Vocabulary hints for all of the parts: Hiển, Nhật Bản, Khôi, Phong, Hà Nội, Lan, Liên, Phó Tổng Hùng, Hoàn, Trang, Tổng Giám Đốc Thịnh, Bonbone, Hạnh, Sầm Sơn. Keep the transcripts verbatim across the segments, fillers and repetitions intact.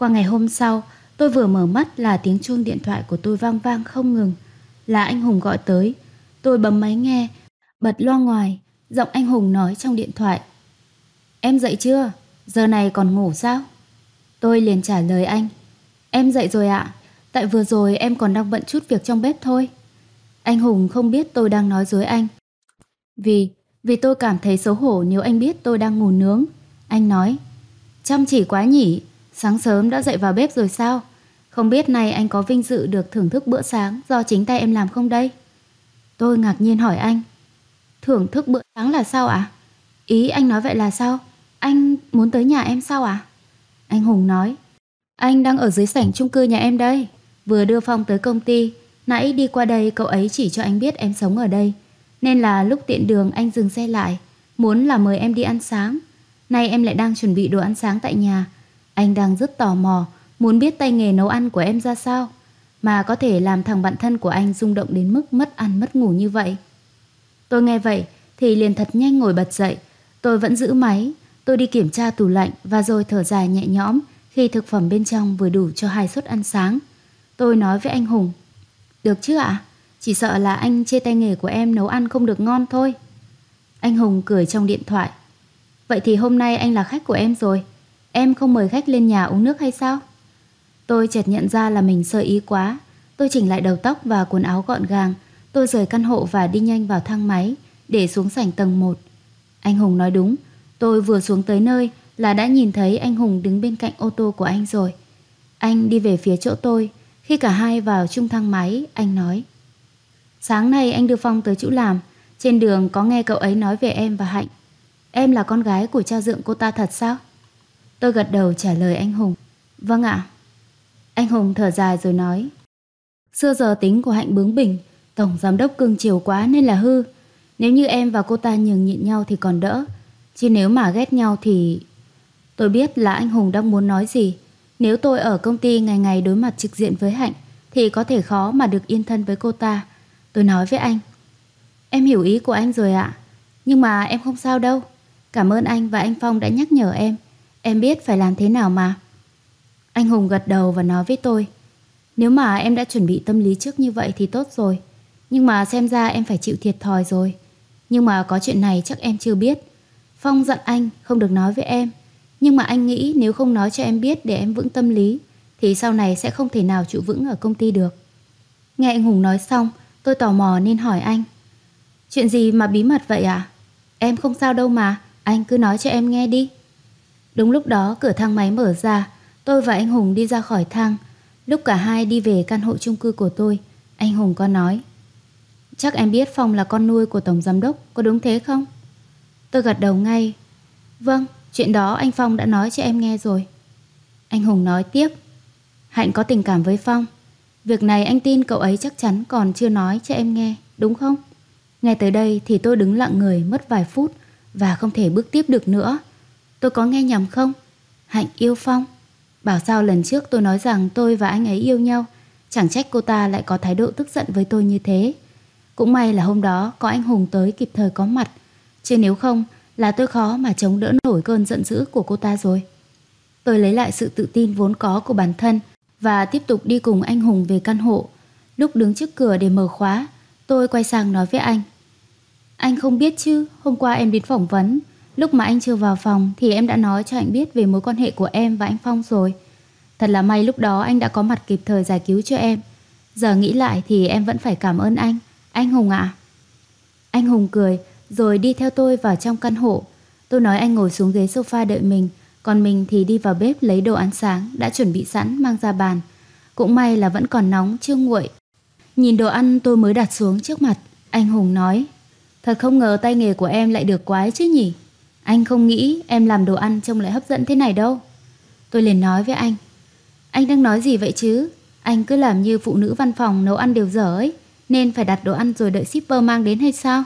Qua ngày hôm sau, tôi vừa mở mắt là tiếng chuông điện thoại của tôi vang vang không ngừng. Là anh Hùng gọi tới. Tôi bấm máy nghe, bật loa ngoài. Giọng anh Hùng nói trong điện thoại: "Em dậy chưa? Giờ này còn ngủ sao?" Tôi liền trả lời anh: "Em dậy rồi ạ. Tại vừa rồi em còn đang bận chút việc trong bếp thôi." Anh Hùng không biết tôi đang nói dối anh. Vì Vì tôi cảm thấy xấu hổ nếu anh biết tôi đang ngủ nướng. Anh nói: "Chăm chỉ quá nhỉ, sáng sớm đã dậy vào bếp rồi sao? Không biết nay anh có vinh dự được thưởng thức bữa sáng do chính tay em làm không đây?" Tôi ngạc nhiên hỏi anh: "Thưởng thức bữa sáng là sao ạ? À? Ý anh nói vậy là sao? Anh muốn tới nhà em sao ạ?" À? Anh Hùng nói: "Anh đang ở dưới sảnh chung cư nhà em đây. Vừa đưa Phong tới công ty. Nãy đi qua đây cậu ấy chỉ cho anh biết em sống ở đây, nên là lúc tiện đường anh dừng xe lại, muốn là mời em đi ăn sáng. Nay em lại đang chuẩn bị đồ ăn sáng tại nhà. Anh đang rất tò mò, muốn biết tay nghề nấu ăn của em ra sao mà có thể làm thằng bạn thân của anh rung động đến mức mất ăn mất ngủ như vậy." Tôi nghe vậy thì liền thật nhanh ngồi bật dậy. Tôi vẫn giữ máy. Tôi đi kiểm tra tủ lạnh và rồi thở dài nhẹ nhõm khi thực phẩm bên trong vừa đủ cho hai suất ăn sáng. Tôi nói với anh Hùng: "Được chứ ạ? À? Chỉ sợ là anh chê tay nghề của em nấu ăn không được ngon thôi." Anh Hùng cười trong điện thoại: "Vậy thì hôm nay anh là khách của em rồi. Em không mời khách lên nhà uống nước hay sao?" Tôi chợt nhận ra là mình sơ ý quá. Tôi chỉnh lại đầu tóc và quần áo gọn gàng. Tôi rời căn hộ và đi nhanh vào thang máy để xuống sảnh tầng một. Anh Hùng nói đúng. Tôi vừa xuống tới nơi là đã nhìn thấy anh Hùng đứng bên cạnh ô tô của anh rồi. Anh đi về phía chỗ tôi. Khi cả hai vào chung thang máy, anh nói: "Sáng nay anh đưa Phong tới chỗ làm. Trên đường có nghe cậu ấy nói về em và Hạnh. Em là con gái của cha dượng cô ta thật sao?" Tôi gật đầu trả lời anh Hùng: "Vâng ạ." Anh Hùng thở dài rồi nói: "Xưa giờ tính của Hạnh bướng bỉnh, tổng giám đốc cưng chiều quá nên là hư. Nếu như em và cô ta nhường nhịn nhau thì còn đỡ, chứ nếu mà ghét nhau thì..." Tôi biết là anh Hùng đang muốn nói gì. Nếu tôi ở công ty ngày ngày đối mặt trực diện với Hạnh thì có thể khó mà được yên thân với cô ta. Tôi nói với anh: "Em hiểu ý của anh rồi ạ. Nhưng mà em không sao đâu. Cảm ơn anh và anh Phong đã nhắc nhở em. Em biết phải làm thế nào mà." Anh Hùng gật đầu và nói với tôi: "Nếu mà em đã chuẩn bị tâm lý trước như vậy thì tốt rồi. Nhưng mà xem ra em phải chịu thiệt thòi rồi. Nhưng mà có chuyện này chắc em chưa biết. Phong dặn anh không được nói với em. Nhưng mà anh nghĩ nếu không nói cho em biết để em vững tâm lý thì sau này sẽ không thể nào trụ vững ở công ty được." Nghe anh Hùng nói xong, tôi tò mò nên hỏi anh: "Chuyện gì mà bí mật vậy ạ? À? Em không sao đâu mà, anh cứ nói cho em nghe đi." Đúng lúc đó cửa thang máy mở ra. Tôi và anh Hùng đi ra khỏi thang. Lúc cả hai đi về căn hộ chung cư của tôi, anh Hùng có nói: "Chắc em biết Phong là con nuôi của tổng giám đốc, có đúng thế không?" Tôi gật đầu ngay: "Vâng, chuyện đó anh Phong đã nói cho em nghe rồi." Anh Hùng nói tiếp: "Hạnh có tình cảm với Phong. Việc này anh tin cậu ấy chắc chắn còn chưa nói cho em nghe, đúng không?" Ngay tới đây thì tôi đứng lặng người mất vài phút và không thể bước tiếp được nữa. Tôi có nghe nhầm không? Hạnh yêu Phong. Bảo sao lần trước tôi nói rằng tôi và anh ấy yêu nhau. Chẳng trách cô ta lại có thái độ tức giận với tôi như thế. Cũng may là hôm đó có anh Hùng tới kịp thời có mặt, chứ nếu không là tôi khó mà chống đỡ nổi cơn giận dữ của cô ta rồi. Tôi lấy lại sự tự tin vốn có của bản thân và tiếp tục đi cùng anh Hùng về căn hộ. Lúc đứng trước cửa để mở khóa, tôi quay sang nói với anh: "Anh không biết chứ, hôm qua em đến phỏng vấn. Lúc mà anh chưa vào phòng thì em đã nói cho anh biết về mối quan hệ của em và anh Phong rồi. Thật là may lúc đó anh đã có mặt kịp thời giải cứu cho em. Giờ nghĩ lại thì em vẫn phải cảm ơn anh, anh Hùng ạ." À. Anh Hùng cười rồi đi theo tôi vào trong căn hộ. Tôi nói anh ngồi xuống ghế sofa đợi mình, còn mình thì đi vào bếp lấy đồ ăn sáng đã chuẩn bị sẵn mang ra bàn. Cũng may là vẫn còn nóng, chưa nguội. Nhìn đồ ăn tôi mới đặt xuống trước mặt, anh Hùng nói: "Thật không ngờ tay nghề của em lại được quái chứ nhỉ. Anh không nghĩ em làm đồ ăn trông lại hấp dẫn thế này đâu." Tôi liền nói với anh: "Anh đang nói gì vậy chứ? Anh cứ làm như phụ nữ văn phòng nấu ăn đều dở ấy, nên phải đặt đồ ăn rồi đợi shipper mang đến hay sao?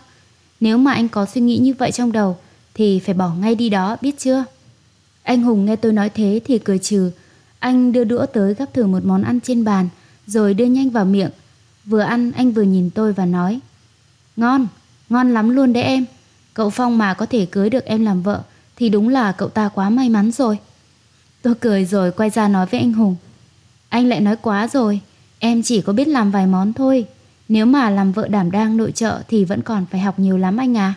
Nếu mà anh có suy nghĩ như vậy trong đầu thì phải bỏ ngay đi đó, biết chưa?" Anh Hùng nghe tôi nói thế thì cười trừ. Anh đưa đũa tới gắp thử một món ăn trên bàn rồi đưa nhanh vào miệng. Vừa ăn anh vừa nhìn tôi và nói: "Ngon, ngon lắm luôn đấy em. Cậu Phong mà có thể cưới được em làm vợ thì đúng là cậu ta quá may mắn rồi." Tôi cười rồi quay ra nói với anh Hùng: anh lại nói quá rồi, em chỉ có biết làm vài món thôi. Nếu mà làm vợ đảm đang nội trợ thì vẫn còn phải học nhiều lắm anh à.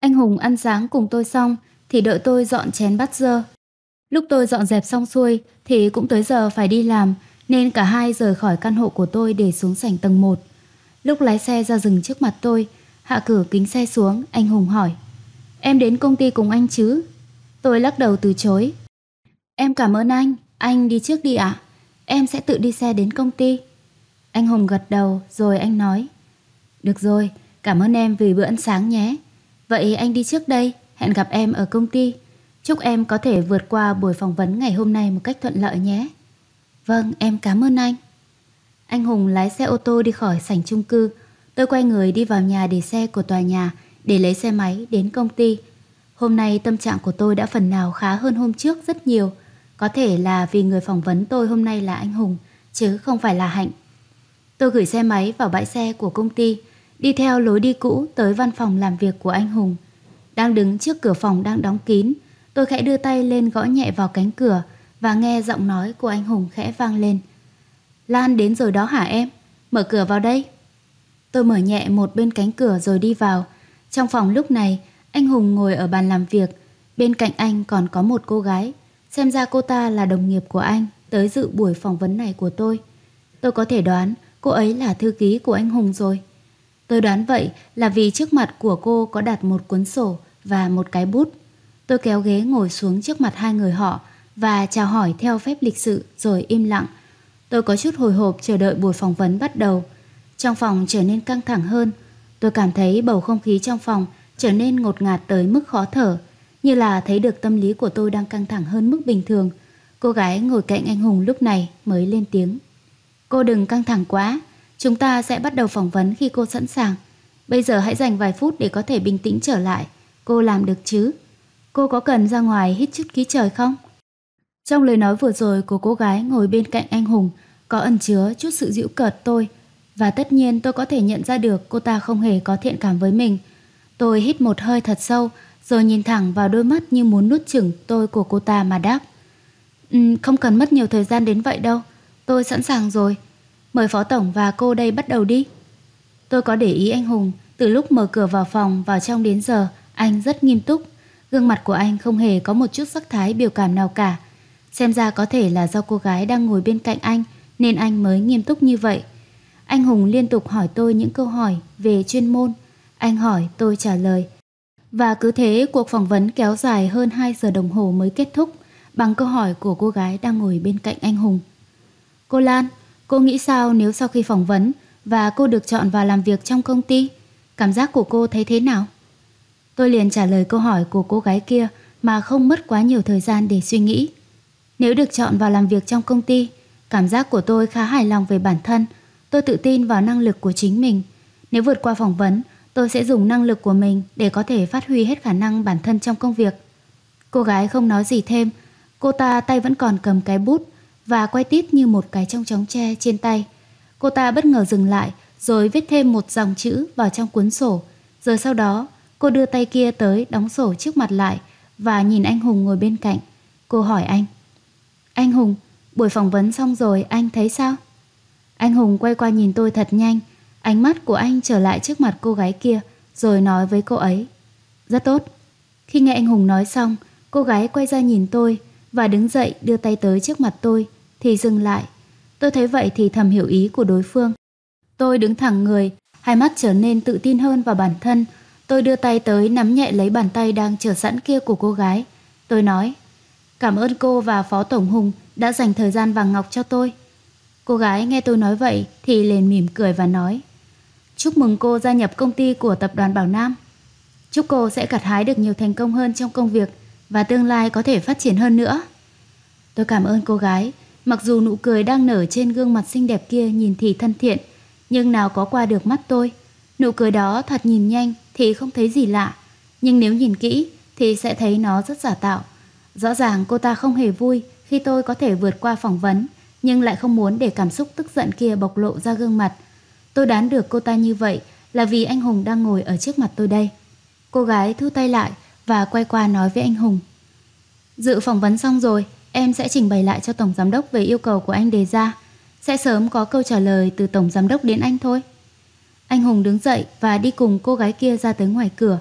Anh Hùng ăn sáng cùng tôi xong thì đợi tôi dọn chén bát dơ. Lúc tôi dọn dẹp xong xuôi thì cũng tới giờ phải đi làm, nên cả hai rời khỏi căn hộ của tôi để xuống sảnh tầng một. Lúc lái xe ra dừng trước mặt tôi, hạ cửa kính xe xuống, anh Hùng hỏi: em đến công ty cùng anh chứ? Tôi lắc đầu từ chối. Em cảm ơn anh, anh đi trước đi ạ. À? Em sẽ tự đi xe đến công ty. Anh Hùng gật đầu rồi anh nói: được rồi, cảm ơn em vì bữa ăn sáng nhé. Vậy anh đi trước đây, hẹn gặp em ở công ty. Chúc em có thể vượt qua buổi phỏng vấn ngày hôm nay một cách thuận lợi nhé. Vâng, em cảm ơn anh. Anh Hùng lái xe ô tô đi khỏi sảnh chung cư. Tôi quay người đi vào nhà để xe của tòa nhà để lấy xe máy đến công ty. Hôm nay tâm trạng của tôi đã phần nào khá hơn hôm trước rất nhiều. Có thể là vì người phỏng vấn tôi hôm nay là anh Hùng, chứ không phải là Hạnh. Tôi gửi xe máy vào bãi xe của công ty, đi theo lối đi cũ tới văn phòng làm việc của anh Hùng. Đang đứng trước cửa phòng đang đóng kín, tôi khẽ đưa tay lên gõ nhẹ vào cánh cửa và nghe giọng nói của anh Hùng khẽ vang lên: Lan đến rồi đó hả em? Mở cửa vào đây. Tôi mở nhẹ một bên cánh cửa rồi đi vào. Trong phòng lúc này, anh Hùng ngồi ở bàn làm việc. Bên cạnh anh còn có một cô gái. Xem ra cô ta là đồng nghiệp của anh, tới dự buổi phỏng vấn này của tôi. Tôi có thể đoán cô ấy là thư ký của anh Hùng rồi. Tôi đoán vậy là vì trước mặt của cô có đặt một cuốn sổ và một cái bút. Tôi kéo ghế ngồi xuống trước mặt hai người họ và chào hỏi theo phép lịch sự rồi im lặng. Tôi có chút hồi hộp chờ đợi buổi phỏng vấn bắt đầu. Trong phòng trở nên căng thẳng hơn. Tôi cảm thấy bầu không khí trong phòng trở nên ngột ngạt tới mức khó thở. Như là thấy được tâm lý của tôi đang căng thẳng hơn mức bình thường. Cô gái ngồi cạnh anh Hùng lúc này mới lên tiếng: cô đừng căng thẳng quá, chúng ta sẽ bắt đầu phỏng vấn khi cô sẵn sàng. Bây giờ hãy dành vài phút để có thể bình tĩnh trở lại. Cô làm được chứ? Cô có cần ra ngoài hít chút khí trời không? Trong lời nói vừa rồi của cô gái ngồi bên cạnh anh Hùng có ẩn chứa chút sự giễu cợt tôi. Và tất nhiên tôi có thể nhận ra được cô ta không hề có thiện cảm với mình. Tôi hít một hơi thật sâu rồi nhìn thẳng vào đôi mắt như muốn nuốt chửng tôi của cô ta mà đáp: um, không cần mất nhiều thời gian đến vậy đâu, tôi sẵn sàng rồi. Mời Phó Tổng và cô đây bắt đầu đi. Tôi có để ý anh Hùng từ lúc mở cửa vào phòng vào trong đến giờ, anh rất nghiêm túc. Gương mặt của anh không hề có một chút sắc thái biểu cảm nào cả. Xem ra có thể là do cô gái đang ngồi bên cạnh anh nên anh mới nghiêm túc như vậy. Anh Hùng liên tục hỏi tôi những câu hỏi về chuyên môn. Anh hỏi tôi trả lời. Và cứ thế cuộc phỏng vấn kéo dài hơn hai giờ đồng hồ mới kết thúc bằng câu hỏi của cô gái đang ngồi bên cạnh anh Hùng. Cô Lan, cô nghĩ sao nếu sau khi phỏng vấn và cô được chọn vào làm việc trong công ty? Cảm giác của cô thấy thế nào? Tôi liền trả lời câu hỏi của cô gái kia mà không mất quá nhiều thời gian để suy nghĩ. Nếu được chọn vào làm việc trong công ty, cảm giác của tôi khá hài lòng về bản thân. Tôi tự tin vào năng lực của chính mình. Nếu vượt qua phỏng vấn, tôi sẽ dùng năng lực của mình để có thể phát huy hết khả năng bản thân trong công việc. Cô gái không nói gì thêm. Cô ta tay vẫn còn cầm cái bút và quay tít như một cái trong chóng tre trên tay. Cô ta bất ngờ dừng lại rồi viết thêm một dòng chữ vào trong cuốn sổ. Rồi sau đó cô đưa tay kia tới đóng sổ trước mặt lại và nhìn anh Hùng ngồi bên cạnh. Cô hỏi anh: anh Hùng, buổi phỏng vấn xong rồi anh thấy sao? Anh Hùng quay qua nhìn tôi thật nhanh. Ánh mắt của anh trở lại trước mặt cô gái kia rồi nói với cô ấy: rất tốt. Khi nghe anh Hùng nói xong, cô gái quay ra nhìn tôi và đứng dậy đưa tay tới trước mặt tôi thì dừng lại. Tôi thấy vậy thì thầm hiểu ý của đối phương. Tôi đứng thẳng người, hai mắt trở nên tự tin hơn vào bản thân. Tôi đưa tay tới nắm nhẹ lấy bàn tay đang chờ sẵn kia của cô gái. Tôi nói: cảm ơn cô và Phó Tổng Hùng đã dành thời gian vàng ngọc cho tôi. Cô gái nghe tôi nói vậy thì liền mỉm cười và nói: chúc mừng cô gia nhập công ty của tập đoàn Bảo Nam. Chúc cô sẽ gặt hái được nhiều thành công hơn trong công việc và tương lai có thể phát triển hơn nữa. Tôi cảm ơn cô gái, mặc dù nụ cười đang nở trên gương mặt xinh đẹp kia nhìn thì thân thiện, nhưng nào có qua được mắt tôi. Nụ cười đó thật nhìn nhanh thì không thấy gì lạ, nhưng nếu nhìn kỹ thì sẽ thấy nó rất giả tạo. Rõ ràng cô ta không hề vui khi tôi có thể vượt qua phỏng vấn, nhưng lại không muốn để cảm xúc tức giận kia bộc lộ ra gương mặt. Tôi đoán được cô ta như vậy là vì anh Hùng đang ngồi ở trước mặt tôi đây. Cô gái thu tay lại và quay qua nói với anh Hùng: dự phỏng vấn xong rồi, Em sẽ trình bày lại cho Tổng Giám Đốc về yêu cầu của anh đề ra. Sẽ sớm có câu trả lời từ Tổng Giám Đốc đến anh thôi. Anh Hùng đứng dậy và đi cùng cô gái kia ra tới ngoài cửa.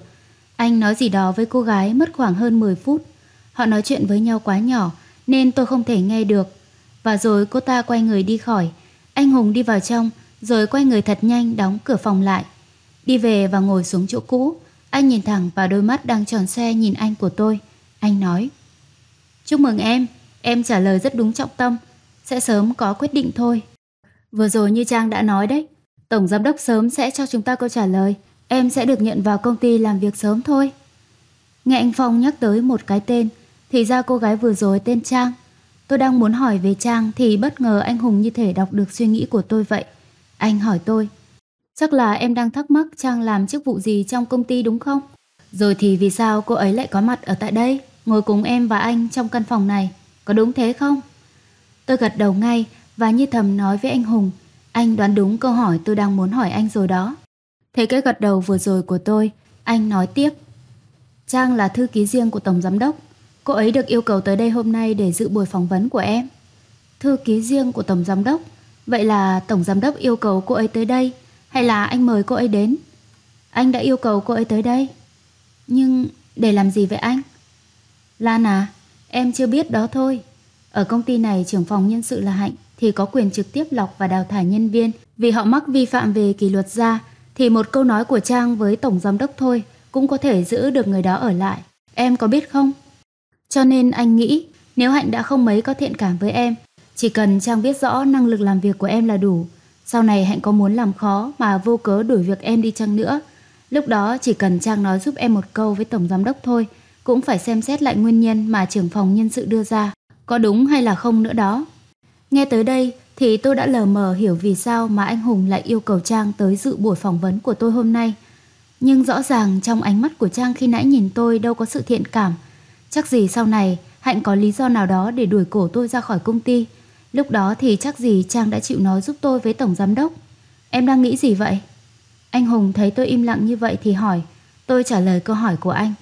Anh nói gì đó với cô gái mất khoảng hơn mười phút. Họ nói chuyện với nhau quá nhỏ nên tôi không thể nghe được. Và rồi cô ta quay người đi khỏi. Anh Hùng đi vào trong rồi quay người thật nhanh đóng cửa phòng lại. Đi về và ngồi xuống chỗ cũ. Anh nhìn thẳng vào đôi mắt đang tròn xe nhìn anh của tôi. Anh nói: Chúc mừng em, em trả lời rất đúng trọng tâm. Sẽ sớm có quyết định thôi. Vừa rồi như Trang đã nói đấy, Tổng Giám Đốc sớm sẽ cho chúng ta câu trả lời. Em sẽ được nhận vào công ty làm việc sớm thôi. Nghe anh Phong nhắc tới một cái tên, thì ra cô gái vừa rồi tên Trang. Tôi đang muốn hỏi về Trang thì bất ngờ anh Hùng như thể đọc được suy nghĩ của tôi vậy. Anh hỏi tôi: Chắc là em đang thắc mắc Trang làm chức vụ gì trong công ty đúng không? Rồi thì vì sao cô ấy lại có mặt ở tại đây, ngồi cùng em và anh trong căn phòng này, có đúng thế không? Tôi gật đầu ngay và như thầm nói với anh Hùng: Anh đoán đúng câu hỏi tôi đang muốn hỏi anh rồi đó. Thế cái gật đầu vừa rồi của tôi, anh nói tiếp: Trang là thư ký riêng của Tổng Giám Đốc. Cô ấy được yêu cầu tới đây hôm nay để dự buổi phỏng vấn của em. Thư ký riêng của Tổng Giám Đốc? Vậy là Tổng Giám Đốc yêu cầu cô ấy tới đây, hay là anh mời cô ấy đến? Anh đã yêu cầu cô ấy tới đây. Nhưng để làm gì vậy anh? Lan à, em chưa biết đó thôi. Ở công ty này trưởng phòng nhân sự là Hạnh thì có quyền trực tiếp lọc và đào thải nhân viên vì họ mắc vi phạm về kỷ luật ra, thì một câu nói của Trang với Tổng Giám Đốc thôi cũng có thể giữ được người đó ở lại. Em có biết không? Cho nên anh nghĩ nếu Hạnh đã không mấy có thiện cảm với em, chỉ cần Trang biết rõ năng lực làm việc của em là đủ. Sau này Hạnh có muốn làm khó mà vô cớ đuổi việc em đi chăng nữa, lúc đó chỉ cần Trang nói giúp em một câu với Tổng Giám Đốc thôi cũng phải xem xét lại nguyên nhân mà trưởng phòng nhân sự đưa ra, có đúng hay là không nữa đó. Nghe tới đây thì tôi đã lờ mờ hiểu vì sao mà anh Hùng lại yêu cầu Trang tới dự buổi phỏng vấn của tôi hôm nay. Nhưng rõ ràng trong ánh mắt của Trang khi nãy nhìn tôi đâu có sự thiện cảm. Chắc gì sau này Hạnh có lý do nào đó để đuổi cổ tôi ra khỏi công ty. Lúc đó thì chắc gì Trang đã chịu nói giúp tôi với Tổng Giám Đốc. Em đang nghĩ gì vậy? Anh Hùng thấy tôi im lặng như vậy thì hỏi. Tôi trả lời câu hỏi của anh: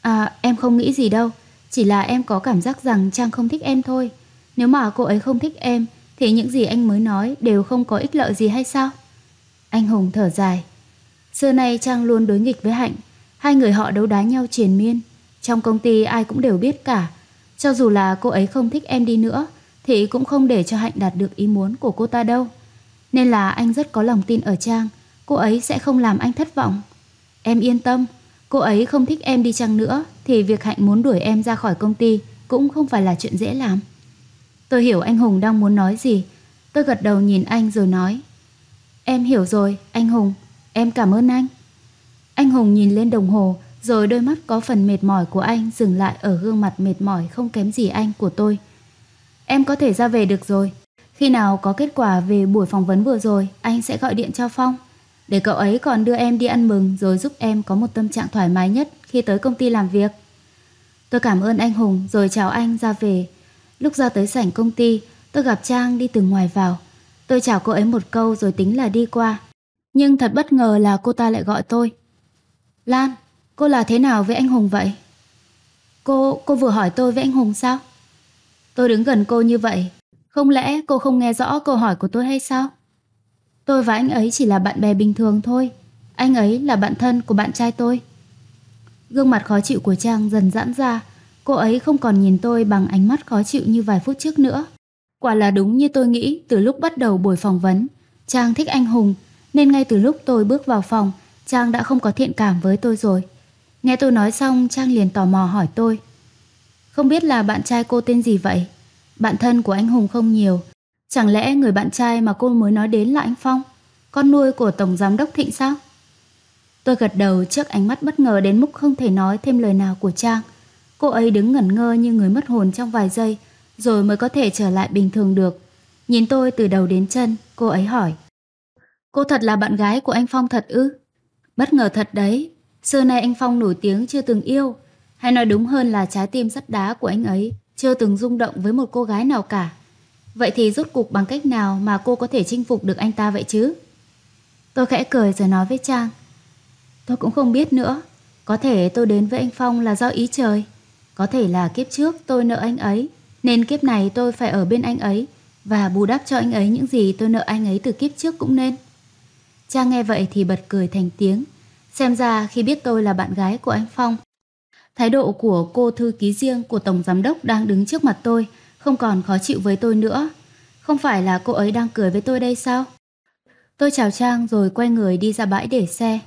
À, em không nghĩ gì đâu. Chỉ là em có cảm giác rằng Trang không thích em thôi. Nếu mà cô ấy không thích em thì những gì anh mới nói đều không có ích lợi gì hay sao? Anh Hùng thở dài. Xưa nay Trang luôn đối nghịch với Hạnh. Hai người họ đấu đá nhau triền miên. Trong công ty ai cũng đều biết cả. Cho dù là cô ấy không thích em đi nữa thì cũng không để cho Hạnh đạt được ý muốn của cô ta đâu. Nên là anh rất có lòng tin ở Trang. Cô ấy sẽ không làm anh thất vọng. Em yên tâm. Cô ấy không thích em đi chăng nữa thì việc Hạnh muốn đuổi em ra khỏi công ty cũng không phải là chuyện dễ làm. Tôi hiểu anh Hùng đang muốn nói gì. Tôi gật đầu nhìn anh rồi nói: Em hiểu rồi anh Hùng. Em cảm ơn anh. Anh Hùng nhìn lên đồng hồ rồi đôi mắt có phần mệt mỏi của anh dừng lại ở gương mặt mệt mỏi không kém gì anh của tôi. Em có thể ra về được rồi. Khi nào có kết quả về buổi phỏng vấn vừa rồi, anh sẽ gọi điện cho Phong để cậu ấy còn đưa em đi ăn mừng rồi giúp em có một tâm trạng thoải mái nhất khi tới công ty làm việc. Tôi cảm ơn anh Hùng rồi chào anh ra về. Lúc ra tới sảnh công ty, tôi gặp Trang đi từ ngoài vào. Tôi chào cô ấy một câu rồi tính là đi qua. Nhưng thật bất ngờ là cô ta lại gọi tôi. Lan, cô là thế nào với anh Hùng vậy? Cô, cô vừa hỏi tôi với anh Hùng sao? Tôi đứng gần cô như vậy. Không lẽ cô không nghe rõ câu hỏi của tôi hay sao? Tôi và anh ấy chỉ là bạn bè bình thường thôi. Anh ấy là bạn thân của bạn trai tôi. Gương mặt khó chịu của Trang dần giãn ra. Cô ấy không còn nhìn tôi bằng ánh mắt khó chịu như vài phút trước nữa. Quả là đúng như tôi nghĩ từ lúc bắt đầu buổi phỏng vấn. Trang thích anh Hùng, nên ngay từ lúc tôi bước vào phòng, Trang đã không có thiện cảm với tôi rồi. Nghe tôi nói xong, Trang liền tò mò hỏi tôi: Không biết là bạn trai cô tên gì vậy? Bạn thân của anh Hùng không nhiều. Chẳng lẽ người bạn trai mà cô mới nói đến là anh Phong, con nuôi của Tổng Giám Đốc Thịnh sao? Tôi gật đầu trước ánh mắt bất ngờ đến mức không thể nói thêm lời nào của Trang. Cô ấy đứng ngẩn ngơ như người mất hồn trong vài giây rồi mới có thể trở lại bình thường được. Nhìn tôi từ đầu đến chân, cô ấy hỏi: Cô thật là bạn gái của anh Phong thật ư? Bất ngờ thật đấy. Xưa nay anh Phong nổi tiếng chưa từng yêu, hay nói đúng hơn là trái tim sắt đá của anh ấy chưa từng rung động với một cô gái nào cả. Vậy thì rốt cuộc bằng cách nào mà cô có thể chinh phục được anh ta vậy chứ? Tôi khẽ cười rồi nói với Trang: Tôi cũng không biết nữa. Có thể tôi đến với anh Phong là do ý trời. Có thể là kiếp trước tôi nợ anh ấy, nên kiếp này tôi phải ở bên anh ấy và bù đắp cho anh ấy những gì tôi nợ anh ấy từ kiếp trước cũng nên. Trang nghe vậy thì bật cười thành tiếng. Xem ra khi biết tôi là bạn gái của anh Phong, thái độ của cô thư ký riêng của Tổng Giám Đốc đang đứng trước mặt tôi không còn khó chịu với tôi nữa. Không phải là cô ấy đang cười với tôi đây sao? Tôi chào Trang rồi quay người đi ra bãi để xe.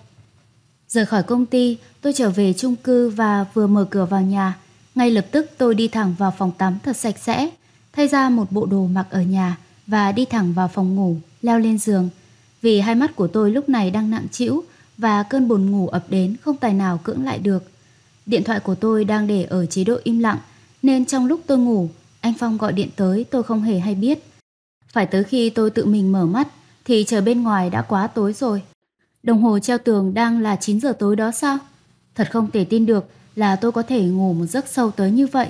Rời khỏi công ty, tôi trở về chung cư và vừa mở cửa vào nhà, ngay lập tức tôi đi thẳng vào phòng tắm thật sạch sẽ, thay ra một bộ đồ mặc ở nhà và đi thẳng vào phòng ngủ, leo lên giường. Vì hai mắt của tôi lúc này đang nặng trĩu và cơn buồn ngủ ập đến không tài nào cưỡng lại được. Điện thoại của tôi đang để ở chế độ im lặng nên trong lúc tôi ngủ, anh Phong gọi điện tới tôi không hề hay biết. Phải tới khi tôi tự mình mở mắt thì trời bên ngoài đã quá tối rồi. Đồng hồ treo tường đang là chín giờ tối đó sao? Thật không thể tin được là tôi có thể ngủ một giấc sâu tới như vậy.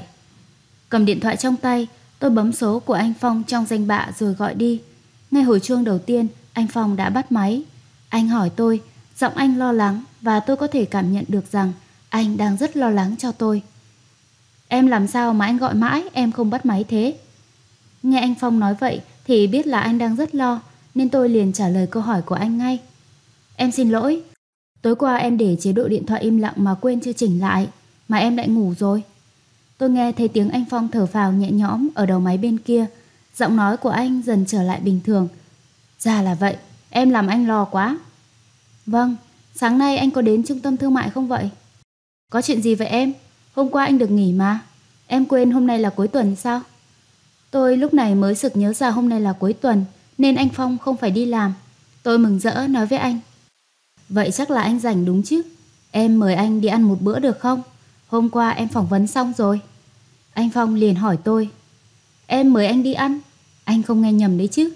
Cầm điện thoại trong tay, tôi bấm số của anh Phong trong danh bạ rồi gọi đi. Ngay hồi chuông đầu tiên, anh Phong đã bắt máy. Anh hỏi tôi, giọng anh lo lắng và tôi có thể cảm nhận được rằng anh đang rất lo lắng cho tôi. Em làm sao mà anh gọi mãi, em không bắt máy thế? Nghe anh Phong nói vậy thì biết là anh đang rất lo, nên tôi liền trả lời câu hỏi của anh ngay. Em xin lỗi, tối qua em để chế độ điện thoại im lặng mà quên chưa chỉnh lại, mà em lại ngủ rồi. Tôi nghe thấy tiếng anh Phong thở phào nhẹ nhõm ở đầu máy bên kia, giọng nói của anh dần trở lại bình thường. Ra là vậy, em làm anh lo quá. Vâng, sáng nay anh có đến trung tâm thương mại không vậy? Có chuyện gì vậy em? Hôm qua anh được nghỉ mà. Em quên hôm nay là cuối tuần sao? Tôi lúc này mới sực nhớ ra hôm nay là cuối tuần, nên anh Phong không phải đi làm. Tôi mừng rỡ nói với anh. Vậy chắc là anh rảnh đúng chứ? Em mời anh đi ăn một bữa được không? Hôm qua em phỏng vấn xong rồi. Anh Phong liền hỏi tôi. Em mời anh đi ăn? Anh không nghe nhầm đấy chứ?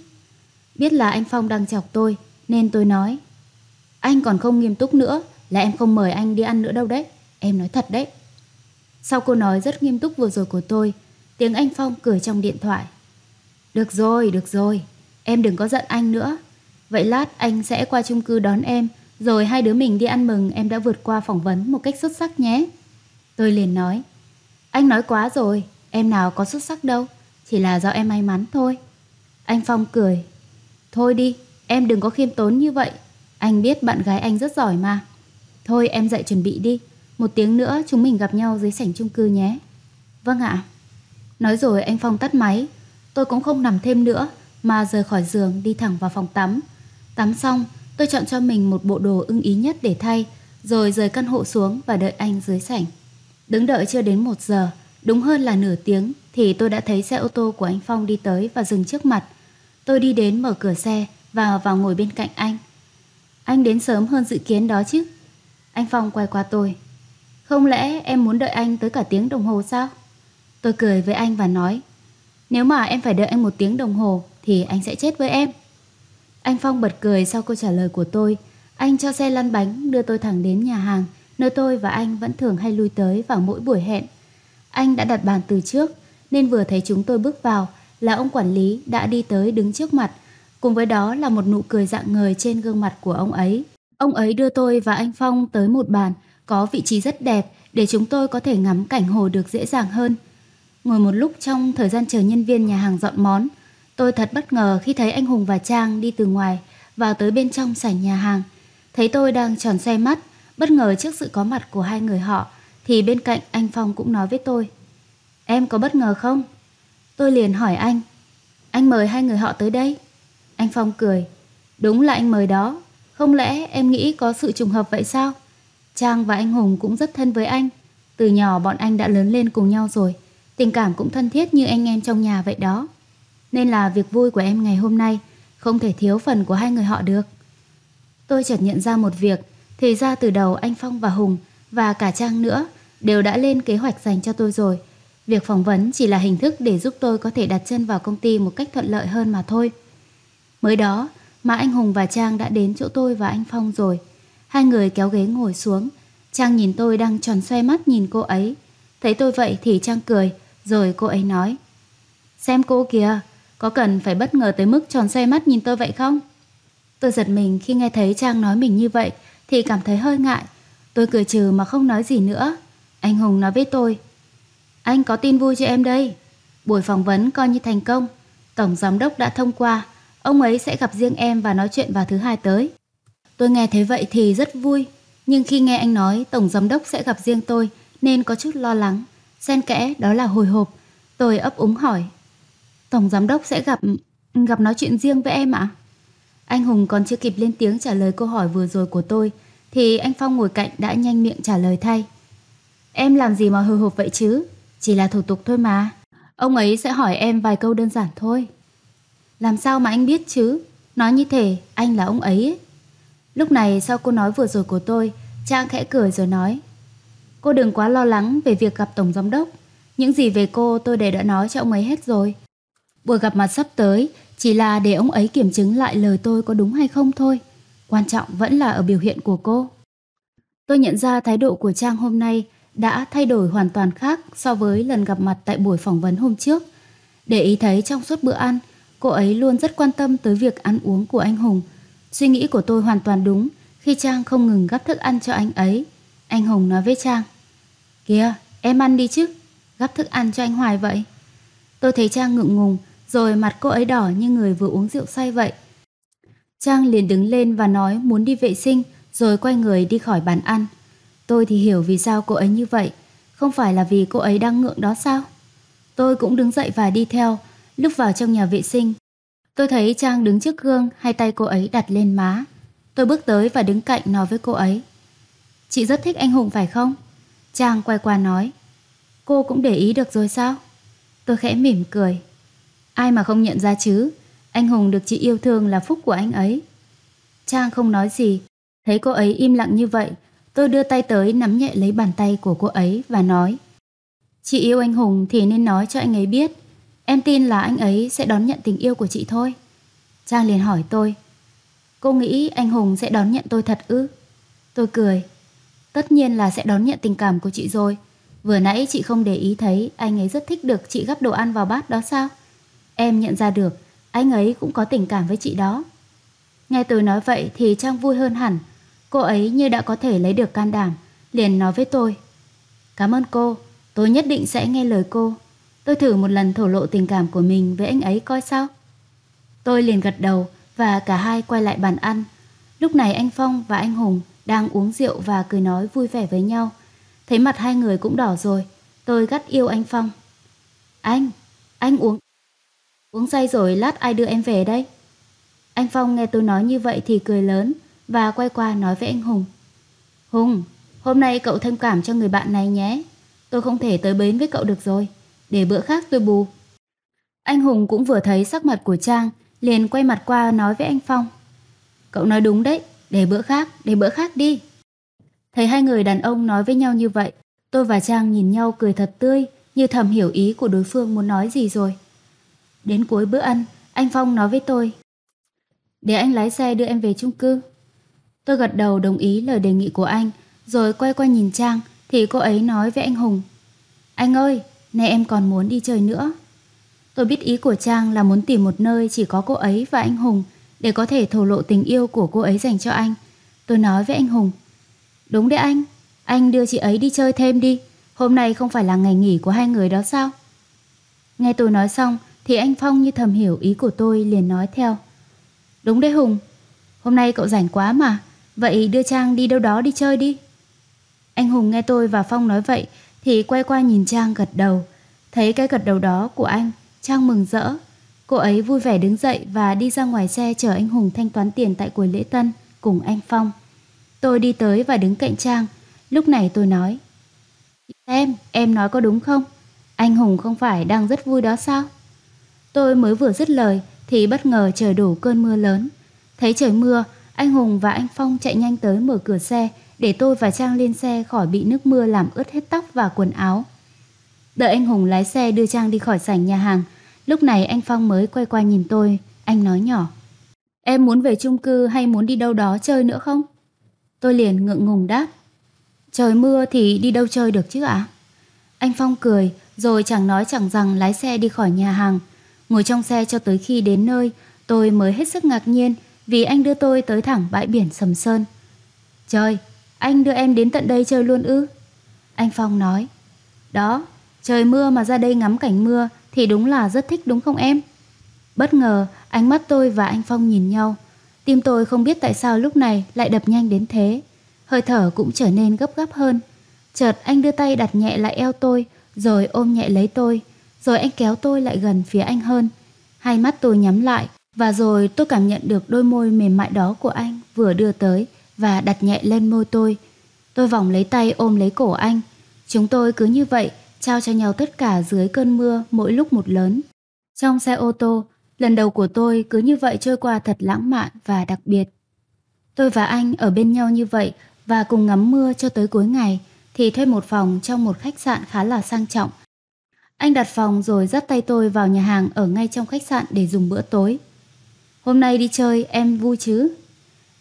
Biết là anh Phong đang chọc tôi, nên tôi nói. Anh còn không nghiêm túc nữa là em không mời anh đi ăn nữa đâu đấy. Em nói thật đấy. Sau câu nói rất nghiêm túc vừa rồi của tôi, tiếng anh Phong cười trong điện thoại. Được rồi, được rồi. Em đừng có giận anh nữa. Vậy lát anh sẽ qua chung cư đón em, rồi hai đứa mình đi ăn mừng em đã vượt qua phỏng vấn một cách xuất sắc nhé. Tôi liền nói. Anh nói quá rồi, em nào có xuất sắc đâu, chỉ là do em may mắn thôi. Anh Phong cười. Thôi đi, em đừng có khiêm tốn như vậy. Anh biết bạn gái anh rất giỏi mà. Thôi em dậy chuẩn bị đi. Một tiếng nữa chúng mình gặp nhau dưới sảnh chung cư nhé. Vâng ạ. Nói rồi anh Phong tắt máy. Tôi cũng không nằm thêm nữa mà rời khỏi giường đi thẳng vào phòng tắm. Tắm xong, tôi chọn cho mình một bộ đồ ưng ý nhất để thay, rồi rời căn hộ xuống và đợi anh dưới sảnh. Đứng đợi chưa đến một giờ, đúng hơn là nửa tiếng, thì tôi đã thấy xe ô tô của anh Phong đi tới và dừng trước mặt. Tôi đi đến mở cửa xe và vào ngồi bên cạnh anh. Anh đến sớm hơn dự kiến đó chứ? Anh Phong quay qua tôi. Không lẽ em muốn đợi anh tới cả tiếng đồng hồ sao? Tôi cười với anh và nói. Nếu mà em phải đợi anh một tiếng đồng hồ thì anh sẽ chết với em. Anh Phong bật cười sau câu trả lời của tôi. Anh cho xe lăn bánh đưa tôi thẳng đến nhà hàng, nơi tôi và anh vẫn thường hay lui tới vào mỗi buổi hẹn. Anh đã đặt bàn từ trước, nên vừa thấy chúng tôi bước vào là ông quản lý đã đi tới đứng trước mặt. Cùng với đó là một nụ cười rạng ngời trên gương mặt của ông ấy. Ông ấy đưa tôi và anh Phong tới một bàn có vị trí rất đẹp để chúng tôi có thể ngắm cảnh hồ được dễ dàng hơn. Ngồi một lúc trong thời gian chờ nhân viên nhà hàng dọn món, tôi thật bất ngờ khi thấy anh Hùng và Trang đi từ ngoài vào tới bên trong sảnh nhà hàng. Thấy tôi đang tròn xoe mắt, bất ngờ trước sự có mặt của hai người họ, thì bên cạnh anh Phong cũng nói với tôi. Em có bất ngờ không? Tôi liền hỏi anh. Anh mời hai người họ tới đây. Anh Phong cười. Đúng là anh mời đó. Không lẽ em nghĩ có sự trùng hợp vậy sao? Trang và anh Hùng cũng rất thân với anh. Từ nhỏ bọn anh đã lớn lên cùng nhau rồi. Tình cảm cũng thân thiết như anh em trong nhà vậy đó. Nên là việc vui của em ngày hôm nay không thể thiếu phần của hai người họ được. Tôi chợt nhận ra một việc. Thì ra từ đầu anh Phong và Hùng và cả Trang nữa đều đã lên kế hoạch dành cho tôi rồi. Việc phỏng vấn chỉ là hình thức để giúp tôi có thể đặt chân vào công ty một cách thuận lợi hơn mà thôi. Mới đó mà anh Hùng và Trang đã đến chỗ tôi và anh Phong rồi. Hai người kéo ghế ngồi xuống. Trang nhìn tôi đang tròn xoe mắt nhìn cô ấy. Thấy tôi vậy thì Trang cười. Rồi cô ấy nói. Xem cô kìa, có cần phải bất ngờ tới mức tròn xoe mắt nhìn tôi vậy không? Tôi giật mình khi nghe thấy Trang nói mình như vậy thì cảm thấy hơi ngại. Tôi cười trừ mà không nói gì nữa. Anh Hùng nói với tôi. Anh có tin vui cho em đây. Buổi phỏng vấn coi như thành công. Tổng giám đốc đã thông qua. Ông ấy sẽ gặp riêng em và nói chuyện vào thứ hai tới. Tôi nghe thấy vậy thì rất vui. Nhưng khi nghe anh nói tổng giám đốc sẽ gặp riêng tôi nên có chút lo lắng. Xen kẽ đó là hồi hộp. Tôi ấp úng hỏi. Tổng giám đốc sẽ gặp... gặp nói chuyện riêng với em ạ? Anh Hùng còn chưa kịp lên tiếng trả lời câu hỏi vừa rồi của tôi thì anh Phong ngồi cạnh đã nhanh miệng trả lời thay. Em làm gì mà hồi hộp vậy chứ? Chỉ là thủ tục thôi mà. Ông ấy sẽ hỏi em vài câu đơn giản thôi. Làm sao mà anh biết chứ? Nói như thế anh là ông ấy ấy. Lúc này sau cô nói vừa rồi của tôi, Trang khẽ cười rồi nói. Cô đừng quá lo lắng về việc gặp tổng giám đốc. Những gì về cô tôi đều đã nói cho ông ấy hết rồi. Buổi gặp mặt sắp tới chỉ là để ông ấy kiểm chứng lại lời tôi có đúng hay không thôi. Quan trọng vẫn là ở biểu hiện của cô. Tôi nhận ra thái độ của Trang hôm nay đã thay đổi hoàn toàn khác so với lần gặp mặt tại buổi phỏng vấn hôm trước. Để ý thấy trong suốt bữa ăn, cô ấy luôn rất quan tâm tới việc ăn uống của anh Hùng. Suy nghĩ của tôi hoàn toàn đúng khi Trang không ngừng gắp thức ăn cho anh ấy. Anh Hùng nói với Trang. Kìa, em ăn đi chứ, gắp thức ăn cho anh hoài vậy. Tôi thấy Trang ngượng ngùng, rồi mặt cô ấy đỏ như người vừa uống rượu say vậy. Trang liền đứng lên và nói muốn đi vệ sinh, rồi quay người đi khỏi bàn ăn. Tôi thì hiểu vì sao cô ấy như vậy. Không phải là vì cô ấy đang ngượng đó sao? Tôi cũng đứng dậy và đi theo. Lúc vào trong nhà vệ sinh, tôi thấy Trang đứng trước gương, hai tay cô ấy đặt lên má. Tôi bước tới và đứng cạnh nói với cô ấy. Chị rất thích anh Hùng phải không? Trang quay qua nói. Cô cũng để ý được rồi sao? Tôi khẽ mỉm cười. Ai mà không nhận ra chứ. Anh Hùng được chị yêu thương là phúc của anh ấy. Trang không nói gì. Thấy cô ấy im lặng như vậy, tôi đưa tay tới nắm nhẹ lấy bàn tay của cô ấy và nói. Chị yêu anh Hùng thì nên nói cho anh ấy biết. Em tin là anh ấy sẽ đón nhận tình yêu của chị thôi. Trang liền hỏi tôi. Cô nghĩ anh Hùng sẽ đón nhận tôi thật ư? Tôi cười. Tất nhiên là sẽ đón nhận tình cảm của chị rồi. Vừa nãy chị không để ý thấy anh ấy rất thích được chị gắp đồ ăn vào bát đó sao? Em nhận ra được, anh ấy cũng có tình cảm với chị đó. Nghe tôi nói vậy thì Trang vui hơn hẳn. Cô ấy như đã có thể lấy được can đảm, liền nói với tôi. Cảm ơn cô, tôi nhất định sẽ nghe lời cô. Tôi thử một lần thổ lộ tình cảm của mình với anh ấy coi sao. Tôi liền gật đầu và cả hai quay lại bàn ăn. Lúc này anh Phong và anh Hùng đang uống rượu và cười nói vui vẻ với nhau. Thấy mặt hai người cũng đỏ rồi, tôi gắt yêu anh Phong. Anh, anh uống uống say rồi lát ai đưa em về đây? Anh Phong nghe tôi nói như vậy thì cười lớn và quay qua nói với anh Hùng. Hùng, hôm nay cậu thông cảm cho người bạn này nhé. Tôi không thể tới bến với cậu được rồi, để bữa khác tôi bù. Anh Hùng cũng vừa thấy sắc mặt của Trang, liền quay mặt qua nói với anh Phong. Cậu nói đúng đấy, để bữa khác, để bữa khác đi. Thấy hai người đàn ông nói với nhau như vậy, tôi và Trang nhìn nhau cười thật tươi, như thầm hiểu ý của đối phương muốn nói gì rồi. Đến cuối bữa ăn, anh Phong nói với tôi. Để anh lái xe đưa em về chung cư. Tôi gật đầu đồng ý lời đề nghị của anh, rồi quay qua nhìn Trang thì cô ấy nói với anh Hùng. Anh ơi, nay em còn muốn đi chơi nữa. Tôi biết ý của Trang là muốn tìm một nơi chỉ có cô ấy và anh Hùng để có thể thổ lộ tình yêu của cô ấy dành cho anh. Tôi nói với anh Hùng. Đúng đấy anh, anh đưa chị ấy đi chơi thêm đi. Hôm nay không phải là ngày nghỉ của hai người đó sao? Nghe tôi nói xong thì anh Phong như thầm hiểu ý của tôi liền nói theo. Đúng đấy Hùng, hôm nay cậu rảnh quá mà. Vậy đưa Trang đi đâu đó đi chơi đi. Anh Hùng nghe tôi và Phong nói vậy thì quay qua nhìn Trang gật đầu. Thấy cái gật đầu đó của anh, Trang mừng rỡ. Cô ấy vui vẻ đứng dậy và đi ra ngoài xe chờ anh Hùng thanh toán tiền tại quầy lễ tân cùng anh Phong. Tôi đi tới và đứng cạnh Trang. Lúc này tôi nói. Em, em nói có đúng không? Anh Hùng không phải đang rất vui đó sao? Tôi mới vừa dứt lời thì bất ngờ trời đổ cơn mưa lớn. Thấy trời mưa, anh Hùng và anh Phong chạy nhanh tới mở cửa xe để tôi và Trang lên xe khỏi bị nước mưa làm ướt hết tóc và quần áo. Đợi anh Hùng lái xe đưa Trang đi khỏi sảnh nhà hàng, lúc này anh Phong mới quay qua nhìn tôi, anh nói nhỏ. Em muốn về chung cư hay muốn đi đâu đó chơi nữa không? Tôi liền ngượng ngùng đáp. Trời mưa thì đi đâu chơi được chứ ạ? À? Anh Phong cười rồi chẳng nói chẳng rằng lái xe đi khỏi nhà hàng. Ngồi trong xe cho tới khi đến nơi, tôi mới hết sức ngạc nhiên vì anh đưa tôi tới thẳng bãi biển Sầm Sơn. Trời, anh đưa em đến tận đây chơi luôn ư? Anh Phong nói. Đó, trời mưa mà ra đây ngắm cảnh mưa thì đúng là rất thích đúng không em? Bất ngờ, ánh mắt tôi và anh Phong nhìn nhau. Tim tôi không biết tại sao lúc này lại đập nhanh đến thế. Hơi thở cũng trở nên gấp gáp hơn. Chợt anh đưa tay đặt nhẹ lại eo tôi, rồi ôm nhẹ lấy tôi. Rồi anh kéo tôi lại gần phía anh hơn. Hai mắt tôi nhắm lại, và rồi tôi cảm nhận được đôi môi mềm mại đó của anh vừa đưa tới và đặt nhẹ lên môi tôi. Tôi vòng lấy tay ôm lấy cổ anh. Chúng tôi cứ như vậy trao cho nhau tất cả dưới cơn mưa mỗi lúc một lớn. Trong xe ô tô, lần đầu của tôi cứ như vậy trôi qua thật lãng mạn và đặc biệt. Tôi và anh ở bên nhau như vậy và cùng ngắm mưa cho tới cuối ngày thì thuê một phòng trong một khách sạn khá là sang trọng. Anh đặt phòng rồi dắt tay tôi vào nhà hàng ở ngay trong khách sạn để dùng bữa tối. Hôm nay đi chơi em vui chứ?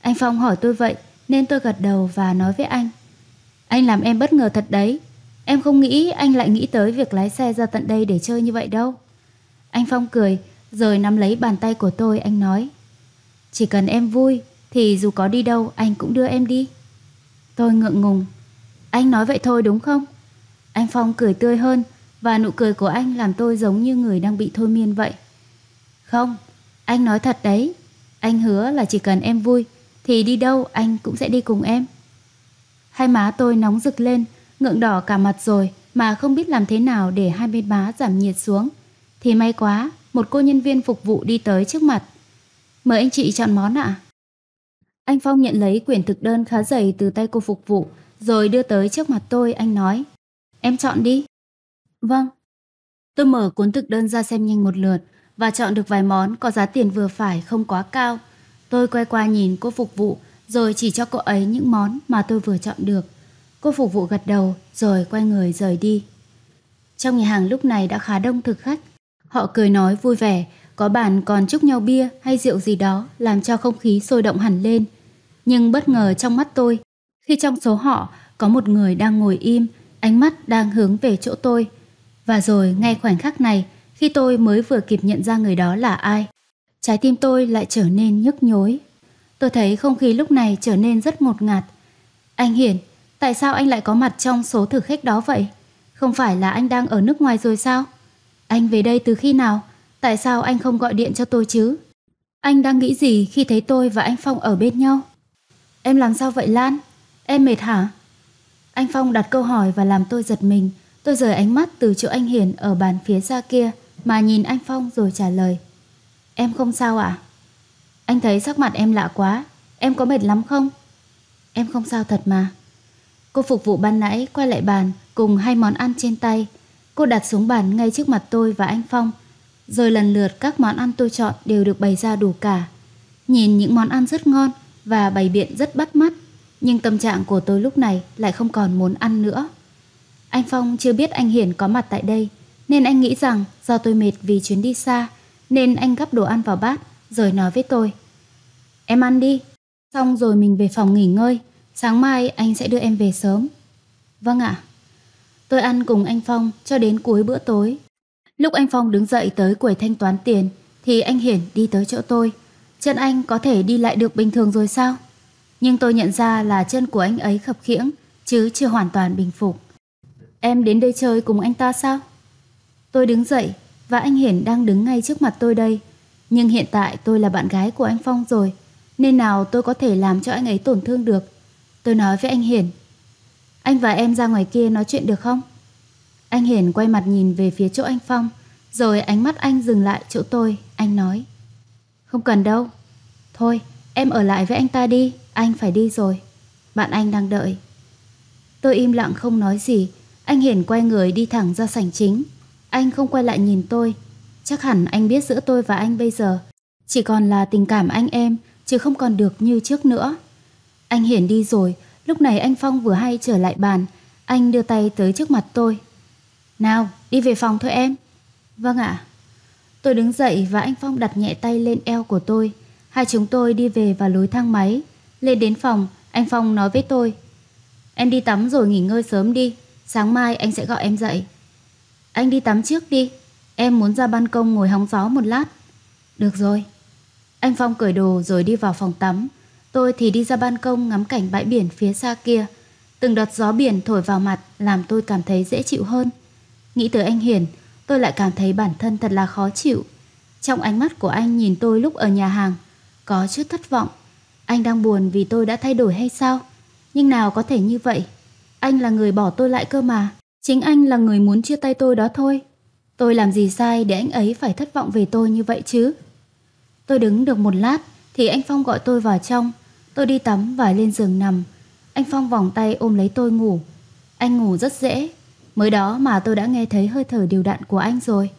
Anh Phong hỏi tôi vậy nên tôi gật đầu và nói với anh. Anh làm em bất ngờ thật đấy. Em không nghĩ anh lại nghĩ tới việc lái xe ra tận đây để chơi như vậy đâu. Anh Phong cười rồi nắm lấy bàn tay của tôi, anh nói. Chỉ cần em vui thì dù có đi đâu anh cũng đưa em đi. Tôi ngượng ngùng. Anh nói vậy thôi đúng không? Anh Phong cười tươi hơn và nụ cười của anh làm tôi giống như người đang bị thôi miên vậy. Không, anh nói thật đấy. Anh hứa là chỉ cần em vui thì đi đâu anh cũng sẽ đi cùng em. Hai má tôi nóng rực lên, ngượng đỏ cả mặt rồi mà không biết làm thế nào để hai bên má giảm nhiệt xuống. Thì may quá, một cô nhân viên phục vụ đi tới trước mặt. Mời anh chị chọn món ạ. Anh Phong nhận lấy quyển thực đơn khá dày từ tay cô phục vụ, rồi đưa tới trước mặt tôi, anh nói. Em chọn đi. Vâng. Tôi mở cuốn thực đơn ra xem nhanh một lượt và chọn được vài món có giá tiền vừa phải, không quá cao. Tôi quay qua nhìn cô phục vụ rồi chỉ cho cô ấy những món mà tôi vừa chọn được. Cô phục vụ gật đầu rồi quay người rời đi. Trong nhà hàng lúc này đã khá đông thực khách. Họ cười nói vui vẻ, có bàn còn chúc nhau bia hay rượu gì đó làm cho không khí sôi động hẳn lên. Nhưng bất ngờ trong mắt tôi, khi trong số họ có một người đang ngồi im, ánh mắt đang hướng về chỗ tôi. Và rồi ngay khoảnh khắc này, khi tôi mới vừa kịp nhận ra người đó là ai, trái tim tôi lại trở nên nhức nhối. Tôi thấy không khí lúc này trở nên rất ngột ngạt. Anh Hiển, tại sao anh lại có mặt trong số thực khách đó vậy? Không phải là anh đang ở nước ngoài rồi sao? Anh về đây từ khi nào? Tại sao anh không gọi điện cho tôi chứ? Anh đang nghĩ gì khi thấy tôi và anh Phong ở bên nhau? Em làm sao vậy Lan? Em mệt hả? Anh Phong đặt câu hỏi và làm tôi giật mình. Tôi rời ánh mắt từ chỗ anh Hiển ở bàn phía xa kia mà nhìn anh Phong rồi trả lời. Em không sao ạ? À? Anh thấy sắc mặt em lạ quá. Em có mệt lắm không? Em không sao thật mà. Cô phục vụ ban nãy quay lại bàn cùng hai món ăn trên tay. Cô đặt xuống bàn ngay trước mặt tôi và anh Phong. Rồi lần lượt các món ăn tôi chọn đều được bày ra đủ cả. Nhìn những món ăn rất ngon và bày biện rất bắt mắt, nhưng tâm trạng của tôi lúc này lại không còn muốn ăn nữa. Anh Phong chưa biết anh Hiển có mặt tại đây, nên anh nghĩ rằng do tôi mệt vì chuyến đi xa, nên anh gắp đồ ăn vào bát rồi nói với tôi. Em ăn đi, xong rồi mình về phòng nghỉ ngơi. Sáng mai anh sẽ đưa em về sớm. Vâng ạ. Tôi ăn cùng anh Phong cho đến cuối bữa tối. Lúc anh Phong đứng dậy tới quầy thanh toán tiền thì anh Hiển đi tới chỗ tôi. Chân anh có thể đi lại được bình thường rồi sao? Nhưng tôi nhận ra là chân của anh ấy khập khiễng chứ chưa hoàn toàn bình phục. Em đến đây chơi cùng anh ta sao? Tôi đứng dậy và anh Hiển đang đứng ngay trước mặt tôi đây. Nhưng hiện tại tôi là bạn gái của anh Phong rồi, nên nào tôi có thể làm cho anh ấy tổn thương được. Tôi nói với anh Hiển. Anh và em ra ngoài kia nói chuyện được không? Anh Hiển quay mặt nhìn về phía chỗ anh Phong, rồi ánh mắt anh dừng lại chỗ tôi, anh nói. Không cần đâu. Thôi, em ở lại với anh ta đi, anh phải đi rồi. Bạn anh đang đợi. Tôi im lặng không nói gì, anh Hiển quay người đi thẳng ra sảnh chính. Anh không quay lại nhìn tôi, chắc hẳn anh biết giữa tôi và anh bây giờ chỉ còn là tình cảm anh em, chứ không còn được như trước nữa. Anh Hiển đi rồi, lúc này anh Phong vừa hay trở lại bàn, anh đưa tay tới trước mặt tôi. Nào, đi về phòng thôi em. Vâng ạ. Tôi đứng dậy và anh Phong đặt nhẹ tay lên eo của tôi. Hai chúng tôi đi về vào lối thang máy. Lên đến phòng, anh Phong nói với tôi. Em đi tắm rồi nghỉ ngơi sớm đi, sáng mai anh sẽ gọi em dậy. Anh đi tắm trước đi, em muốn ra ban công ngồi hóng gió một lát. Được rồi. Anh Phong cởi đồ rồi đi vào phòng tắm. Tôi thì đi ra ban công ngắm cảnh bãi biển phía xa kia. Từng đợt gió biển thổi vào mặt làm tôi cảm thấy dễ chịu hơn. Nghĩ tới anh Hiển, tôi lại cảm thấy bản thân thật là khó chịu. Trong ánh mắt của anh nhìn tôi lúc ở nhà hàng, có chút thất vọng. Anh đang buồn vì tôi đã thay đổi hay sao? Nhưng nào có thể như vậy. Anh là người bỏ tôi lại cơ mà. Chính anh là người muốn chia tay tôi đó thôi. Tôi làm gì sai để anh ấy phải thất vọng về tôi như vậy chứ? Tôi đứng được một lát thì anh Phong gọi tôi vào trong. Tôi đi tắm và lên giường nằm. Anh Phong vòng tay ôm lấy tôi ngủ. Anh ngủ rất dễ. Mới đó mà tôi đã nghe thấy hơi thở đều đặn của anh rồi.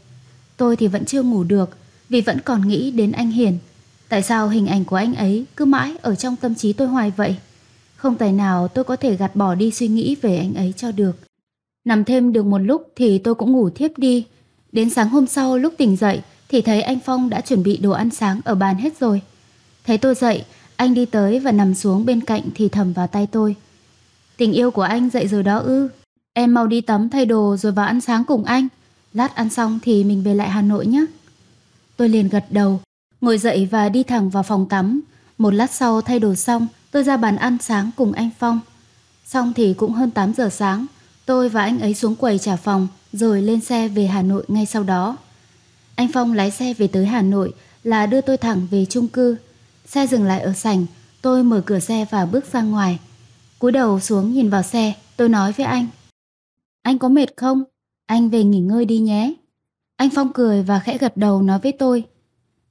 Tôi thì vẫn chưa ngủ được, vì vẫn còn nghĩ đến anh Hiển. Tại sao hình ảnh của anh ấy cứ mãi ở trong tâm trí tôi hoài vậy? Không tài nào tôi có thể gạt bỏ đi suy nghĩ về anh ấy cho được. Nằm thêm được một lúc thì tôi cũng ngủ thiếp đi. Đến sáng hôm sau lúc tỉnh dậy thì thấy anh Phong đã chuẩn bị đồ ăn sáng ở bàn hết rồi. Thấy tôi dậy, anh đi tới và nằm xuống bên cạnh thì thầm vào tai tôi. Tình yêu của anh dậy rồi đó ư? Em mau đi tắm thay đồ rồi vào ăn sáng cùng anh. Lát ăn xong thì mình về lại Hà Nội nhé. Tôi liền gật đầu, ngồi dậy và đi thẳng vào phòng tắm. Một lát sau thay đồ xong, tôi ra bàn ăn sáng cùng anh Phong. Xong thì cũng hơn tám giờ sáng, tôi và anh ấy xuống quầy trả phòng rồi lên xe về Hà Nội ngay sau đó. Anh Phong lái xe về tới Hà Nội là đưa tôi thẳng về chung cư. Xe dừng lại ở sảnh, tôi mở cửa xe và bước ra ngoài. Cúi đầu xuống nhìn vào xe, tôi nói với anh. Anh có mệt không? Anh về nghỉ ngơi đi nhé. Anh Phong cười và khẽ gật đầu nói với tôi.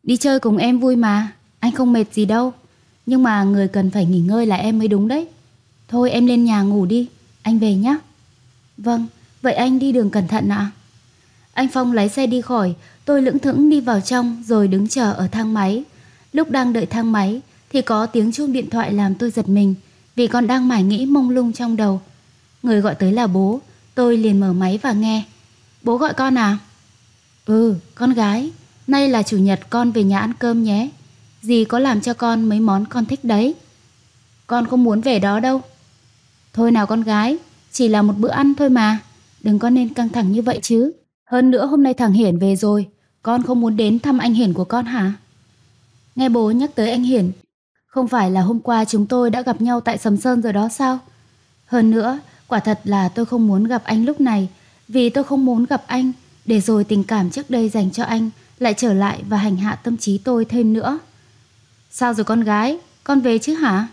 Đi chơi cùng em vui mà, anh không mệt gì đâu. Nhưng mà người cần phải nghỉ ngơi là em mới đúng đấy. Thôi em lên nhà ngủ đi, anh về nhé. Vâng, vậy anh đi đường cẩn thận ạ. À? Anh Phong lái xe đi khỏi, tôi lững thững đi vào trong rồi đứng chờ ở thang máy. Lúc đang đợi thang máy thì có tiếng chuông điện thoại làm tôi giật mình vì còn đang mải nghĩ mông lung trong đầu. Người gọi tới là bố, tôi liền mở máy và nghe. Bố gọi con à? Ừ, con gái, nay là chủ nhật con về nhà ăn cơm nhé. Dì có làm cho con mấy món con thích đấy. Con không muốn về đó đâu. Thôi nào con gái, chỉ là một bữa ăn thôi mà. Đừng có nên căng thẳng như vậy chứ. Hơn nữa hôm nay thằng Hiển về rồi, con không muốn đến thăm anh Hiển của con hả? Nghe bố nhắc tới anh Hiển, không phải là hôm qua chúng tôi đã gặp nhau tại Sầm Sơn rồi đó sao? Hơn nữa, quả thật là tôi không muốn gặp anh lúc này, vì tôi không muốn gặp anh để rồi tình cảm trước đây dành cho anh lại trở lại và hành hạ tâm trí tôi thêm nữa. Sao rồi con gái, con về chứ hả?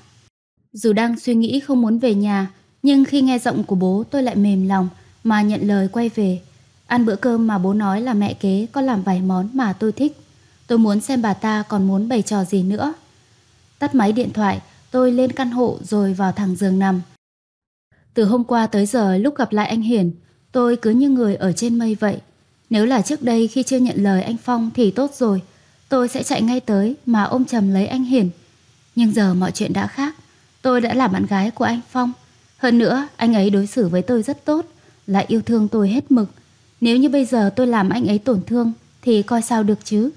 Dù đang suy nghĩ không muốn về nhà, nhưng khi nghe giọng của bố tôi lại mềm lòng mà nhận lời quay về. Ăn bữa cơm mà bố nói là mẹ kế có làm vài món mà tôi thích. Tôi muốn xem bà ta còn muốn bày trò gì nữa. Tắt máy điện thoại, tôi lên căn hộ rồi vào thẳng giường nằm. Từ hôm qua tới giờ lúc gặp lại anh Hiển, tôi cứ như người ở trên mây vậy. Nếu là trước đây khi chưa nhận lời anh Phong thì tốt rồi, tôi sẽ chạy ngay tới mà ôm chầm lấy anh Hiển. Nhưng giờ mọi chuyện đã khác, tôi đã là bạn gái của anh Phong. Hơn nữa, anh ấy đối xử với tôi rất tốt, lại yêu thương tôi hết mực. Nếu như bây giờ tôi làm anh ấy tổn thương thì coi sao được chứ.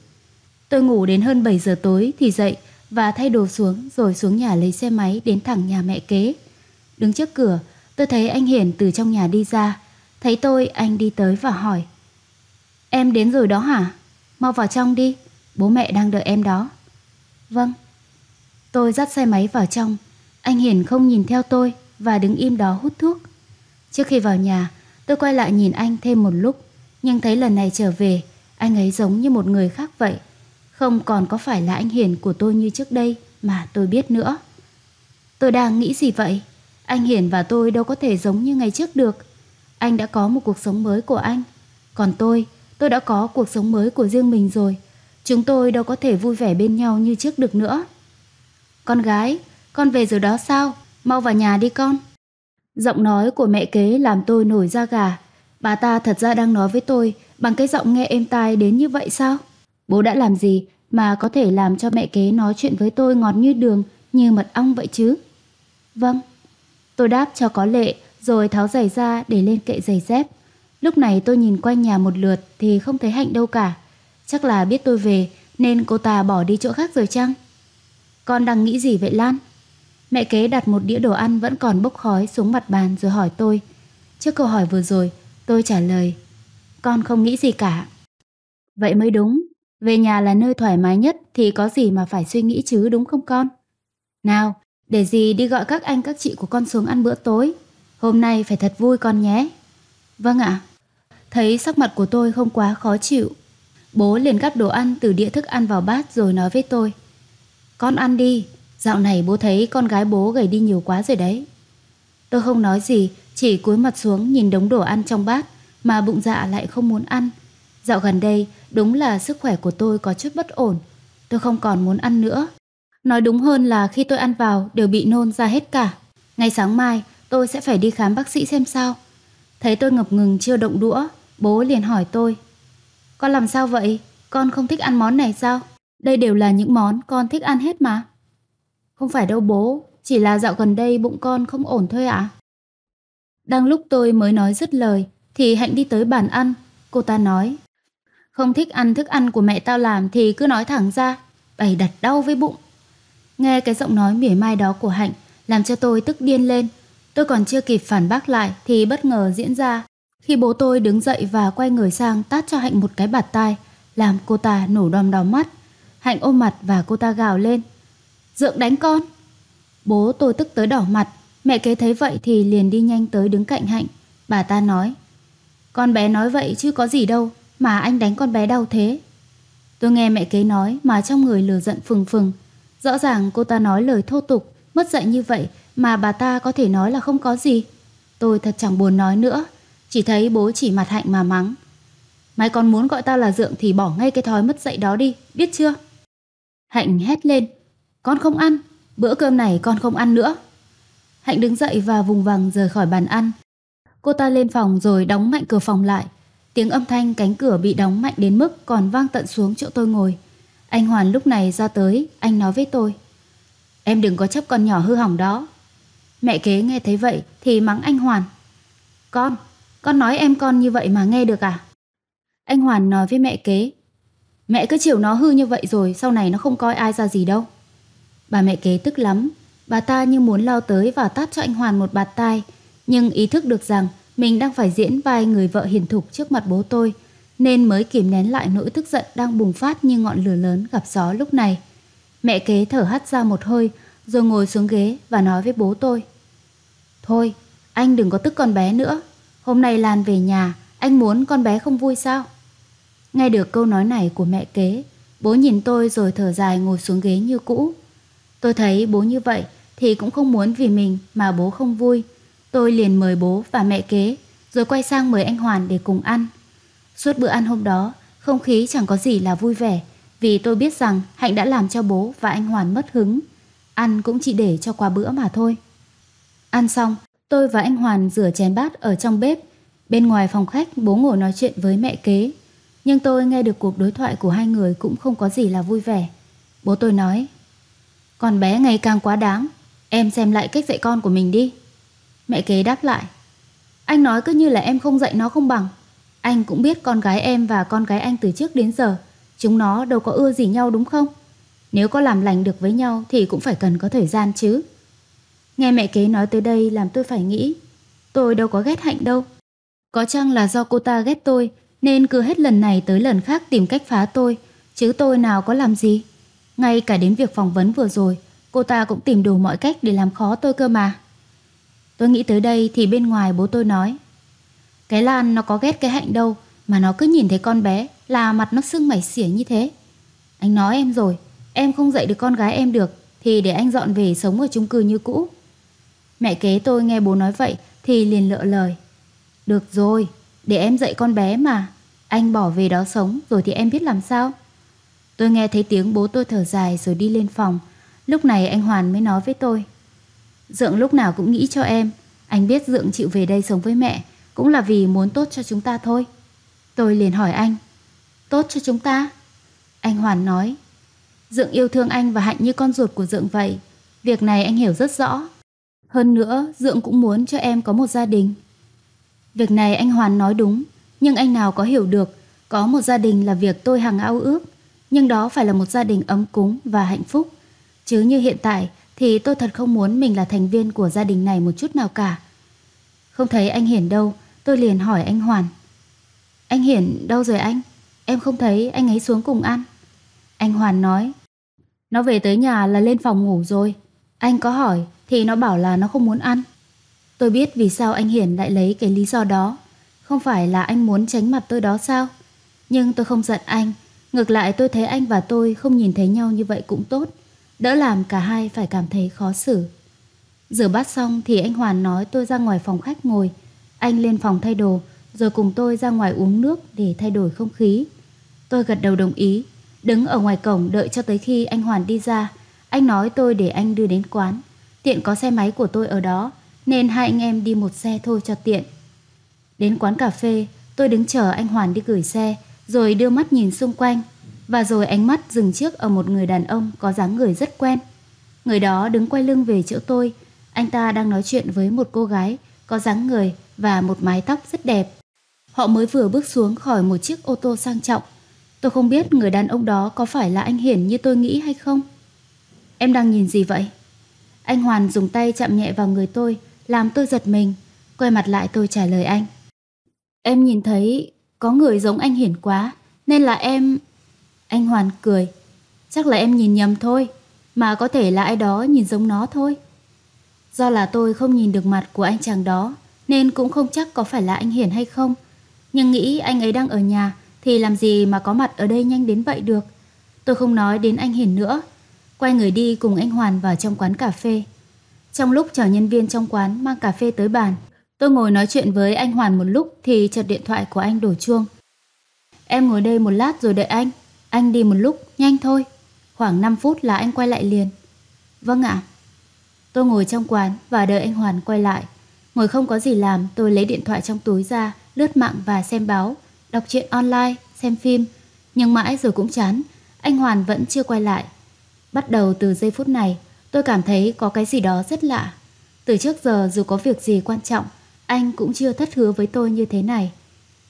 Tôi ngủ đến hơn bảy giờ tối thì dậy và thay đồ xuống rồi xuống nhà lấy xe máy đến thẳng nhà mẹ kế. Đứng trước cửa, tôi thấy anh Hiển từ trong nhà đi ra. Thấy tôi, anh đi tới và hỏi. Em đến rồi đó hả? Mau vào trong đi, bố mẹ đang đợi em đó. Vâng. Tôi dắt xe máy vào trong. Anh Hiển không nhìn theo tôi và đứng im đó hút thuốc. Trước khi vào nhà, tôi quay lại nhìn anh thêm một lúc, nhưng thấy lần này trở về, anh ấy giống như một người khác vậy. Không còn có phải là anh Hiển của tôi như trước đây mà tôi biết nữa. Tôi đang nghĩ gì vậy? Anh Hiển và tôi đâu có thể giống như ngày trước được. Anh đã có một cuộc sống mới của anh. Còn tôi, tôi đã có cuộc sống mới của riêng mình rồi. Chúng tôi đâu có thể vui vẻ bên nhau như trước được nữa. Con gái, con về rồi đó sao? Mau vào nhà đi con. Giọng nói của mẹ kế làm tôi nổi da gà. Bà ta thật ra đang nói với tôi bằng cái giọng nghe êm tai đến như vậy sao? Bố đã làm gì mà có thể làm cho mẹ kế nói chuyện với tôi ngọt như đường, như mật ong vậy chứ? Vâng. Tôi đáp cho có lệ rồi tháo giày ra để lên kệ giày dép. Lúc này tôi nhìn quanh nhà một lượt thì không thấy Hạnh đâu cả. Chắc là biết tôi về nên cô ta bỏ đi chỗ khác rồi chăng? Con đang nghĩ gì vậy Lan? Mẹ kế đặt một đĩa đồ ăn vẫn còn bốc khói xuống mặt bàn rồi hỏi tôi. Trước câu hỏi vừa rồi, tôi trả lời. Con không nghĩ gì cả. Vậy mới đúng. Về nhà là nơi thoải mái nhất thì có gì mà phải suy nghĩ chứ đúng không con? Nào, để dì đi gọi các anh các chị của con xuống ăn bữa tối. Hôm nay phải thật vui con nhé. Vâng ạ. thấy sắc mặt của tôi không quá khó chịu. Bố liền gắp đồ ăn từ đĩa thức ăn vào bát rồi nói với tôi: "Con ăn đi, dạo này bố thấy con gái bố gầy đi nhiều quá rồi đấy." Tôi không nói gì, chỉ cúi mặt xuống nhìn đống đồ ăn trong bát mà bụng dạ lại không muốn ăn. Dạo gần đây đúng là sức khỏe của tôi có chút bất ổn, tôi không còn muốn ăn nữa. Nói đúng hơn là khi tôi ăn vào đều bị nôn ra hết cả. Ngay sáng mai tôi sẽ phải đi khám bác sĩ xem sao. Thấy tôi ngập ngừng chưa động đũa, bố liền hỏi tôi: "Con làm sao vậy? Con không thích ăn món này sao? Đây đều là những món con thích ăn hết mà." "Không phải đâu bố, chỉ là dạo gần đây bụng con không ổn thôi ạ." Đang lúc tôi mới nói dứt lời thì Hạnh đi tới bàn ăn. Cô ta nói: "Không thích ăn thức ăn của mẹ tao làm thì cứ nói thẳng ra, bày đặt đau với bụng." Nghe cái giọng nói mỉa mai đó của Hạnh làm cho tôi tức điên lên. Tôi còn chưa kịp phản bác lại thì bất ngờ diễn ra khi bố tôi đứng dậy và quay người sang tát cho Hạnh một cái bạt tai, làm cô ta nổ đom đóm mắt. Hạnh ôm mặt và cô ta gào lên: "Dượng đánh con!" Bố tôi tức tới đỏ mặt. Mẹ kế thấy vậy thì liền đi nhanh tới đứng cạnh Hạnh. Bà ta nói: "Con bé nói vậy chứ có gì đâu, mà anh đánh con bé đau thế." Tôi nghe mẹ kế nói mà trong người lửa giận phừng phừng. Rõ ràng cô ta nói lời thô tục, mất dạy như vậy mà bà ta có thể nói là không có gì. Tôi thật chẳng buồn nói nữa, chỉ thấy bố chỉ mặt Hạnh mà mắng: "Mày còn muốn gọi tao là dượng thì bỏ ngay cái thói mất dạy đó đi, biết chưa?" Hạnh hét lên: "Con không ăn, bữa cơm này con không ăn nữa." Hạnh đứng dậy và vùng vằng rời khỏi bàn ăn. Cô ta lên phòng rồi đóng mạnh cửa phòng lại. Tiếng âm thanh cánh cửa bị đóng mạnh đến mức còn vang tận xuống chỗ tôi ngồi. Anh Hoàn lúc này ra tới, anh nói với tôi: "Em đừng có chấp con nhỏ hư hỏng đó." Mẹ kế nghe thấy vậy thì mắng anh Hoàn: Con, con nói em con như vậy mà nghe được à?" Anh Hoàn nói với mẹ kế: "Mẹ cứ chiều nó hư như vậy rồi sau này nó không coi ai ra gì đâu." Bà mẹ kế tức lắm, bà ta như muốn lao tới và tát cho anh Hoàn một bạt tai, nhưng ý thức được rằng mình đang phải diễn vai người vợ hiền thục trước mặt bố tôi, nên mới kìm nén lại nỗi tức giận đang bùng phát như ngọn lửa lớn gặp gió lúc này. Mẹ kế thở hắt ra một hơi rồi ngồi xuống ghế và nói với bố tôi: "Thôi, anh đừng có tức con bé nữa. Hôm nay Lan về nhà, anh muốn con bé không vui sao?" Nghe được câu nói này của mẹ kế, bố nhìn tôi rồi thở dài ngồi xuống ghế như cũ. Tôi thấy bố như vậy thì cũng không muốn vì mình mà bố không vui. Tôi liền mời bố và mẹ kế, rồi quay sang mời anh Hoàn để cùng ăn. Suốt bữa ăn hôm đó, không khí chẳng có gì là vui vẻ, vì tôi biết rằng Hạnh đã làm cho bố và anh Hoàn mất hứng. Ăn cũng chỉ để cho qua bữa mà thôi. Ăn xong, tôi và anh Hoàn rửa chén bát ở trong bếp. Bên ngoài phòng khách, bố ngồi nói chuyện với mẹ kế. Nhưng tôi nghe được cuộc đối thoại của hai người cũng không có gì là vui vẻ. Bố tôi nói: "Con bé ngày càng quá đáng, em xem lại cách dạy con của mình đi." Mẹ kế đáp lại: "Anh nói cứ như là em không dạy nó không bằng. Anh cũng biết con gái em và con gái anh từ trước đến giờ, chúng nó đâu có ưa gì nhau đúng không? Nếu có làm lành được với nhau thì cũng phải cần có thời gian chứ." Nghe mẹ kế nói tới đây làm tôi phải nghĩ. Tôi đâu có ghét Hạnh đâu. Có chăng là do cô ta ghét tôi nên cứ hết lần này tới lần khác tìm cách phá tôi, chứ tôi nào có làm gì. Ngay cả đến việc phỏng vấn vừa rồi, cô ta cũng tìm đủ mọi cách để làm khó tôi cơ mà. Tôi nghĩ tới đây thì bên ngoài bố tôi nói: "Cái Lan nó có ghét cái Hạnh đâu, mà nó cứ nhìn thấy con bé là mặt nó sưng mày xỉa như thế. Anh nói em rồi, em không dạy được con gái em được thì để anh dọn về sống ở chung cư như cũ." Mẹ kế tôi nghe bố nói vậy thì liền lỡ lời: "Được rồi, để em dạy con bé mà. Anh bỏ về đó sống rồi thì em biết làm sao." Tôi nghe thấy tiếng bố tôi thở dài rồi đi lên phòng. Lúc này anh Hoàn mới nói với tôi: "Dượng lúc nào cũng nghĩ cho em. Anh biết Dượng chịu về đây sống với mẹ cũng là vì muốn tốt cho chúng ta thôi." Tôi liền hỏi anh: "Tốt cho chúng ta?" Anh Hoàn nói: "Dượng yêu thương anh và Hạnh như con ruột của Dượng vậy. Việc này anh hiểu rất rõ. Hơn nữa Dượng cũng muốn cho em có một gia đình." Việc này anh Hoàn nói đúng, nhưng anh nào có hiểu được. Có một gia đình là việc tôi hằng ao ước, nhưng đó phải là một gia đình ấm cúng và hạnh phúc. Chứ như hiện tại thì tôi thật không muốn mình là thành viên của gia đình này một chút nào cả. Không thấy anh Hiển đâu, tôi liền hỏi anh Hoàn: "Anh Hiển đâu rồi anh? Em không thấy anh ấy xuống cùng ăn." Anh Hoàn nói: "Nó về tới nhà là lên phòng ngủ rồi. Anh có hỏi thì nó bảo là nó không muốn ăn." Tôi biết vì sao anh Hiển lại lấy cái lý do đó. Không phải là anh muốn tránh mặt tôi đó sao? Nhưng tôi không giận anh. Ngược lại tôi thấy anh và tôi không nhìn thấy nhau như vậy cũng tốt, đỡ làm cả hai phải cảm thấy khó xử. Rửa bát xong thì anh Hoàn nói tôi ra ngoài phòng khách ngồi. Anh lên phòng thay đồ, rồi cùng tôi ra ngoài uống nước để thay đổi không khí. Tôi gật đầu đồng ý, đứng ở ngoài cổng đợi cho tới khi anh Hoàn đi ra. Anh nói tôi để anh đưa đến quán, tiện có xe máy của tôi ở đó, nên hai anh em đi một xe thôi cho tiện. Đến quán cà phê, tôi đứng chờ anh Hoàn đi gửi xe, rồi đưa mắt nhìn xung quanh, và rồi ánh mắt dừng chiếc ở một người đàn ông có dáng người rất quen. Người đó đứng quay lưng về chỗ tôi, anh ta đang nói chuyện với một cô gái có dáng người và một mái tóc rất đẹp. Họ mới vừa bước xuống khỏi một chiếc ô tô sang trọng. Tôi không biết người đàn ông đó có phải là anh Hiển như tôi nghĩ hay không. Em đang nhìn gì vậy? Anh Hoàn dùng tay chạm nhẹ vào người tôi, làm tôi giật mình. Quay mặt lại tôi trả lời anh. Em nhìn thấy có người giống anh Hiển quá, nên là em... Anh Hoàn cười. Chắc là em nhìn nhầm thôi, mà có thể là ai đó nhìn giống nó thôi. Do là tôi không nhìn được mặt của anh chàng đó, nên cũng không chắc có phải là anh Hiển hay không. Nhưng nghĩ anh ấy đang ở nhà thì làm gì mà có mặt ở đây nhanh đến vậy được. Tôi không nói đến anh Hiển nữa, quay người đi cùng anh Hoàn vào trong quán cà phê. Trong lúc chờ nhân viên trong quán mang cà phê tới bàn, tôi ngồi nói chuyện với anh Hoàn một lúc thì chợt điện thoại của anh đổ chuông. Em ngồi đây một lát rồi đợi anh, anh đi một lúc, nhanh thôi. Khoảng năm phút là anh quay lại liền. Vâng ạ. Tôi ngồi trong quán và đợi anh Hoàn quay lại. Ngồi không có gì làm, tôi lấy điện thoại trong túi ra, lướt mạng và xem báo, đọc truyện online, xem phim. Nhưng mãi rồi cũng chán, anh Hoàn vẫn chưa quay lại. Bắt đầu từ giây phút này, tôi cảm thấy có cái gì đó rất lạ. Từ trước giờ dù có việc gì quan trọng, anh cũng chưa thất hứa với tôi như thế này.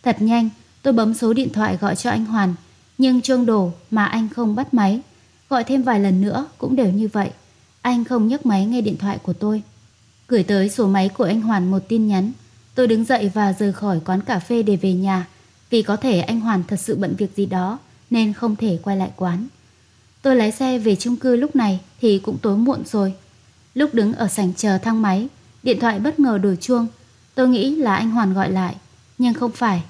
Thật nhanh, tôi bấm số điện thoại gọi cho anh Hoàn, nhưng chuông đổ mà anh không bắt máy. Gọi thêm vài lần nữa cũng đều như vậy, anh không nhấc máy nghe điện thoại của tôi. Gửi tới số máy của anh Hoàn một tin nhắn. Tôi đứng dậy và rời khỏi quán cà phê để về nhà, vì có thể anh Hoàn thật sự bận việc gì đó nên không thể quay lại quán. Tôi lái xe về chung cư lúc này thì cũng tối muộn rồi. Lúc đứng ở sảnh chờ thang máy, điện thoại bất ngờ đổ chuông. Tôi nghĩ là anh Hoàn gọi lại, nhưng không phải.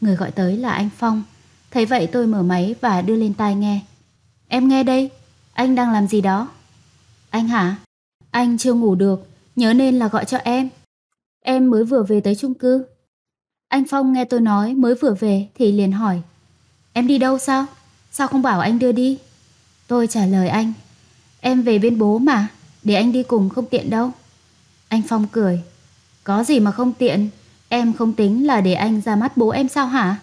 Người gọi tới là anh Phong. Thấy vậy tôi mở máy và đưa lên tai nghe. Em nghe đây, anh đang làm gì đó? Anh hả? Anh chưa ngủ được, nhớ nên là gọi cho em. Em mới vừa về tới chung cư. Anh Phong nghe tôi nói mới vừa về thì liền hỏi. Em đi đâu sao? Sao không bảo anh đưa đi? Tôi trả lời anh. Em về bên bố mà, để anh đi cùng không tiện đâu. Anh Phong cười. Có gì mà không tiện, em không tính là để anh ra mắt bố em sao hả?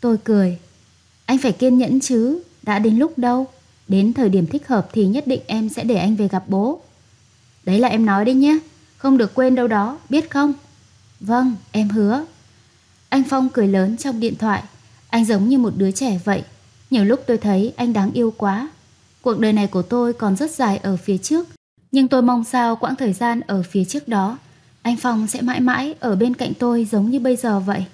Tôi cười. Anh phải kiên nhẫn chứ, đã đến lúc đâu. Đến thời điểm thích hợp thì nhất định em sẽ để anh về gặp bố. Đấy là em nói đấy nhé, không được quên đâu đó, biết không? Vâng, em hứa. Anh Phong cười lớn trong điện thoại. Anh giống như một đứa trẻ vậy. Nhiều lúc tôi thấy anh đáng yêu quá. Cuộc đời này của tôi còn rất dài ở phía trước, nhưng tôi mong sao quãng thời gian ở phía trước đó, anh Phong sẽ mãi mãi ở bên cạnh tôi giống như bây giờ vậy.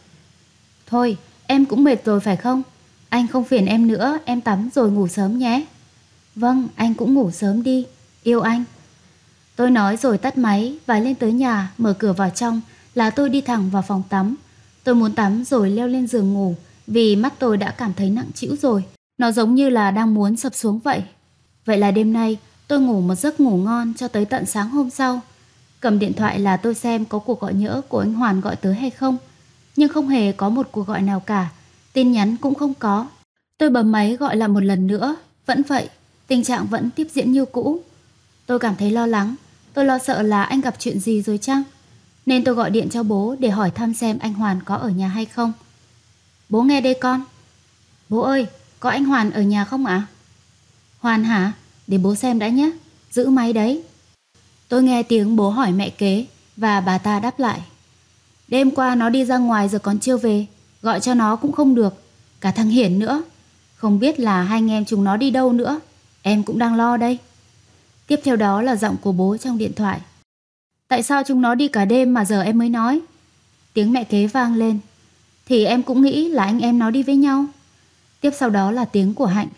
Thôi, em cũng mệt rồi phải không? Anh không phiền em nữa, em tắm rồi ngủ sớm nhé. Vâng, anh cũng ngủ sớm đi, yêu anh. Tôi nói rồi tắt máy và lên tới nhà, mở cửa vào trong là tôi đi thẳng vào phòng tắm. Tôi muốn tắm rồi leo lên giường ngủ, vì mắt tôi đã cảm thấy nặng trĩu rồi. Nó giống như là đang muốn sập xuống vậy. Vậy là đêm nay tôi ngủ một giấc ngủ ngon cho tới tận sáng hôm sau. Cầm điện thoại là tôi xem có cuộc gọi nhỡ của anh Hoàn gọi tới hay không. Nhưng không hề có một cuộc gọi nào cả, tin nhắn cũng không có. Tôi bấm máy gọi lại một lần nữa, vẫn vậy, tình trạng vẫn tiếp diễn như cũ. Tôi cảm thấy lo lắng, tôi lo sợ là anh gặp chuyện gì rồi chăng? Nên tôi gọi điện cho bố để hỏi thăm xem anh Hoàn có ở nhà hay không. Bố nghe đây con. Bố ơi, có anh Hoàn ở nhà không ạ? À? Hoàn hả? Để bố xem đã nhé, giữ máy đấy. Tôi nghe tiếng bố hỏi mẹ kế và bà ta đáp lại. Đêm qua nó đi ra ngoài rồi còn chưa về, gọi cho nó cũng không được, cả thằng Hiển nữa. Không biết là hai anh em chúng nó đi đâu nữa, em cũng đang lo đây. Tiếp theo đó là giọng của bố trong điện thoại. Tại sao chúng nó đi cả đêm mà giờ em mới nói? Tiếng mẹ kế vang lên. Thì em cũng nghĩ là anh em nó đi với nhau. Tiếp sau đó là tiếng của Hạnh.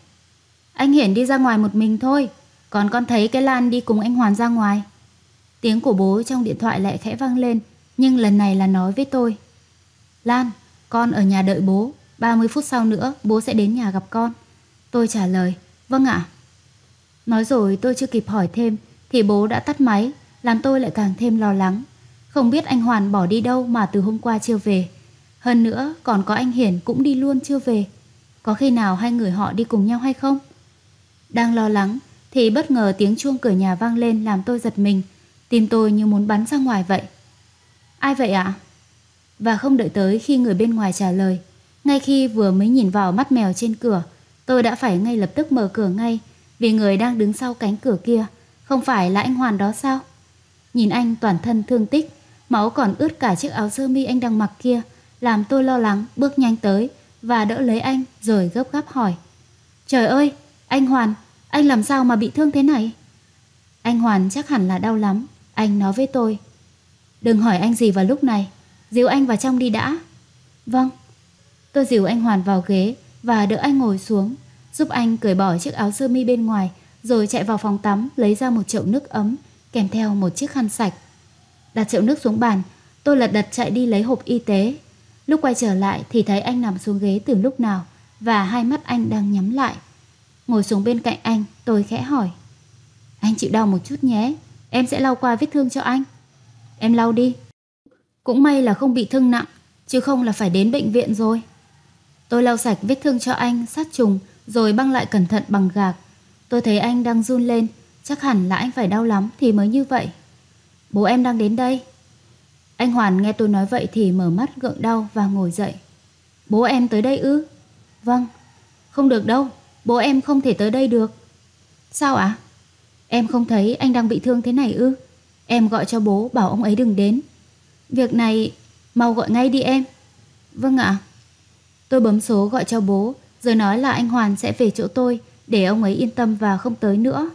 Anh Hiển đi ra ngoài một mình thôi, còn con thấy cái Lan đi cùng anh Hoàn ra ngoài. Tiếng của bố trong điện thoại lại khẽ vang lên, nhưng lần này là nói với tôi. Lan, con ở nhà đợi bố, ba mươi phút sau nữa bố sẽ đến nhà gặp con. Tôi trả lời, vâng ạ. Nói rồi tôi chưa kịp hỏi thêm thì bố đã tắt máy, làm tôi lại càng thêm lo lắng. Không biết anh Hoàn bỏ đi đâu mà từ hôm qua chưa về. Hơn nữa còn có anh Hiển cũng đi luôn chưa về. Có khi nào hai người họ đi cùng nhau hay không? Đang lo lắng thì bất ngờ tiếng chuông cửa nhà vang lên làm tôi giật mình. Tim tôi như muốn bắn ra ngoài vậy. Ai vậy ạ? Và không đợi tới khi người bên ngoài trả lời, ngay khi vừa mới nhìn vào mắt mèo trên cửa, tôi đã phải ngay lập tức mở cửa ngay, vì người đang đứng sau cánh cửa kia không phải là anh Hoàn đó sao? Nhìn anh toàn thân thương tích, máu còn ướt cả chiếc áo sơ mi anh đang mặc kia, làm tôi lo lắng bước nhanh tới và đỡ lấy anh rồi gấp gáp hỏi. Trời ơi, anh Hoàn, anh làm sao mà bị thương thế này? Anh Hoàn chắc hẳn là đau lắm, anh nói với tôi. Đừng hỏi anh gì vào lúc này, dìu anh vào trong đi đã. Vâng. Tôi dìu anh Hoàn vào ghế và đỡ anh ngồi xuống, giúp anh cởi bỏ chiếc áo sơ mi bên ngoài rồi chạy vào phòng tắm lấy ra một chậu nước ấm kèm theo một chiếc khăn sạch. Đặt chậu nước xuống bàn, tôi lật đật chạy đi lấy hộp y tế. Lúc quay trở lại thì thấy anh nằm xuống ghế từ lúc nào và hai mắt anh đang nhắm lại. Ngồi xuống bên cạnh anh, tôi khẽ hỏi. Anh chịu đau một chút nhé, em sẽ lau qua vết thương cho anh. Em lau đi. Cũng may là không bị thương nặng, chứ không là phải đến bệnh viện rồi. Tôi lau sạch vết thương cho anh, sát trùng rồi băng lại cẩn thận bằng gạc. Tôi thấy anh đang run lên, chắc hẳn là anh phải đau lắm thì mới như vậy. Bố em đang đến đây. Anh Hoàn nghe tôi nói vậy thì mở mắt gượng đau và ngồi dậy. Bố em tới đây ư? Vâng. Không được đâu, bố em không thể tới đây được. Sao ạ? À? Em không thấy anh đang bị thương thế này ư? Em gọi cho bố bảo ông ấy đừng đến. Việc này mau gọi ngay đi em. Vâng ạ. Tôi bấm số gọi cho bố, rồi nói là anh Hoàn sẽ về chỗ tôi để ông ấy yên tâm và không tới nữa.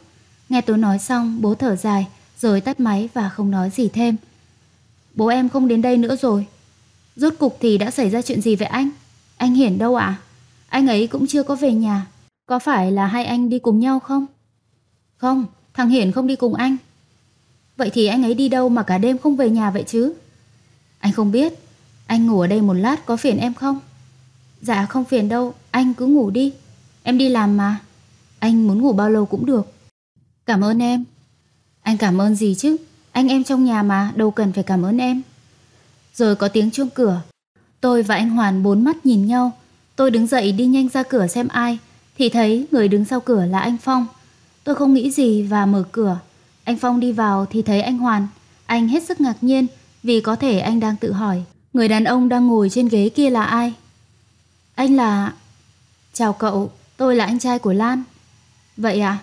Nghe tôi nói xong, bố thở dài rồi tắt máy và không nói gì thêm. Bố em không đến đây nữa rồi. Rốt cục thì đã xảy ra chuyện gì vậy anh? Anh Hiển đâu ạ? À? Anh ấy cũng chưa có về nhà. Có phải là hai anh đi cùng nhau không? Không, thằng Hiển không đi cùng anh. Vậy thì anh ấy đi đâu mà cả đêm không về nhà vậy chứ? Anh không biết. Anh ngủ ở đây một lát có phiền em không? Dạ không phiền đâu, anh cứ ngủ đi. Em đi làm mà. Anh muốn ngủ bao lâu cũng được. Cảm ơn em. Anh cảm ơn gì chứ? Anh em trong nhà mà, đâu cần phải cảm ơn em. Rồi có tiếng chuông cửa. Tôi và anh Hoàn bốn mắt nhìn nhau. Tôi đứng dậy đi nhanh ra cửa xem ai, thì thấy người đứng sau cửa là anh Phong. Tôi không nghĩ gì và mở cửa. Anh Phong đi vào thì thấy anh Hoàn. Anh hết sức ngạc nhiên, vì có thể anh đang tự hỏi người đàn ông đang ngồi trên ghế kia là ai. Anh là... Chào cậu, tôi là anh trai của Lan. Vậy ạ? À?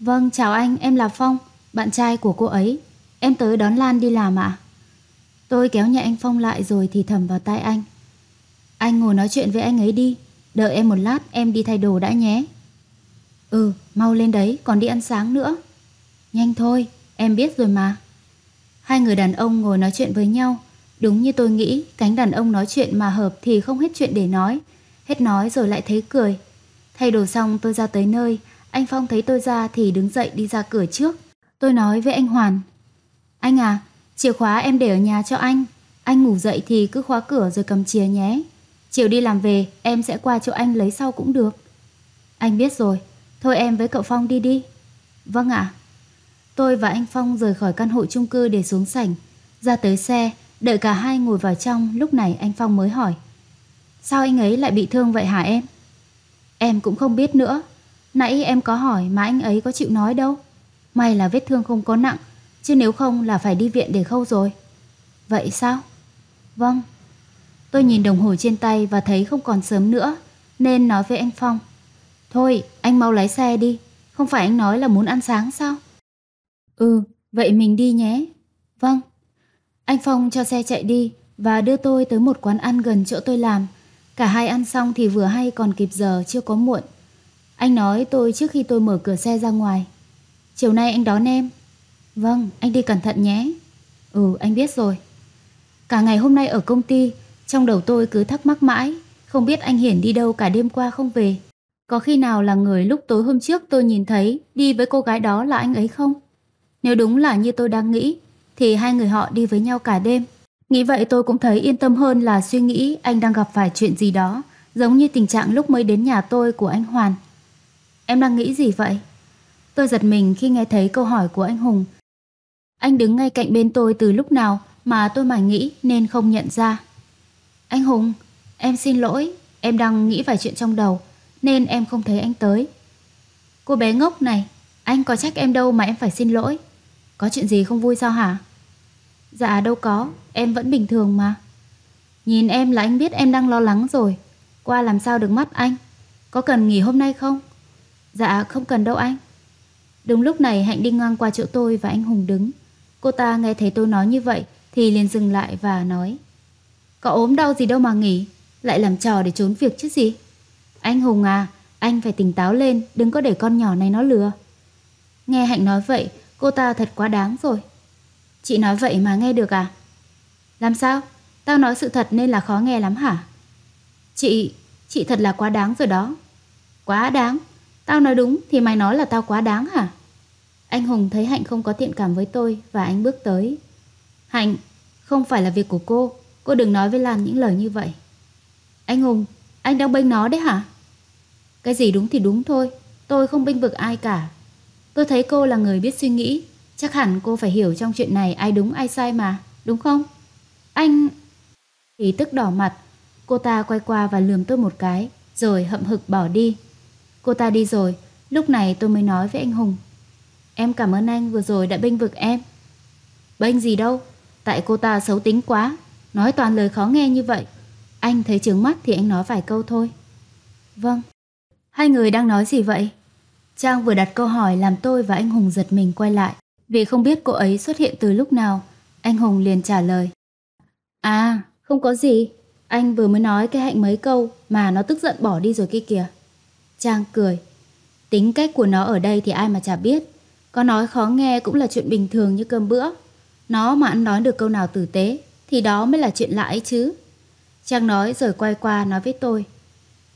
Vâng, chào anh, em là Phong, bạn trai của cô ấy. Em tới đón Lan đi làm ạ. À? Tôi kéo nhẹ anh Phong lại rồi thì thầm vào tai anh. Anh ngồi nói chuyện với anh ấy đi, đợi em một lát, em đi thay đồ đã nhé. Ừ, mau lên đấy, còn đi ăn sáng nữa. Nhanh thôi, em biết rồi mà. Hai người đàn ông ngồi nói chuyện với nhau. Đúng như tôi nghĩ, cánh đàn ông nói chuyện mà hợp thì không hết chuyện để nói. Hết nói rồi lại thấy cười. Thay đồ xong tôi ra tới nơi. Anh Phong thấy tôi ra thì đứng dậy đi ra cửa trước. Tôi nói với anh Hoàn. Anh à, chìa khóa em để ở nhà cho anh. Anh ngủ dậy thì cứ khóa cửa rồi cầm chìa nhé. Chiều đi làm về em sẽ qua chỗ anh lấy sau cũng được. Anh biết rồi. Thôi em với cậu Phong đi đi. Vâng ạ. À. Tôi và anh Phong rời khỏi căn hộ chung cư để xuống sảnh. Ra tới xe, đợi cả hai ngồi vào trong, lúc này anh Phong mới hỏi. Sao anh ấy lại bị thương vậy hả em? Em cũng không biết nữa. Nãy em có hỏi mà anh ấy có chịu nói đâu. May là vết thương không có nặng, chứ nếu không là phải đi viện để khâu rồi. Vậy sao? Vâng. Tôi nhìn đồng hồ trên tay và thấy không còn sớm nữa, nên nói với anh Phong. Thôi, anh mau lái xe đi. Không phải anh nói là muốn ăn sáng sao? Ừ, vậy mình đi nhé. Vâng. Anh Phong cho xe chạy đi và đưa tôi tới một quán ăn gần chỗ tôi làm. Cả hai ăn xong thì vừa hay còn kịp giờ, chưa có muộn. Anh nói tôi trước khi tôi mở cửa xe ra ngoài. Chiều nay anh đón em. Vâng, anh đi cẩn thận nhé. Ừ, anh biết rồi. Cả ngày hôm nay ở công ty, trong đầu tôi cứ thắc mắc mãi, không biết anh Hiển đi đâu cả đêm qua không về. Có khi nào là người lúc tối hôm trước tôi nhìn thấy đi với cô gái đó là anh ấy không? Nếu đúng là như tôi đang nghĩ, thì hai người họ đi với nhau cả đêm. Nghĩ vậy tôi cũng thấy yên tâm hơn là suy nghĩ anh đang gặp phải chuyện gì đó, giống như tình trạng lúc mới đến nhà tôi của anh Hoàn. Em đang nghĩ gì vậy? Tôi giật mình khi nghe thấy câu hỏi của anh Hùng. Anh đứng ngay cạnh bên tôi từ lúc nào mà tôi mải nghĩ nên không nhận ra. Anh Hùng, em xin lỗi, em đang nghĩ vài chuyện trong đầu nên em không thấy anh tới. Cô bé ngốc này, anh có trách em đâu mà em phải xin lỗi. Có chuyện gì không vui sao hả? Dạ đâu có, em vẫn bình thường mà. Nhìn em là anh biết em đang lo lắng rồi. Qua làm sao được mắt anh. Có cần nghỉ hôm nay không? Dạ không cần đâu anh. Đúng lúc này Hạnh đi ngang qua chỗ tôi và anh Hùng đứng. Cô ta nghe thấy tôi nói như vậy thì liền dừng lại và nói: Có ốm đau gì đâu mà nghỉ, lại làm trò để trốn việc chứ gì. Anh Hùng à, anh phải tỉnh táo lên, đừng có để con nhỏ này nó lừa. Nghe Hạnh nói vậy, cô ta thật quá đáng rồi. Chị nói vậy mà nghe được à? Làm sao? Tao nói sự thật nên là khó nghe lắm hả? Chị, chị thật là quá đáng rồi đó. Quá đáng? Tao nói đúng thì mày nói là tao quá đáng hả? Anh Hùng thấy Hạnh không có thiện cảm với tôi và anh bước tới. Hạnh, không phải là việc của cô, cô đừng nói với Lan những lời như vậy. Anh Hùng, anh đang bênh nó đấy hả? Cái gì đúng thì đúng thôi, tôi không bênh vực ai cả. Tôi thấy cô là người biết suy nghĩ, chắc hẳn cô phải hiểu trong chuyện này ai đúng ai sai mà, đúng không? Anh... Thì tức đỏ mặt, cô ta quay qua và lườm tôi một cái, rồi hậm hực bỏ đi. Cô ta đi rồi, lúc này tôi mới nói với anh Hùng: Em cảm ơn anh vừa rồi đã bênh vực em. Bênh gì đâu, tại cô ta xấu tính quá, nói toàn lời khó nghe như vậy. Anh thấy chướng mắt thì anh nói vài câu thôi. Vâng. Hai người đang nói gì vậy? Trang vừa đặt câu hỏi làm tôi và anh Hùng giật mình quay lại, vì không biết cô ấy xuất hiện từ lúc nào. Anh Hùng liền trả lời: À, không có gì, anh vừa mới nói cái Hạnh mấy câu mà nó tức giận bỏ đi rồi kia kìa. Trang cười: Tính cách của nó ở đây thì ai mà chả biết, có nói khó nghe cũng là chuyện bình thường như cơm bữa. Nó mà ăn nói được câu nào tử tế thì đó mới là chuyện lạ ấy chứ. Trang nói rồi quay qua nói với tôi: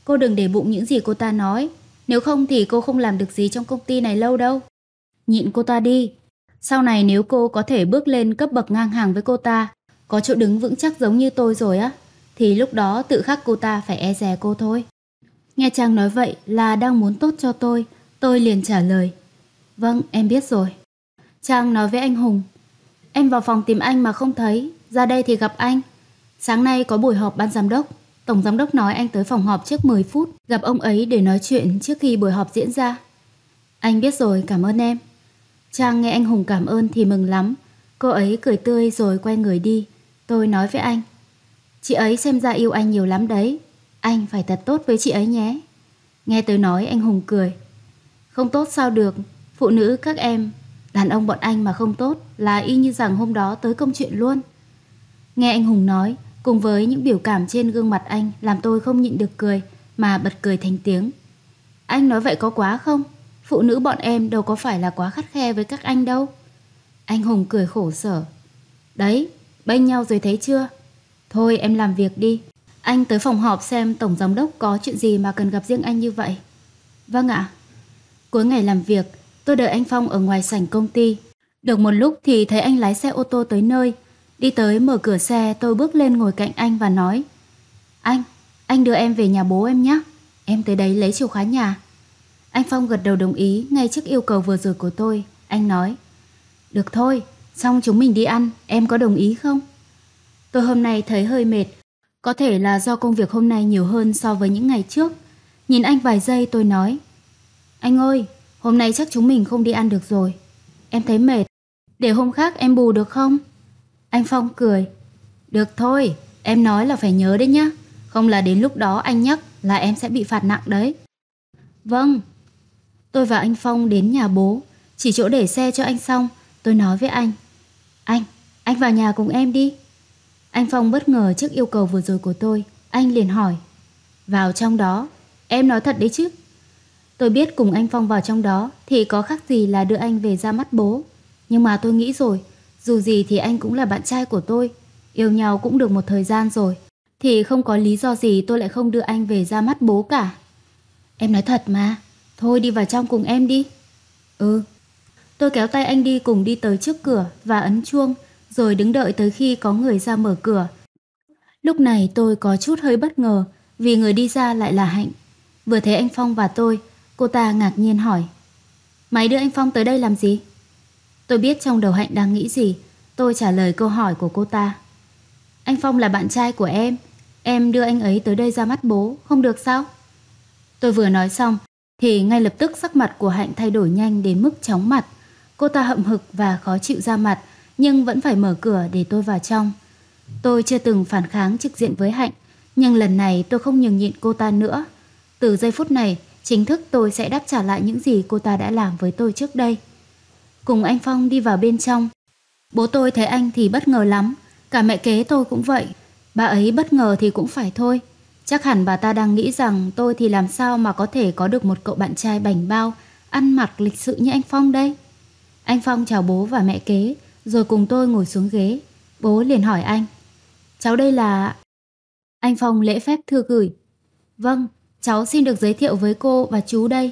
Cô đừng để bụng những gì cô ta nói, nếu không thì cô không làm được gì trong công ty này lâu đâu. Nhịn cô ta đi, sau này nếu cô có thể bước lên cấp bậc ngang hàng với cô ta, có chỗ đứng vững chắc giống như tôi rồi á, thì lúc đó tự khắc cô ta phải e dè cô thôi. Nghe Trang nói vậy là đang muốn tốt cho tôi, tôi liền trả lời: Vâng, em biết rồi. Trang nói với anh Hùng: Em vào phòng tìm anh mà không thấy, ra đây thì gặp anh. Sáng nay có buổi họp ban giám đốc, Tổng Giám đốc nói anh tới phòng họp trước mười phút, gặp ông ấy để nói chuyện trước khi buổi họp diễn ra. Anh biết rồi, cảm ơn em. Trang nghe anh Hùng cảm ơn thì mừng lắm. Cô ấy cười tươi rồi quay người đi. Tôi nói với anh: Chị ấy xem ra yêu anh nhiều lắm đấy, anh phải thật tốt với chị ấy nhé. Nghe tôi nói anh Hùng cười: Không tốt sao được, phụ nữ các em, đàn ông bọn anh mà không tốt là y như rằng hôm đó tới công chuyện luôn. Nghe anh Hùng nói, cùng với những biểu cảm trên gương mặt anh làm tôi không nhịn được cười mà bật cười thành tiếng. Anh nói vậy có quá không? Phụ nữ bọn em đâu có phải là quá khắt khe với các anh đâu. Anh Hùng cười khổ sở: Đấy, bênh nhau rồi thấy chưa? Thôi em làm việc đi, anh tới phòng họp xem Tổng Giám đốc có chuyện gì mà cần gặp riêng anh như vậy. Vâng ạ. Cuối ngày làm việc, tôi đợi anh Phong ở ngoài sảnh công ty. Được một lúc thì thấy anh lái xe ô tô tới nơi. Đi tới mở cửa xe, tôi bước lên ngồi cạnh anh và nói: Anh, anh đưa em về nhà bố em nhé, em tới đấy lấy chìa khóa nhà. Anh Phong gật đầu đồng ý ngay trước yêu cầu vừa rồi của tôi. Anh nói: Được thôi, xong chúng mình đi ăn, em có đồng ý không? Tôi hôm nay thấy hơi mệt, có thể là do công việc hôm nay nhiều hơn so với những ngày trước. Nhìn anh vài giây tôi nói: Anh ơi, hôm nay chắc chúng mình không đi ăn được rồi, em thấy mệt, để hôm khác em bù được không? Anh Phong cười: Được thôi, em nói là phải nhớ đấy nhá, không là đến lúc đó anh nhắc là em sẽ bị phạt nặng đấy. Vâng. Tôi và anh Phong đến nhà bố, chỉ chỗ để xe cho anh xong, tôi nói với anh: Anh, anh vào nhà cùng em đi. Anh Phong bất ngờ trước yêu cầu vừa rồi của tôi, anh liền hỏi: Vào trong đó, em nói thật đấy chứ? Tôi biết cùng anh Phong vào trong đó thì có khác gì là đưa anh về ra mắt bố, nhưng mà tôi nghĩ rồi, dù gì thì anh cũng là bạn trai của tôi, yêu nhau cũng được một thời gian rồi, thì không có lý do gì tôi lại không đưa anh về ra mắt bố cả. Em nói thật mà, thôi đi vào trong cùng em đi. Ừ. Tôi kéo tay anh đi cùng đi tới trước cửa và ấn chuông, rồi đứng đợi tới khi có người ra mở cửa. Lúc này tôi có chút hơi bất ngờ vì người đi ra lại là Hạnh. Vừa thấy anh Phong và tôi, cô ta ngạc nhiên hỏi: "Mày đưa anh Phong tới đây làm gì?" Tôi biết trong đầu Hạnh đang nghĩ gì, tôi trả lời câu hỏi của cô ta: "Anh Phong là bạn trai của em, em đưa anh ấy tới đây ra mắt bố, không được sao?" Tôi vừa nói xong thì ngay lập tức sắc mặt của Hạnh thay đổi nhanh đến mức chóng mặt. Cô ta hậm hực và khó chịu ra mặt, nhưng vẫn phải mở cửa để tôi vào trong. Tôi chưa từng phản kháng trực diện với Hạnh, nhưng lần này tôi không nhường nhịn cô ta nữa. Từ giây phút này, chính thức tôi sẽ đáp trả lại những gì cô ta đã làm với tôi trước đây. Cùng anh Phong đi vào bên trong. Bố tôi thấy anh thì bất ngờ lắm, cả mẹ kế tôi cũng vậy. Bà ấy bất ngờ thì cũng phải thôi. Chắc hẳn bà ta đang nghĩ rằng tôi thì làm sao mà có thể có được một cậu bạn trai bảnh bao, ăn mặc lịch sự như anh Phong đây. Anh Phong chào bố và mẹ kế, rồi cùng tôi ngồi xuống ghế. Bố liền hỏi anh: "Cháu đây là..." Anh Phong lễ phép thưa gửi: "Vâng, cháu xin được giới thiệu với cô và chú đây.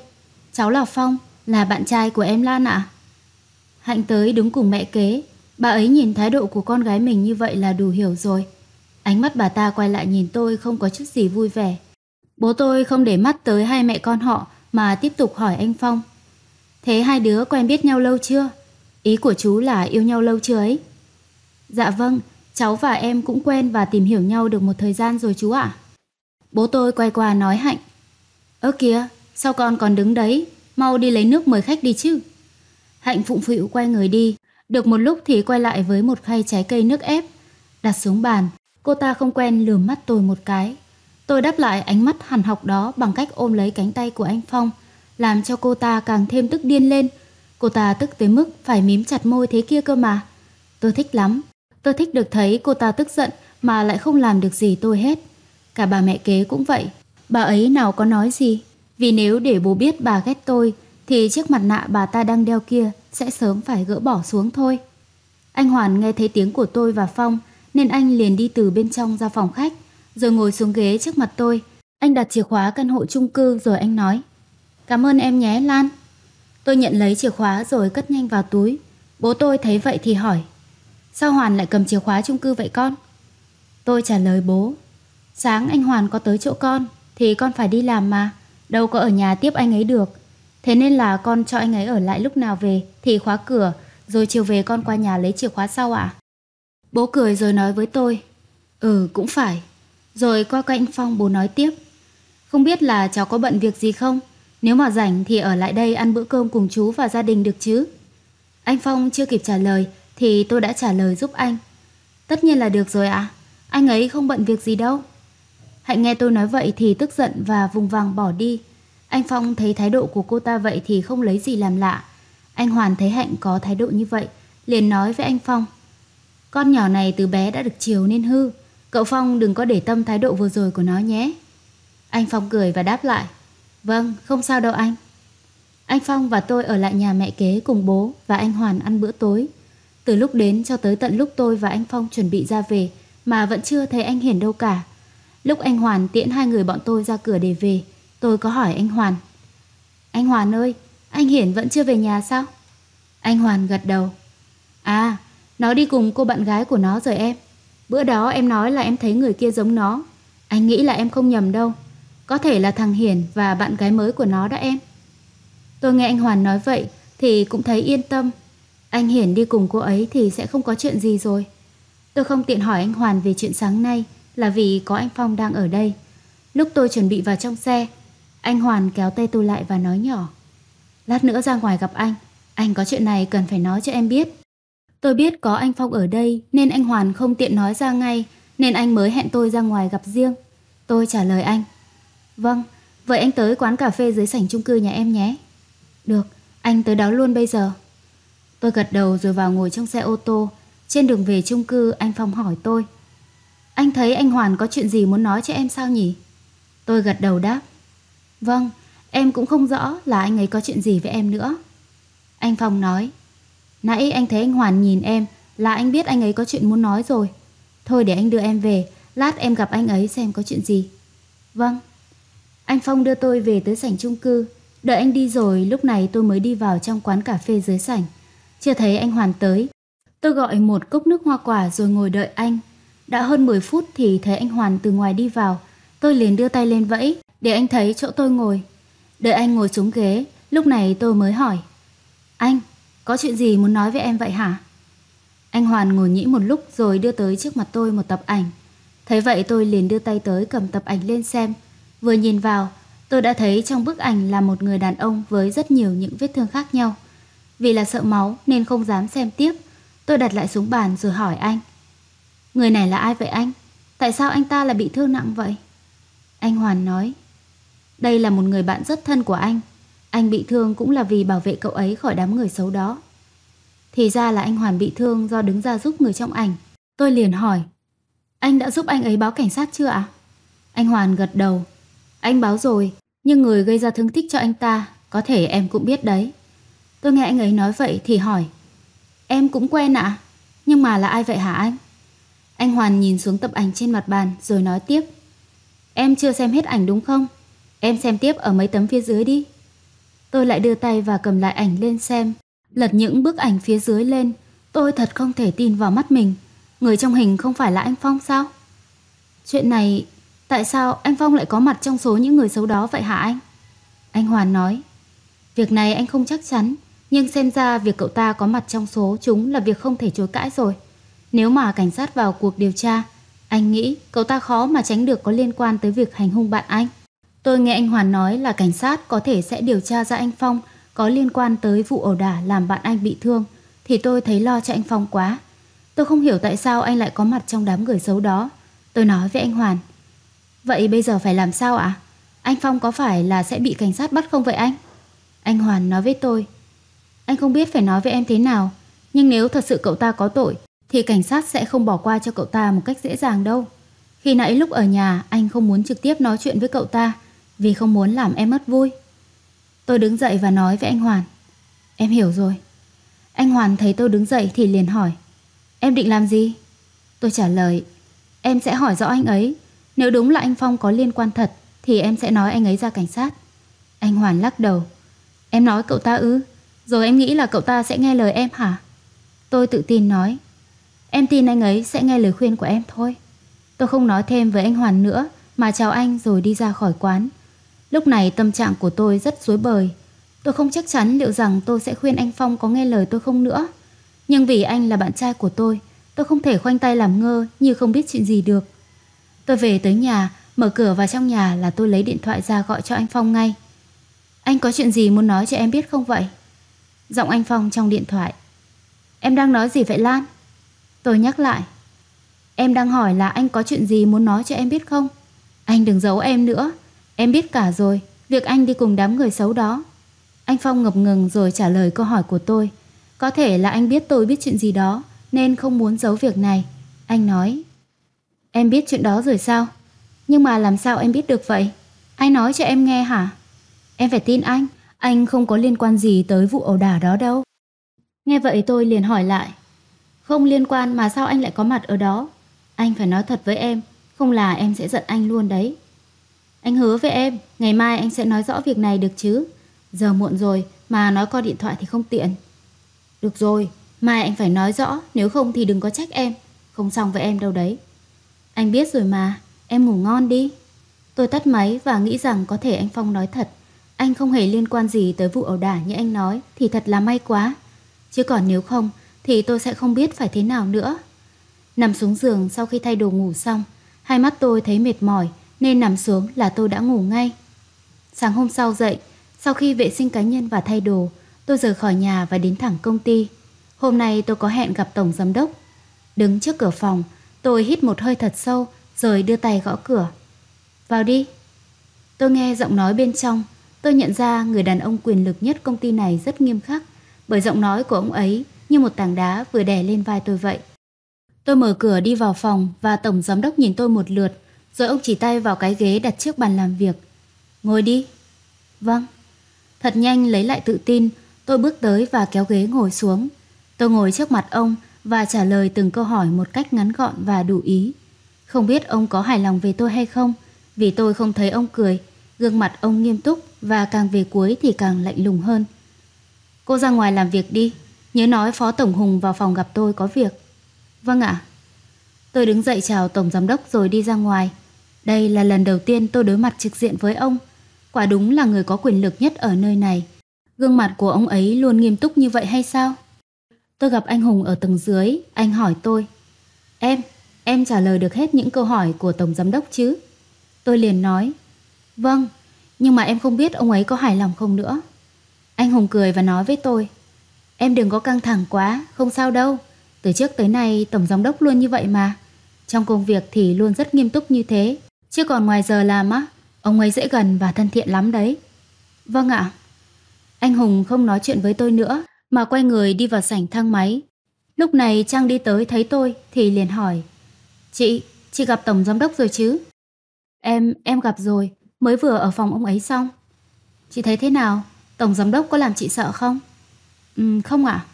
Cháu là Phong, là bạn trai của em Lan ạ." Hạnh tới đứng cùng mẹ kế. Bà ấy nhìn thái độ của con gái mình như vậy là đủ hiểu rồi. Ánh mắt bà ta quay lại nhìn tôi không có chút gì vui vẻ. Bố tôi không để mắt tới hai mẹ con họ mà tiếp tục hỏi anh Phong: "Thế hai đứa quen biết nhau lâu chưa? Ý của chú là yêu nhau lâu chưa ấy?" "Dạ vâng, cháu và em cũng quen và tìm hiểu nhau được một thời gian rồi chú ạ." Bố tôi quay qua nói Hạnh: "Ơ kìa, sao con còn đứng đấy? Mau đi lấy nước mời khách đi chứ." Hạnh phụng phịu quay người đi. Được một lúc thì quay lại với một khay trái cây nước ép, đặt xuống bàn. Cô ta không quen lườm mắt tôi một cái. Tôi đáp lại ánh mắt hằn học đó bằng cách ôm lấy cánh tay của anh Phong, làm cho cô ta càng thêm tức điên lên. Cô ta tức tới mức phải mím chặt môi thế kia cơ mà. Tôi thích lắm. Tôi thích được thấy cô ta tức giận mà lại không làm được gì tôi hết. Cả bà mẹ kế cũng vậy. Bà ấy nào có nói gì. Vì nếu để bố biết bà ghét tôi thì chiếc mặt nạ bà ta đang đeo kia sẽ sớm phải gỡ bỏ xuống thôi. Anh Hoàn nghe thấy tiếng của tôi và Phong nên anh liền đi từ bên trong ra phòng khách, rồi ngồi xuống ghế trước mặt tôi. Anh đặt chìa khóa căn hộ chung cư rồi anh nói: "Cảm ơn em nhé Lan." Tôi nhận lấy chìa khóa rồi cất nhanh vào túi. Bố tôi thấy vậy thì hỏi: "Sao Hoàn lại cầm chìa khóa chung cư vậy con?" Tôi trả lời bố: "Sáng anh Hoàn có tới chỗ con thì con phải đi làm mà, đâu có ở nhà tiếp anh ấy được. Thế nên là con cho anh ấy ở lại, lúc nào về thì khóa cửa, rồi chiều về con qua nhà lấy chìa khóa sau ạ." À? Bố cười rồi nói với tôi: "Ừ cũng phải." Rồi qua cạnh Phong bố nói tiếp: "Không biết là cháu có bận việc gì không? Nếu mà rảnh thì ở lại đây ăn bữa cơm cùng chú và gia đình được chứ?" Anh Phong chưa kịp trả lời thì tôi đã trả lời giúp anh: "Tất nhiên là được rồi ạ, à? Anh ấy không bận việc gì đâu." Hạnh nghe tôi nói vậy thì tức giận và vùng vằng bỏ đi. Anh Phong thấy thái độ của cô ta vậy thì không lấy gì làm lạ. Anh Hoàn thấy Hạnh có thái độ như vậy liền nói với anh Phong: "Con nhỏ này từ bé đã được chiều nên hư. Cậu Phong đừng có để tâm thái độ vừa rồi của nó nhé." Anh Phong cười và đáp lại: "Vâng, không sao đâu anh." Anh Phong và tôi ở lại nhà mẹ kế cùng bố và anh Hoàn ăn bữa tối. Từ lúc đến cho tới tận lúc tôi và anh Phong chuẩn bị ra về mà vẫn chưa thấy anh Hiển đâu cả. Lúc anh Hoàn tiễn hai người bọn tôi ra cửa để về, tôi có hỏi anh Hoàn: "Anh Hoàn ơi, anh Hiển vẫn chưa về nhà sao?" Anh Hoàn gật đầu: "À, nó đi cùng cô bạn gái của nó rồi em. Bữa đó em nói là em thấy người kia giống nó. Anh nghĩ là em không nhầm đâu. Có thể là thằng Hiển và bạn gái mới của nó đó em." Tôi nghe anh Hoàn nói vậy thì cũng thấy yên tâm. Anh Hiển đi cùng cô ấy thì sẽ không có chuyện gì rồi. Tôi không tiện hỏi anh Hoàn về chuyện sáng nay là vì có anh Phong đang ở đây. Lúc tôi chuẩn bị vào trong xe, anh Hoàn kéo tay tôi lại và nói nhỏ: "Lát nữa ra ngoài gặp anh, anh có chuyện này cần phải nói cho em biết." Tôi biết có anh Phong ở đây nên anh Hoàn không tiện nói ra ngay, nên anh mới hẹn tôi ra ngoài gặp riêng. Tôi trả lời anh: "Vâng, vậy anh tới quán cà phê dưới sảnh chung cư nhà em nhé." "Được, anh tới đó luôn bây giờ." Tôi gật đầu rồi vào ngồi trong xe ô tô. Trên đường về chung cư, anh Phong hỏi tôi: "Anh thấy anh Hoàn có chuyện gì muốn nói cho em sao nhỉ?" Tôi gật đầu đáp: "Vâng, em cũng không rõ là anh ấy có chuyện gì với em nữa." Anh Phong nói: "Nãy anh thấy anh Hoàn nhìn em là anh biết anh ấy có chuyện muốn nói rồi. Thôi để anh đưa em về, lát em gặp anh ấy xem có chuyện gì." "Vâng." Anh Phong đưa tôi về tới sảnh chung cư. Đợi anh đi rồi, lúc này tôi mới đi vào trong quán cà phê dưới sảnh. Chưa thấy anh Hoàn tới. Tôi gọi một cốc nước hoa quả rồi ngồi đợi anh. Đã hơn mười phút thì thấy anh Hoàn từ ngoài đi vào. Tôi liền đưa tay lên vẫy để anh thấy chỗ tôi ngồi. Đợi anh ngồi xuống ghế, lúc này tôi mới hỏi: "Anh, có chuyện gì muốn nói với em vậy hả?" Anh Hoàn ngồi nghĩ một lúc rồi đưa tới trước mặt tôi một tập ảnh. Thấy vậy tôi liền đưa tay tới cầm tập ảnh lên xem. Vừa nhìn vào, tôi đã thấy trong bức ảnh là một người đàn ông với rất nhiều những vết thương khác nhau. Vì là sợ máu nên không dám xem tiếp. Tôi đặt lại xuống bàn rồi hỏi anh: "Người này là ai vậy anh? Tại sao anh ta lại bị thương nặng vậy?" Anh Hoàn nói: "Đây là một người bạn rất thân của anh. Anh bị thương cũng là vì bảo vệ cậu ấy khỏi đám người xấu đó." Thì ra là anh Hoàn bị thương do đứng ra giúp người trong ảnh. Tôi liền hỏi: "Anh đã giúp anh ấy báo cảnh sát chưa ạ?" Anh Hoàn gật đầu: "Anh báo rồi, nhưng người gây ra thương tích cho anh ta có thể em cũng biết đấy." Tôi nghe anh ấy nói vậy thì hỏi: "Em cũng quen ạ, nhưng mà là ai vậy hả anh?" Anh Hoàn nhìn xuống tập ảnh trên mặt bàn rồi nói tiếp: "Em chưa xem hết ảnh đúng không? Em xem tiếp ở mấy tấm phía dưới đi." Tôi lại đưa tay và cầm lại ảnh lên xem. Lật những bức ảnh phía dưới lên, tôi thật không thể tin vào mắt mình. Người trong hình không phải là anh Phong sao? Chuyện này, tại sao anh Phong lại có mặt trong số những người xấu đó vậy hả anh? Anh Hoàn nói: "Việc này anh không chắc chắn, nhưng xem ra việc cậu ta có mặt trong số chúng là việc không thể chối cãi rồi. Nếu mà cảnh sát vào cuộc điều tra, anh nghĩ cậu ta khó mà tránh được có liên quan tới việc hành hung bạn anh." Tôi nghe anh Hoàn nói là cảnh sát có thể sẽ điều tra ra anh Phong có liên quan tới vụ ẩu đả làm bạn anh bị thương, thì tôi thấy lo cho anh Phong quá. Tôi không hiểu tại sao anh lại có mặt trong đám người xấu đó. Tôi nói với anh Hoàn: "Vậy bây giờ phải làm sao ạ? Anh Phong có phải là sẽ bị cảnh sát bắt không vậy anh?" Anh Hoàn nói với tôi: "Anh không biết phải nói với em thế nào, nhưng nếu thật sự cậu ta có tội thì cảnh sát sẽ không bỏ qua cho cậu ta một cách dễ dàng đâu. Khi nãy lúc ở nhà anh không muốn trực tiếp nói chuyện với cậu ta vì không muốn làm em mất vui." Tôi đứng dậy và nói với anh Hoàn: "Em hiểu rồi." Anh Hoàn thấy tôi đứng dậy thì liền hỏi: "Em định làm gì?" Tôi trả lời: "Em sẽ hỏi rõ anh ấy. Nếu đúng là anh Phong có liên quan thật thì em sẽ nói anh ấy ra cảnh sát." Anh Hoàn lắc đầu: "Em nói cậu ta ư? Rồi em nghĩ là cậu ta sẽ nghe lời em hả?" Tôi tự tin nói: "Em tin anh ấy sẽ nghe lời khuyên của em thôi." Tôi không nói thêm với anh Hoàn nữa mà chào anh rồi đi ra khỏi quán. Lúc này tâm trạng của tôi rất rối bời. Tôi không chắc chắn liệu rằng tôi sẽ khuyên anh Phong có nghe lời tôi không nữa. Nhưng vì anh là bạn trai của tôi, tôi không thể khoanh tay làm ngơ như không biết chuyện gì được. Tôi về tới nhà, mở cửa vào trong nhà là tôi lấy điện thoại ra gọi cho anh Phong ngay. "Anh có chuyện gì muốn nói cho em biết không vậy?" Giọng anh Phong trong điện thoại: "Em đang nói gì vậy Lan?" Tôi nhắc lại: "Em đang hỏi là anh có chuyện gì muốn nói cho em biết không? Anh đừng giấu em nữa. Em biết cả rồi, việc anh đi cùng đám người xấu đó." Anh Phong ngập ngừng rồi trả lời câu hỏi của tôi. Có thể là anh biết tôi biết chuyện gì đó nên không muốn giấu việc này. Anh nói: "Em biết chuyện đó rồi sao? Nhưng mà làm sao em biết được vậy? Ai nói cho em nghe hả? Em phải tin anh. Anh không có liên quan gì tới vụ ẩu đả đó đâu." Nghe vậy tôi liền hỏi lại: "Không liên quan mà sao anh lại có mặt ở đó? Anh phải nói thật với em, không là em sẽ giận anh luôn đấy." "Anh hứa với em, ngày mai anh sẽ nói rõ việc này được chứ? Giờ muộn rồi mà nói qua điện thoại thì không tiện." "Được rồi, mai anh phải nói rõ, nếu không thì đừng có trách em. Không xong với em đâu đấy." "Anh biết rồi mà, em ngủ ngon đi." Tôi tắt máy và nghĩ rằng có thể anh Phong nói thật. Anh không hề liên quan gì tới vụ ẩu đả như anh nói thì thật là may quá. Chứ còn nếu không thì tôi sẽ không biết phải thế nào nữa. Nằm xuống giường sau khi thay đồ ngủ xong, hai mắt tôi thấy mệt mỏi nên nằm xuống là tôi đã ngủ ngay. Sáng hôm sau dậy, sau khi vệ sinh cá nhân và thay đồ, tôi rời khỏi nhà và đến thẳng công ty. Hôm nay tôi có hẹn gặp Tổng Giám Đốc. Đứng trước cửa phòng, tôi hít một hơi thật sâu rồi đưa tay gõ cửa. "Vào đi." Tôi nghe giọng nói bên trong. Tôi nhận ra người đàn ông quyền lực nhất công ty này rất nghiêm khắc, bởi giọng nói của ông ấy như một tảng đá vừa đè lên vai tôi vậy. Tôi mở cửa đi vào phòng và Tổng Giám Đốc nhìn tôi một lượt, rồi ông chỉ tay vào cái ghế đặt trước bàn làm việc. "Ngồi đi." "Vâng." Thật nhanh lấy lại tự tin, tôi bước tới và kéo ghế ngồi xuống. Tôi ngồi trước mặt ông và trả lời từng câu hỏi một cách ngắn gọn và đủ ý. Không biết ông có hài lòng về tôi hay không, vì tôi không thấy ông cười. Gương mặt ông nghiêm túc và càng về cuối thì càng lạnh lùng hơn. "Cô ra ngoài làm việc đi, Nhớ nói Phó Tổng Hùng vào phòng gặp tôi có việc. Vâng ạ. Tôi đứng dậy chào Tổng Giám Đốc rồi đi ra ngoài. Đây là lần đầu tiên tôi đối mặt trực diện với ông. Quả đúng là người có quyền lực nhất ở nơi này. Gương mặt của ông ấy luôn nghiêm túc như vậy hay sao? Tôi gặp anh Hùng ở tầng dưới. Anh hỏi tôi: Em, em trả lời được hết những câu hỏi của Tổng Giám Đốc chứ? Tôi liền nói: Vâng, nhưng mà em không biết ông ấy có hài lòng không nữa. Anh Hùng cười và nói với tôi: Em đừng có căng thẳng quá, không sao đâu. Từ trước tới nay Tổng Giám Đốc luôn như vậy mà. Trong công việc thì luôn rất nghiêm túc như thế, chứ còn ngoài giờ làm á, ông ấy dễ gần và thân thiện lắm đấy. Vâng ạ. Anh Hùng không nói chuyện với tôi nữa mà quay người đi vào sảnh thang máy. Lúc này Trang đi tới thấy tôi thì liền hỏi: Chị, chị gặp Tổng Giám Đốc rồi chứ? Em, em gặp rồi, mới vừa ở phòng ông ấy xong. Chị thấy thế nào? Tổng Giám Đốc có làm chị sợ không? Ừ, không ạ.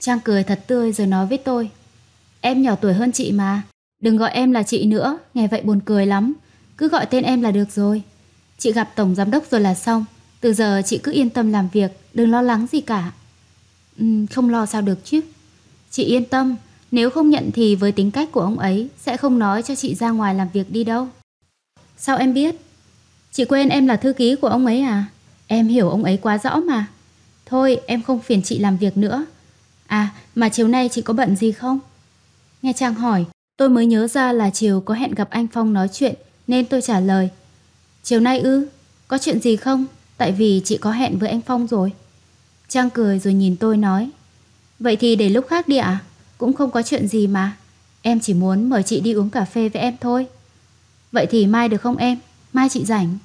Trang cười thật tươi rồi nói với tôi: Em nhỏ tuổi hơn chị mà, đừng gọi em là chị nữa, nghe vậy buồn cười lắm. Cứ gọi tên em là được rồi. Chị gặp Tổng Giám Đốc rồi là xong. Từ giờ chị cứ yên tâm làm việc, đừng lo lắng gì cả. Ừ, không lo sao được chứ. Chị yên tâm, nếu không nhận thì với tính cách của ông ấy sẽ không nói cho chị ra ngoài làm việc đi đâu. Sao em biết? Chị quên em là thư ký của ông ấy à? Em hiểu ông ấy quá rõ mà. Thôi em không phiền chị làm việc nữa. À, mà chiều nay chị có bận gì không? Nghe Trang hỏi, tôi mới nhớ ra là chiều có hẹn gặp anh Phong nói chuyện, nên tôi trả lời: Chiều nay ư, có chuyện gì không? Tại vì chị có hẹn với anh Phong rồi. Trang cười rồi nhìn tôi nói: Vậy thì để lúc khác đi ạ, à? Cũng không có chuyện gì mà. Em chỉ muốn mời chị đi uống cà phê với em thôi. Vậy thì mai được không em? Mai chị rảnh.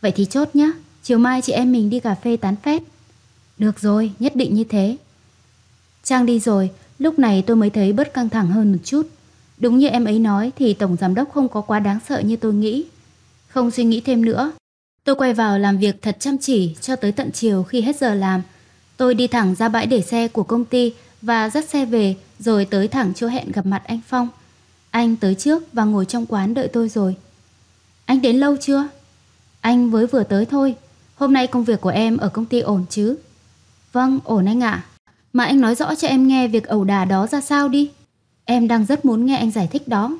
Vậy thì chốt nhá, chiều mai chị em mình đi cà phê tán phét. Được rồi, nhất định như thế. Trang đi rồi, lúc này tôi mới thấy bớt căng thẳng hơn một chút. Đúng như em ấy nói thì Tổng Giám Đốc không có quá đáng sợ như tôi nghĩ. Không suy nghĩ thêm nữa, tôi quay vào làm việc thật chăm chỉ cho tới tận chiều khi hết giờ làm. Tôi đi thẳng ra bãi để xe của công ty và dắt xe về rồi tới thẳng chỗ hẹn gặp mặt anh Phong. Anh tới trước và ngồi trong quán đợi tôi rồi. Anh đến lâu chưa? Anh mới vừa tới thôi. Hôm nay công việc của em ở công ty ổn chứ? Vâng, ổn anh ạ. Mà anh nói rõ cho em nghe việc ẩu đả đó ra sao đi. Em đang rất muốn nghe anh giải thích đó.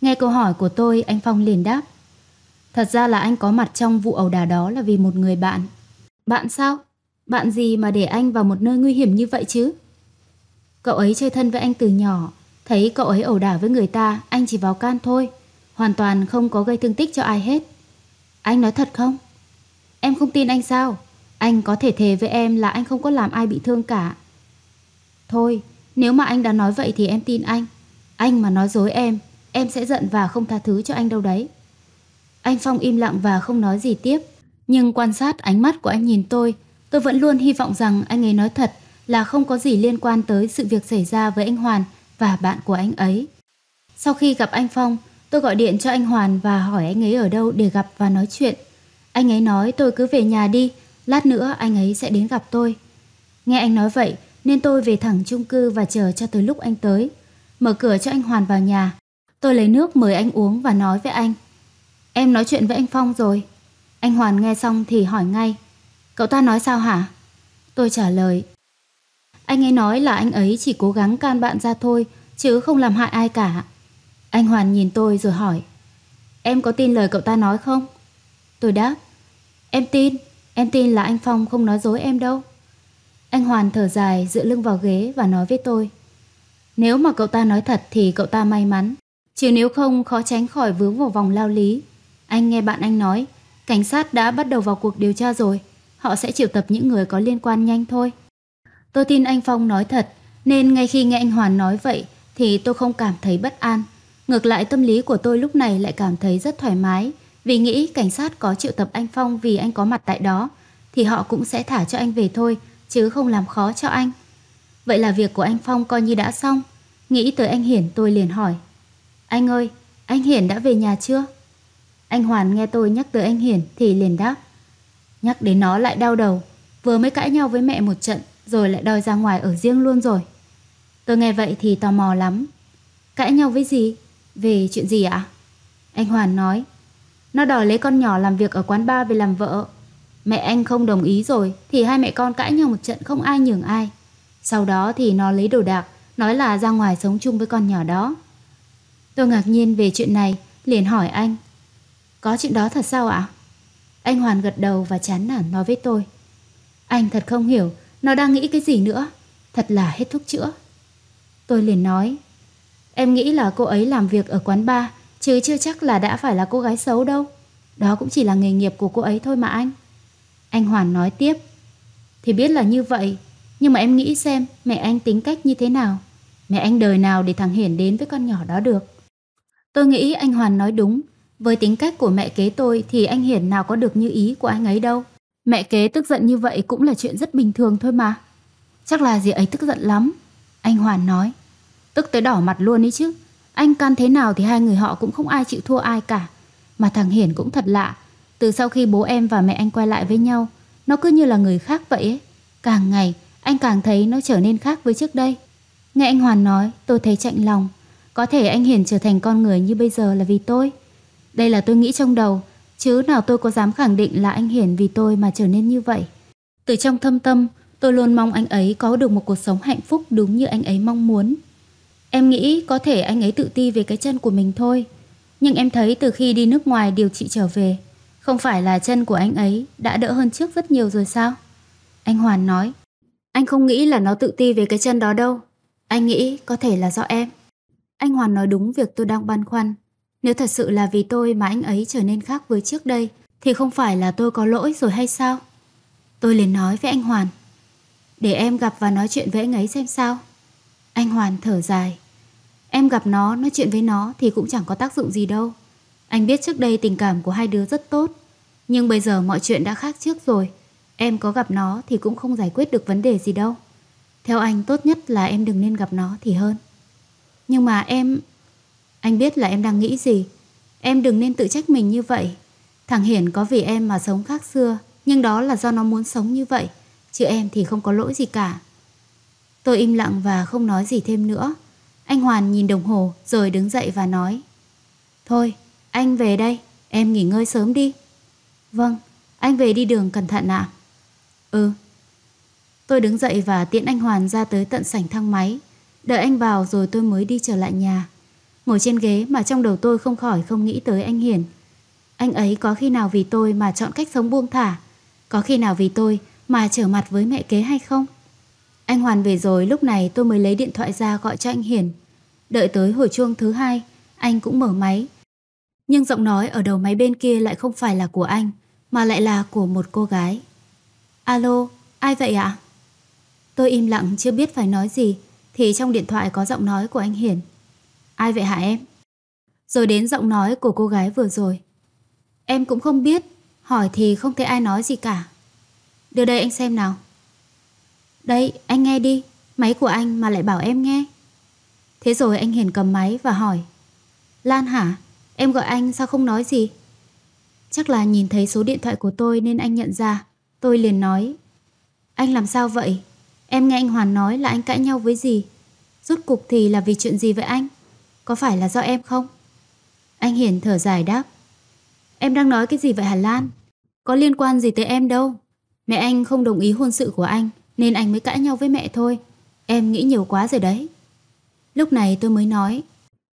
Nghe câu hỏi của tôi, anh Phong liền đáp: Thật ra là anh có mặt trong vụ ẩu đả đó là vì một người bạn. Bạn sao? Bạn gì mà để anh vào một nơi nguy hiểm như vậy chứ? Cậu ấy chơi thân với anh từ nhỏ. Thấy cậu ấy ẩu đả với người ta, anh chỉ vào can thôi. Hoàn toàn không có gây thương tích cho ai hết. Anh nói thật không? Em không tin anh sao? Anh có thể thề với em là anh không có làm ai bị thương cả. Thôi, nếu mà anh đã nói vậy thì em tin anh. Anh mà nói dối em, em sẽ giận và không tha thứ cho anh đâu đấy. Anh Phong im lặng và không nói gì tiếp. Nhưng quan sát ánh mắt của anh nhìn tôi, tôi vẫn luôn hy vọng rằng anh ấy nói thật, là không có gì liên quan tới sự việc xảy ra với anh Hoàn và bạn của anh ấy. Sau khi gặp anh Phong, tôi gọi điện cho anh Hoàn và hỏi anh ấy ở đâu để gặp và nói chuyện. Anh ấy nói tôi cứ về nhà đi, lát nữa anh ấy sẽ đến gặp tôi. Nghe anh nói vậy nên tôi về thẳng chung cư và chờ cho tới lúc anh tới. Mở cửa cho anh Hoàn vào nhà, tôi lấy nước mời anh uống và nói với anh: Em nói chuyện với anh Phong rồi. Anh Hoàn nghe xong thì hỏi ngay: Cậu ta nói sao hả? Tôi trả lời: Anh ấy nói là anh ấy chỉ cố gắng can bạn ra thôi, chứ không làm hại ai cả. Anh Hoàn nhìn tôi rồi hỏi: Em có tin lời cậu ta nói không? Tôi đáp: Em tin, em tin là anh Phong không nói dối em đâu. Anh Hoàn thở dài, dựa lưng vào ghế và nói với tôi: Nếu mà cậu ta nói thật thì cậu ta may mắn, chứ nếu không khó tránh khỏi vướng vào vòng lao lý. Anh nghe bạn anh nói, cảnh sát đã bắt đầu vào cuộc điều tra rồi, họ sẽ triệu tập những người có liên quan nhanh thôi. Tôi tin anh Phong nói thật, nên ngay khi nghe anh Hoàn nói vậy thì tôi không cảm thấy bất an. Ngược lại, tâm lý của tôi lúc này lại cảm thấy rất thoải mái, vì nghĩ cảnh sát có triệu tập anh Phong vì anh có mặt tại đó thì họ cũng sẽ thả cho anh về thôi, chứ không làm khó cho anh. Vậy là việc của anh Phong coi như đã xong. Nghĩ tới anh Hiển, tôi liền hỏi: Anh ơi, anh Hiển đã về nhà chưa? Anh Hoàn nghe tôi nhắc tới anh Hiển thì liền đáp: Nhắc đến nó lại đau đầu, vừa mới cãi nhau với mẹ một trận rồi lại đòi ra ngoài ở riêng luôn rồi. Tôi nghe vậy thì tò mò lắm. Cãi nhau với gì? Về chuyện gì ạ? Anh Hoàn nói: Nó đòi lấy con nhỏ làm việc ở quán bar về làm vợ. Mẹ anh không đồng ý rồi thì hai mẹ con cãi nhau một trận không ai nhường ai. Sau đó thì nó lấy đồ đạc, nói là ra ngoài sống chung với con nhỏ đó. Tôi ngạc nhiên về chuyện này, liền hỏi anh. Có chuyện đó thật sao ạ? Anh Hoàn gật đầu và chán nản nói với tôi. Anh thật không hiểu nó đang nghĩ cái gì nữa. Thật là hết thuốc chữa. Tôi liền nói. Em nghĩ là cô ấy làm việc ở quán bar, chứ chưa chắc là đã phải là cô gái xấu đâu. Đó cũng chỉ là nghề nghiệp của cô ấy thôi mà anh. Anh Hoàn nói tiếp. Thì biết là như vậy, nhưng mà em nghĩ xem mẹ anh tính cách như thế nào. Mẹ anh đời nào để thằng Hiển đến với con nhỏ đó được. Tôi nghĩ anh Hoàn nói đúng. Với tính cách của mẹ kế tôi thì anh Hiển nào có được như ý của anh ấy đâu. Mẹ kế tức giận như vậy cũng là chuyện rất bình thường thôi mà. Chắc là dì ấy tức giận lắm. Anh Hoàn nói. Tức tới đỏ mặt luôn ấy chứ. Anh can thế nào thì hai người họ cũng không ai chịu thua ai cả. Mà thằng Hiển cũng thật lạ. Từ sau khi bố em và mẹ anh quay lại với nhau, nó cứ như là người khác vậy ấy. Càng ngày anh càng thấy nó trở nên khác với trước đây. Nghe anh Hoàn nói tôi thấy chạnh lòng. Có thể anh Hiển trở thành con người như bây giờ là vì tôi. Đây là tôi nghĩ trong đầu, chứ nào tôi có dám khẳng định là anh Hiển vì tôi mà trở nên như vậy. Từ trong thâm tâm, tôi luôn mong anh ấy có được một cuộc sống hạnh phúc đúng như anh ấy mong muốn. Em nghĩ có thể anh ấy tự ti về cái chân của mình thôi. Nhưng em thấy từ khi đi nước ngoài điều trị trở về, không phải là chân của anh ấy đã đỡ hơn trước rất nhiều rồi sao? Anh Hoàn nói. Anh không nghĩ là nó tự ti về cái chân đó đâu. Anh nghĩ có thể là do em. Anh Hoàn nói đúng việc tôi đang băn khoăn. Nếu thật sự là vì tôi mà anh ấy trở nên khác với trước đây, thì không phải là tôi có lỗi rồi hay sao? Tôi liền nói với anh Hoàn. Để em gặp và nói chuyện với anh ấy xem sao. Anh Hoàn thở dài. Em gặp nó, nói chuyện với nó thì cũng chẳng có tác dụng gì đâu. Anh biết trước đây tình cảm của hai đứa rất tốt, nhưng bây giờ mọi chuyện đã khác trước rồi. Em có gặp nó thì cũng không giải quyết được vấn đề gì đâu. Theo anh tốt nhất là em đừng nên gặp nó thì hơn. Nhưng mà em... Anh biết là em đang nghĩ gì. Em đừng nên tự trách mình như vậy. Thằng Hiển có vì em mà sống khác xưa, nhưng đó là do nó muốn sống như vậy, chứ em thì không có lỗi gì cả. Tôi im lặng và không nói gì thêm nữa. Anh Hoàn nhìn đồng hồ rồi đứng dậy và nói. Thôi, anh về đây, em nghỉ ngơi sớm đi. Vâng, anh về đi đường cẩn thận ạ. À? Ừ. Tôi đứng dậy và tiễn anh Hoàn ra tới tận sảnh thang máy. Đợi anh vào rồi tôi mới đi trở lại nhà. Ngồi trên ghế mà trong đầu tôi không khỏi không nghĩ tới anh Hiển. Anh ấy có khi nào vì tôi mà chọn cách sống buông thả? Có khi nào vì tôi mà trở mặt với mẹ kế hay không? Anh Hoàn về rồi lúc này tôi mới lấy điện thoại ra gọi cho anh Hiển. Đợi tới hồi chuông thứ hai, anh cũng mở máy. Nhưng giọng nói ở đầu máy bên kia lại không phải là của anh, mà lại là của một cô gái. Alo, ai vậy ạ? Tôi im lặng chưa biết phải nói gì, thì trong điện thoại có giọng nói của anh Hiển. Ai vậy hả em? Rồi đến giọng nói của cô gái vừa rồi. Em cũng không biết, hỏi thì không thấy ai nói gì cả. Đưa đây anh xem nào. Đây, anh nghe đi, máy của anh mà lại bảo em nghe. Thế rồi anh Hiển cầm máy và hỏi. Lan hả? Em gọi anh sao không nói gì? Chắc là nhìn thấy số điện thoại của tôi nên anh nhận ra. Tôi liền nói. Anh làm sao vậy? Em nghe anh Hoàn nói là anh cãi nhau với dì. Rốt cuộc thì là vì chuyện gì vậy anh? Có phải là do em không? Anh Hiển thở dài đáp. Em đang nói cái gì vậy Hà Lan? Có liên quan gì tới em đâu. Mẹ anh không đồng ý hôn sự của anh, nên anh mới cãi nhau với mẹ thôi. Em nghĩ nhiều quá rồi đấy. Lúc này tôi mới nói.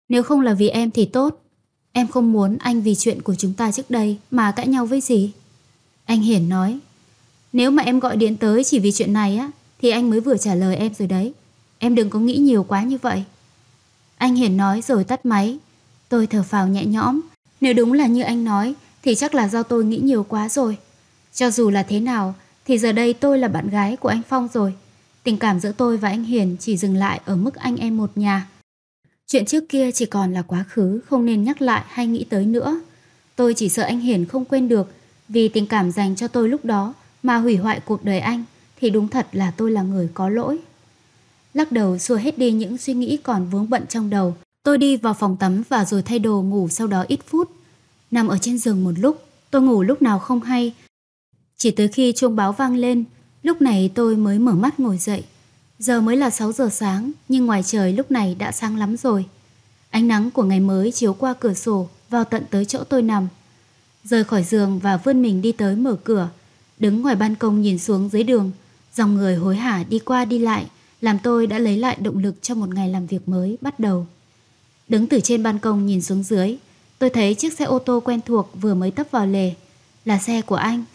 Nếu không là vì em thì tốt. Em không muốn anh vì chuyện của chúng ta trước đây mà cãi nhau với gì. Anh Hiển nói. Nếu mà em gọi điện tới chỉ vì chuyện này á, thì anh mới vừa trả lời em rồi đấy. Em đừng có nghĩ nhiều quá như vậy. Anh Hiển nói rồi tắt máy. Tôi thở phào nhẹ nhõm. Nếu đúng là như anh nói thì chắc là do tôi nghĩ nhiều quá rồi. Cho dù là thế nào thì giờ đây tôi là bạn gái của anh Phong rồi. Tình cảm giữa tôi và anh Hiển chỉ dừng lại ở mức anh em một nhà. Chuyện trước kia chỉ còn là quá khứ, không nên nhắc lại hay nghĩ tới nữa. Tôi chỉ sợ anh Hiển không quên được, vì tình cảm dành cho tôi lúc đó mà hủy hoại cuộc đời anh thì đúng thật là tôi là người có lỗi. Lắc đầu xua hết đi những suy nghĩ còn vướng bận trong đầu, tôi đi vào phòng tắm và rồi thay đồ ngủ sau đó ít phút. Nằm ở trên giường một lúc, tôi ngủ lúc nào không hay. Chỉ tới khi chuông báo vang lên, lúc này tôi mới mở mắt ngồi dậy. Giờ mới là sáu giờ sáng, nhưng ngoài trời lúc này đã sáng lắm rồi. Ánh nắng của ngày mới chiếu qua cửa sổ vào tận tới chỗ tôi nằm. Rời khỏi giường và vươn mình đi tới mở cửa, đứng ngoài ban công nhìn xuống dưới đường, dòng người hối hả đi qua đi lại, làm tôi đã lấy lại động lực cho một ngày làm việc mới bắt đầu. Đứng từ trên ban công nhìn xuống dưới, tôi thấy chiếc xe ô tô quen thuộc vừa mới tấp vào lề. Là xe của anh.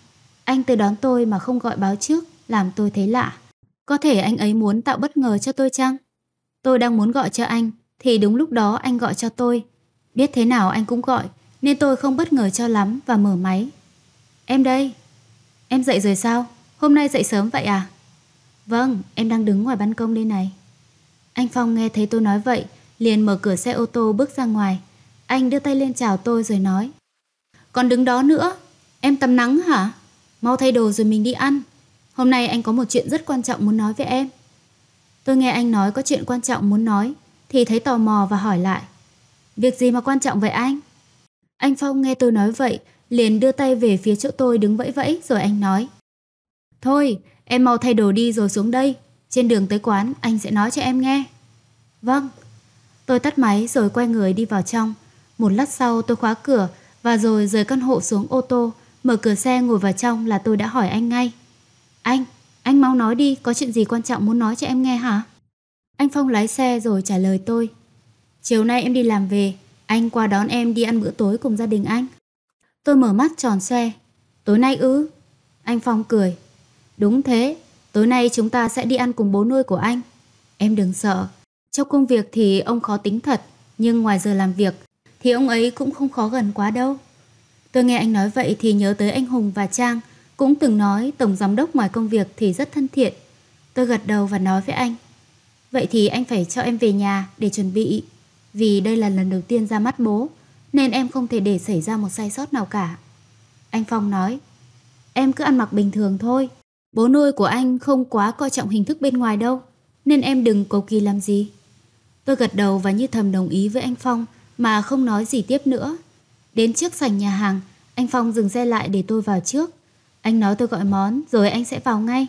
Anh tới đón tôi mà không gọi báo trước, làm tôi thấy lạ. Có thể anh ấy muốn tạo bất ngờ cho tôi chăng? Tôi đang muốn gọi cho anh, thì đúng lúc đó anh gọi cho tôi. Biết thế nào anh cũng gọi, nên tôi không bất ngờ cho lắm và mở máy. Em đây. Em dậy rồi sao? Hôm nay dậy sớm vậy à? Vâng, em đang đứng ngoài ban công đây này. Anh Phong nghe thấy tôi nói vậy, liền mở cửa xe ô tô bước ra ngoài. Anh đưa tay lên chào tôi rồi nói: Còn đứng đó nữa, em tắm nắng hả? Mau thay đồ rồi mình đi ăn. Hôm nay anh có một chuyện rất quan trọng muốn nói với em. Tôi nghe anh nói có chuyện quan trọng muốn nói, thì thấy tò mò và hỏi lại: Việc gì mà quan trọng vậy anh? Anh Phong nghe tôi nói vậy, liền đưa tay về phía chỗ tôi đứng vẫy vẫy rồi anh nói: Thôi, em mau thay đồ đi rồi xuống đây. Trên đường tới quán anh sẽ nói cho em nghe. Vâng. Tôi tắt máy rồi quay người đi vào trong. Một lát sau tôi khóa cửa và rồi rời căn hộ xuống ô tô, mở cửa xe ngồi vào trong là tôi đã hỏi anh ngay: Anh, anh mau nói đi, có chuyện gì quan trọng muốn nói cho em nghe hả? Anh Phong lái xe rồi trả lời tôi: Chiều nay em đi làm về, anh qua đón em đi ăn bữa tối cùng gia đình anh. Tôi mở mắt tròn xoe. Tối nay ư? Anh Phong cười: Đúng thế, tối nay chúng ta sẽ đi ăn cùng bố nuôi của anh. Em đừng sợ, trong công việc thì ông khó tính thật, nhưng ngoài giờ làm việc thì ông ấy cũng không khó gần quá đâu. Tôi nghe anh nói vậy thì nhớ tới anh Hùng và Trang cũng từng nói tổng giám đốc ngoài công việc thì rất thân thiện. Tôi gật đầu và nói với anh: Vậy thì anh phải cho em về nhà để chuẩn bị, vì đây là lần đầu tiên ra mắt bố, nên em không thể để xảy ra một sai sót nào cả. Anh Phong nói: Em cứ ăn mặc bình thường thôi. Bố nuôi của anh không quá coi trọng hình thức bên ngoài đâu, nên em đừng cầu kỳ làm gì. Tôi gật đầu và như thầm đồng ý với anh Phong mà không nói gì tiếp nữa. Đến trước sảnh nhà hàng, anh Phong dừng xe lại để tôi vào trước. Anh nói tôi gọi món rồi anh sẽ vào ngay.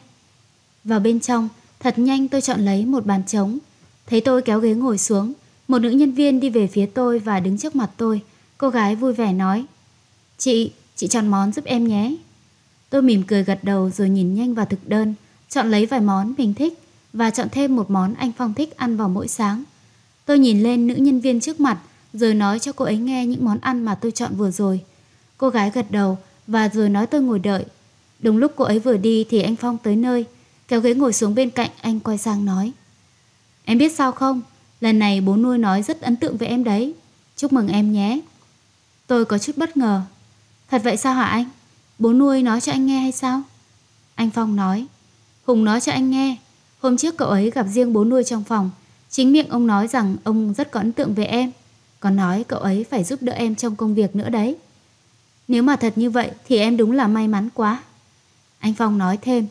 Vào bên trong, thật nhanh tôi chọn lấy một bàn trống. Thấy tôi kéo ghế ngồi xuống, một nữ nhân viên đi về phía tôi và đứng trước mặt tôi. Cô gái vui vẻ nói: Chị, chị chọn món giúp em nhé. Tôi mỉm cười gật đầu rồi nhìn nhanh vào thực đơn, chọn lấy vài món mình thích và chọn thêm một món anh Phong thích ăn vào mỗi sáng. Tôi nhìn lên nữ nhân viên trước mặt rồi nói cho cô ấy nghe những món ăn mà tôi chọn vừa rồi. Cô gái gật đầu và rồi nói tôi ngồi đợi. Đúng lúc cô ấy vừa đi thì anh Phong tới nơi, kéo ghế ngồi xuống bên cạnh. Anh quay sang nói: Em biết sao không, lần này bố nuôi nói rất ấn tượng với em đấy. Chúc mừng em nhé. Tôi có chút bất ngờ. Thật vậy sao hả anh? Bố nuôi nói cho anh nghe hay sao? Anh Phong nói: Hùng nói cho anh nghe. Hôm trước cậu ấy gặp riêng bố nuôi trong phòng. Chính miệng ông nói rằng ông rất có ấn tượng về em. Còn nói cậu ấy phải giúp đỡ em trong công việc nữa đấy. Nếu mà thật như vậy thì em đúng là may mắn quá. Anh Phong nói thêm: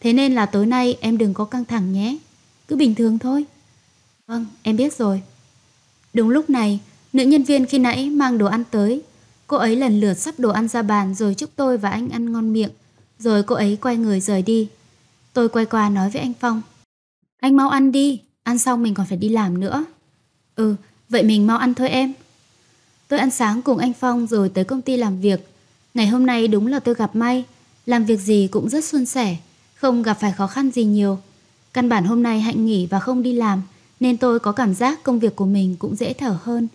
Thế nên là tối nay em đừng có căng thẳng nhé. Cứ bình thường thôi. Vâng, em biết rồi. Đúng lúc này, nữ nhân viên khi nãy mang đồ ăn tới. Cô ấy lần lượt sắp đồ ăn ra bàn rồi chúc tôi và anh ăn ngon miệng. Rồi cô ấy quay người rời đi. Tôi quay qua nói với anh Phong: Anh mau ăn đi, ăn xong mình còn phải đi làm nữa. Ừ, vậy mình mau ăn thôi em. Tôi ăn sáng cùng anh Phong rồi tới công ty làm việc. Ngày hôm nay đúng là tôi gặp may. Làm việc gì cũng rất suôn sẻ, không gặp phải khó khăn gì nhiều. Căn bản hôm nay Hạnh nghỉ và không đi làm, nên tôi có cảm giác công việc của mình cũng dễ thở hơn.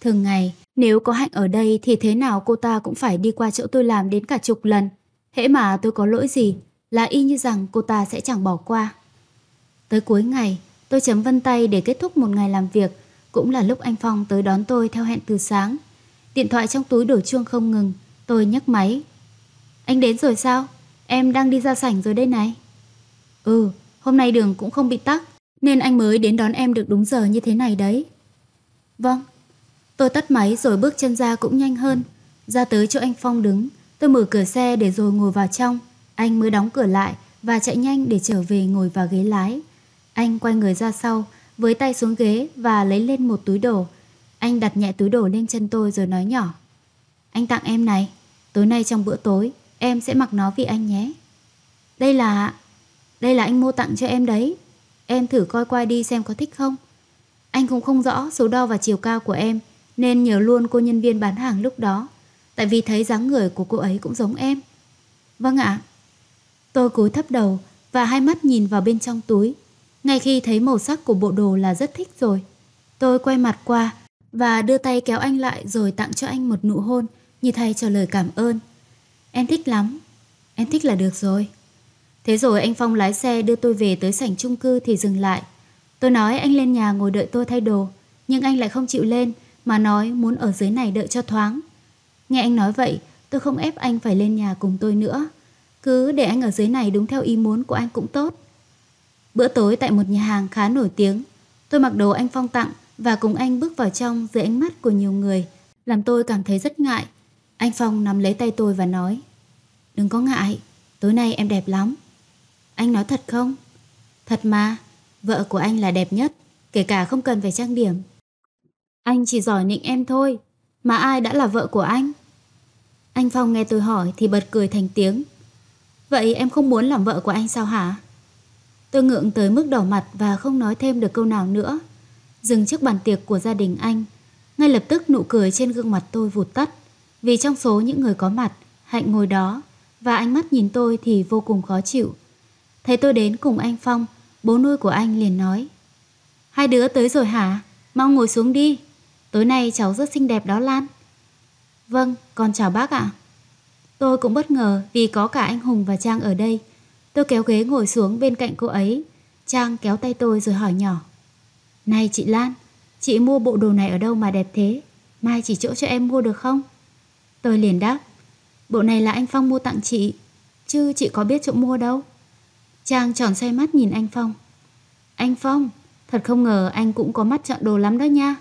Thường ngày, nếu có Hạnh ở đây thì thế nào cô ta cũng phải đi qua chỗ tôi làm đến cả chục lần. Hễ mà tôi có lỗi gì là y như rằng cô ta sẽ chẳng bỏ qua. Tới cuối ngày, tôi chấm vân tay để kết thúc một ngày làm việc. Cũng là lúc anh Phong tới đón tôi theo hẹn từ sáng. Điện thoại trong túi đổ chuông không ngừng. Tôi nhấc máy. Anh đến rồi sao? Em đang đi ra sảnh rồi đây này. Ừ, hôm nay đường cũng không bị tắc, nên anh mới đến đón em được đúng giờ như thế này đấy. Vâng. Tôi tắt máy rồi bước chân ra cũng nhanh hơn. Ra tới chỗ anh Phong đứng, tôi mở cửa xe để rồi ngồi vào trong. Anh mới đóng cửa lại và chạy nhanh để trở về ngồi vào ghế lái. Anh quay người ra sau, với tay xuống ghế và lấy lên một túi đồ. Anh đặt nhẹ túi đồ lên chân tôi rồi nói nhỏ: Anh tặng em này, tối nay trong bữa tối em sẽ mặc nó vì anh nhé. Đây là... đây là anh mua tặng cho em đấy. Em thử coi qua đi xem có thích không. Anh cũng không rõ số đo và chiều cao của em, nên nhờ luôn cô nhân viên bán hàng lúc đó, tại vì thấy dáng người của cô ấy cũng giống em. Vâng ạ. Tôi cúi thấp đầu và hai mắt nhìn vào bên trong túi. Ngay khi thấy màu sắc của bộ đồ là rất thích rồi. Tôi quay mặt qua và đưa tay kéo anh lại rồi tặng cho anh một nụ hôn như thay cho lời cảm ơn. Em thích lắm, em thích là được rồi. Thế rồi anh Phong lái xe đưa tôi về tới sảnh chung cư thì dừng lại. Tôi nói anh lên nhà ngồi đợi tôi thay đồ, nhưng anh lại không chịu lên mà nói muốn ở dưới này đợi cho thoáng. Nghe anh nói vậy, tôi không ép anh phải lên nhà cùng tôi nữa. Cứ để anh ở dưới này đúng theo ý muốn của anh cũng tốt. Bữa tối tại một nhà hàng khá nổi tiếng, tôi mặc đồ anh Phong tặng và cùng anh bước vào trong dưới ánh mắt của nhiều người, làm tôi cảm thấy rất ngại. Anh Phong nắm lấy tay tôi và nói: "Đừng có ngại, tối nay em đẹp lắm." Anh nói thật không? Thật mà, vợ của anh là đẹp nhất, kể cả không cần phải trang điểm. Anh chỉ giỏi nịnh em thôi, mà ai đã là vợ của anh? Anh Phong nghe tôi hỏi thì bật cười thành tiếng. Vậy em không muốn làm vợ của anh sao hả? Tôi ngượng tới mức đỏ mặt và không nói thêm được câu nào nữa. Dừng trước bàn tiệc của gia đình anh, ngay lập tức nụ cười trên gương mặt tôi vụt tắt. Vì trong số những người có mặt, Hạnh ngồi đó và ánh mắt nhìn tôi thì vô cùng khó chịu. Thấy tôi đến cùng anh Phong, bố nuôi của anh liền nói: Hai đứa tới rồi hả? Mau ngồi xuống đi. Tối nay cháu rất xinh đẹp đó Lan. Vâng, con chào bác ạ. Tôi cũng bất ngờ vì có cả anh Hùng và Trang ở đây. Tôi kéo ghế ngồi xuống bên cạnh cô ấy. Trang kéo tay tôi rồi hỏi nhỏ: Này chị Lan, chị mua bộ đồ này ở đâu mà đẹp thế? Mai chỉ chỗ cho em mua được không? Tôi liền đáp: Bộ này là anh Phong mua tặng chị, chứ chị có biết chỗ mua đâu. Trang tròn xoay mắt nhìn anh Phong. Anh Phong, thật không ngờ anh cũng có mắt chọn đồ lắm đó nha.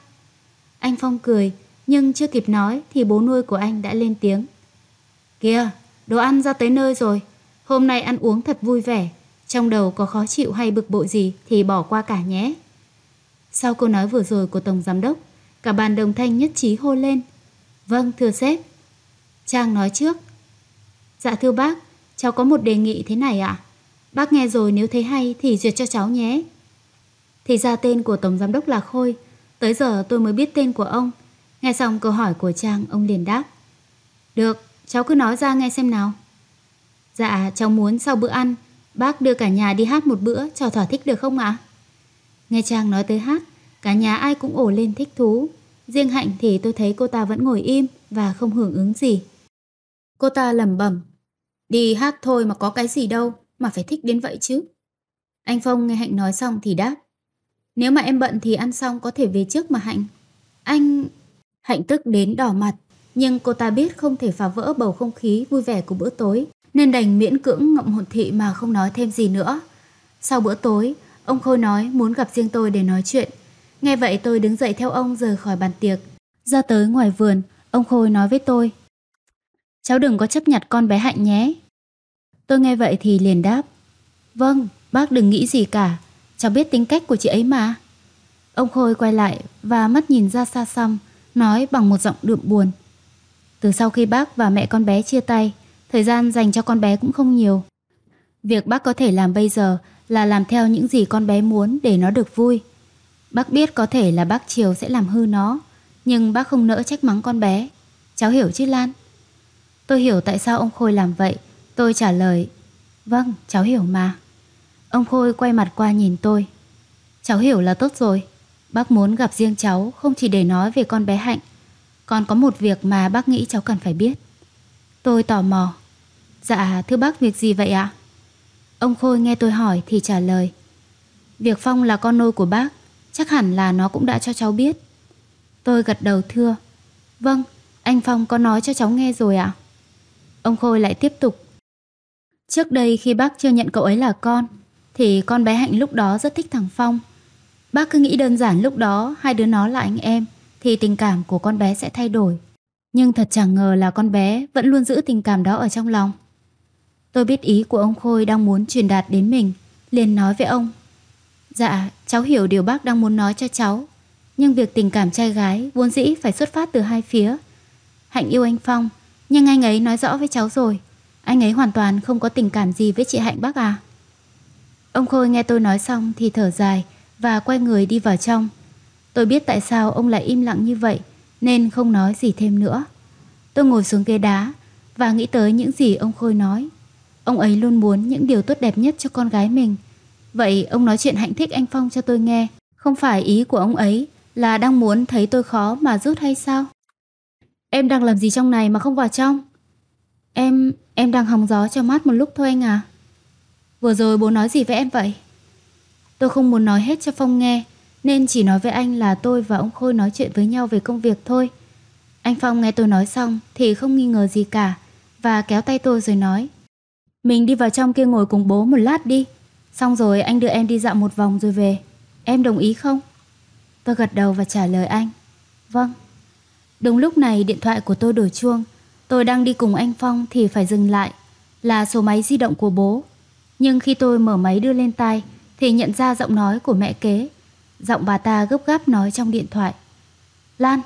Anh Phong cười, nhưng chưa kịp nói thì bố nuôi của anh đã lên tiếng. Kìa, đồ ăn ra tới nơi rồi. Hôm nay ăn uống thật vui vẻ. Trong đầu có khó chịu hay bực bội gì thì bỏ qua cả nhé. Sau câu nói vừa rồi của Tổng Giám Đốc, cả bàn đồng thanh nhất trí hô lên: Vâng, thưa sếp. Trang nói trước: Dạ thưa bác, cháu có một đề nghị thế này ạ. À? Bác nghe rồi nếu thấy hay thì duyệt cho cháu nhé. Thì ra tên của Tổng Giám Đốc là Khôi. Tới giờ tôi mới biết tên của ông. Nghe xong câu hỏi của Trang, ông liền đáp: Được, cháu cứ nói ra nghe xem nào. Dạ, cháu muốn sau bữa ăn, bác đưa cả nhà đi hát một bữa cho thỏa thích được không ạ? À? Nghe Trang nói tới hát, cả nhà ai cũng ồ lên thích thú. Riêng Hạnh thì tôi thấy cô ta vẫn ngồi im và không hưởng ứng gì. Cô ta lẩm bẩm: Đi hát thôi mà có cái gì đâu, mà phải thích đến vậy chứ. Anh Phong nghe Hạnh nói xong thì đáp: Nếu mà em bận thì ăn xong có thể về trước mà Hạnh. Anh... Hạnh tức đến đỏ mặt, nhưng cô ta biết không thể phá vỡ bầu không khí vui vẻ của bữa tối, nên đành miễn cưỡng ngậm hột thị mà không nói thêm gì nữa. Sau bữa tối, ông Khôi nói muốn gặp riêng tôi để nói chuyện. Nghe vậy tôi đứng dậy theo ông rời khỏi bàn tiệc. Ra tới ngoài vườn, ông Khôi nói với tôi: Cháu đừng có chấp nhặt con bé Hạnh nhé. Tôi nghe vậy thì liền đáp: Vâng, bác đừng nghĩ gì cả, cháu biết tính cách của chị ấy mà. Ông Khôi quay lại và mắt nhìn ra xa xăm, nói bằng một giọng đượm buồn: Từ sau khi bác và mẹ con bé chia tay, thời gian dành cho con bé cũng không nhiều. Việc bác có thể làm bây giờ là làm theo những gì con bé muốn để nó được vui. Bác biết có thể là bác chiều sẽ làm hư nó, nhưng bác không nỡ trách mắng con bé. Cháu hiểu chứ Lan? Tôi hiểu tại sao ông Khôi làm vậy. Tôi trả lời: Vâng, cháu hiểu mà. Ông Khôi quay mặt qua nhìn tôi: Cháu hiểu là tốt rồi. Bác muốn gặp riêng cháu không chỉ để nói về con bé Hạnh. Còn có một việc mà bác nghĩ cháu cần phải biết. Tôi tò mò: Dạ thưa bác, việc gì vậy ạ? Ông Khôi nghe tôi hỏi thì trả lời: Việc Phong là con nuôi của bác, chắc hẳn là nó cũng đã cho cháu biết. Tôi gật đầu thưa: Vâng, anh Phong có nói cho cháu nghe rồi ạ. Ông Khôi lại tiếp tục: Trước đây khi bác chưa nhận cậu ấy là con, thì con bé Hạnh lúc đó rất thích thằng Phong. Bác cứ nghĩ đơn giản lúc đó hai đứa nó là anh em thì tình cảm của con bé sẽ thay đổi. Nhưng thật chẳng ngờ là con bé vẫn luôn giữ tình cảm đó ở trong lòng. Tôi biết ý của ông Khôi đang muốn truyền đạt đến mình, liền nói với ông: Dạ, cháu hiểu điều bác đang muốn nói cho cháu. Nhưng việc tình cảm trai gái vốn dĩ phải xuất phát từ hai phía. Hạnh yêu anh Phong, nhưng anh ấy nói rõ với cháu rồi, anh ấy hoàn toàn không có tình cảm gì với chị Hạnh bác à. Ông Khôi nghe tôi nói xong thì thở dài và quay người đi vào trong. Tôi biết tại sao ông lại im lặng như vậy, nên không nói gì thêm nữa. Tôi ngồi xuống ghế đá và nghĩ tới những gì ông Khôi nói. Ông ấy luôn muốn những điều tốt đẹp nhất cho con gái mình, Vậy ông nói chuyện Hạnh thích anh Phong cho tôi nghe. Không phải ý của ông ấy là đang muốn thấy tôi khó mà rút hay sao? Em đang làm gì trong này mà không vào trong? Em... em đang hóng gió cho mát một lúc thôi anh à. Vừa rồi bố nói gì với em vậy? Tôi không muốn nói hết cho Phong nghe, nên chỉ nói với anh là tôi và ông Khôi nói chuyện với nhau về công việc thôi. Anh Phong nghe tôi nói xong thì không nghi ngờ gì cả, và kéo tay tôi rồi nói: Mình đi vào trong kia ngồi cùng bố một lát đi, xong rồi anh đưa em đi dạo một vòng rồi về. Em đồng ý không? Tôi gật đầu và trả lời anh: Vâng. Đúng lúc này điện thoại của tôi đổ chuông. Tôi đang đi cùng anh Phong thì phải dừng lại. Là số máy di động của bố. Nhưng khi tôi mở máy đưa lên tai thì nhận ra giọng nói của mẹ kế. Giọng bà ta gấp gáp nói trong điện thoại: Lan,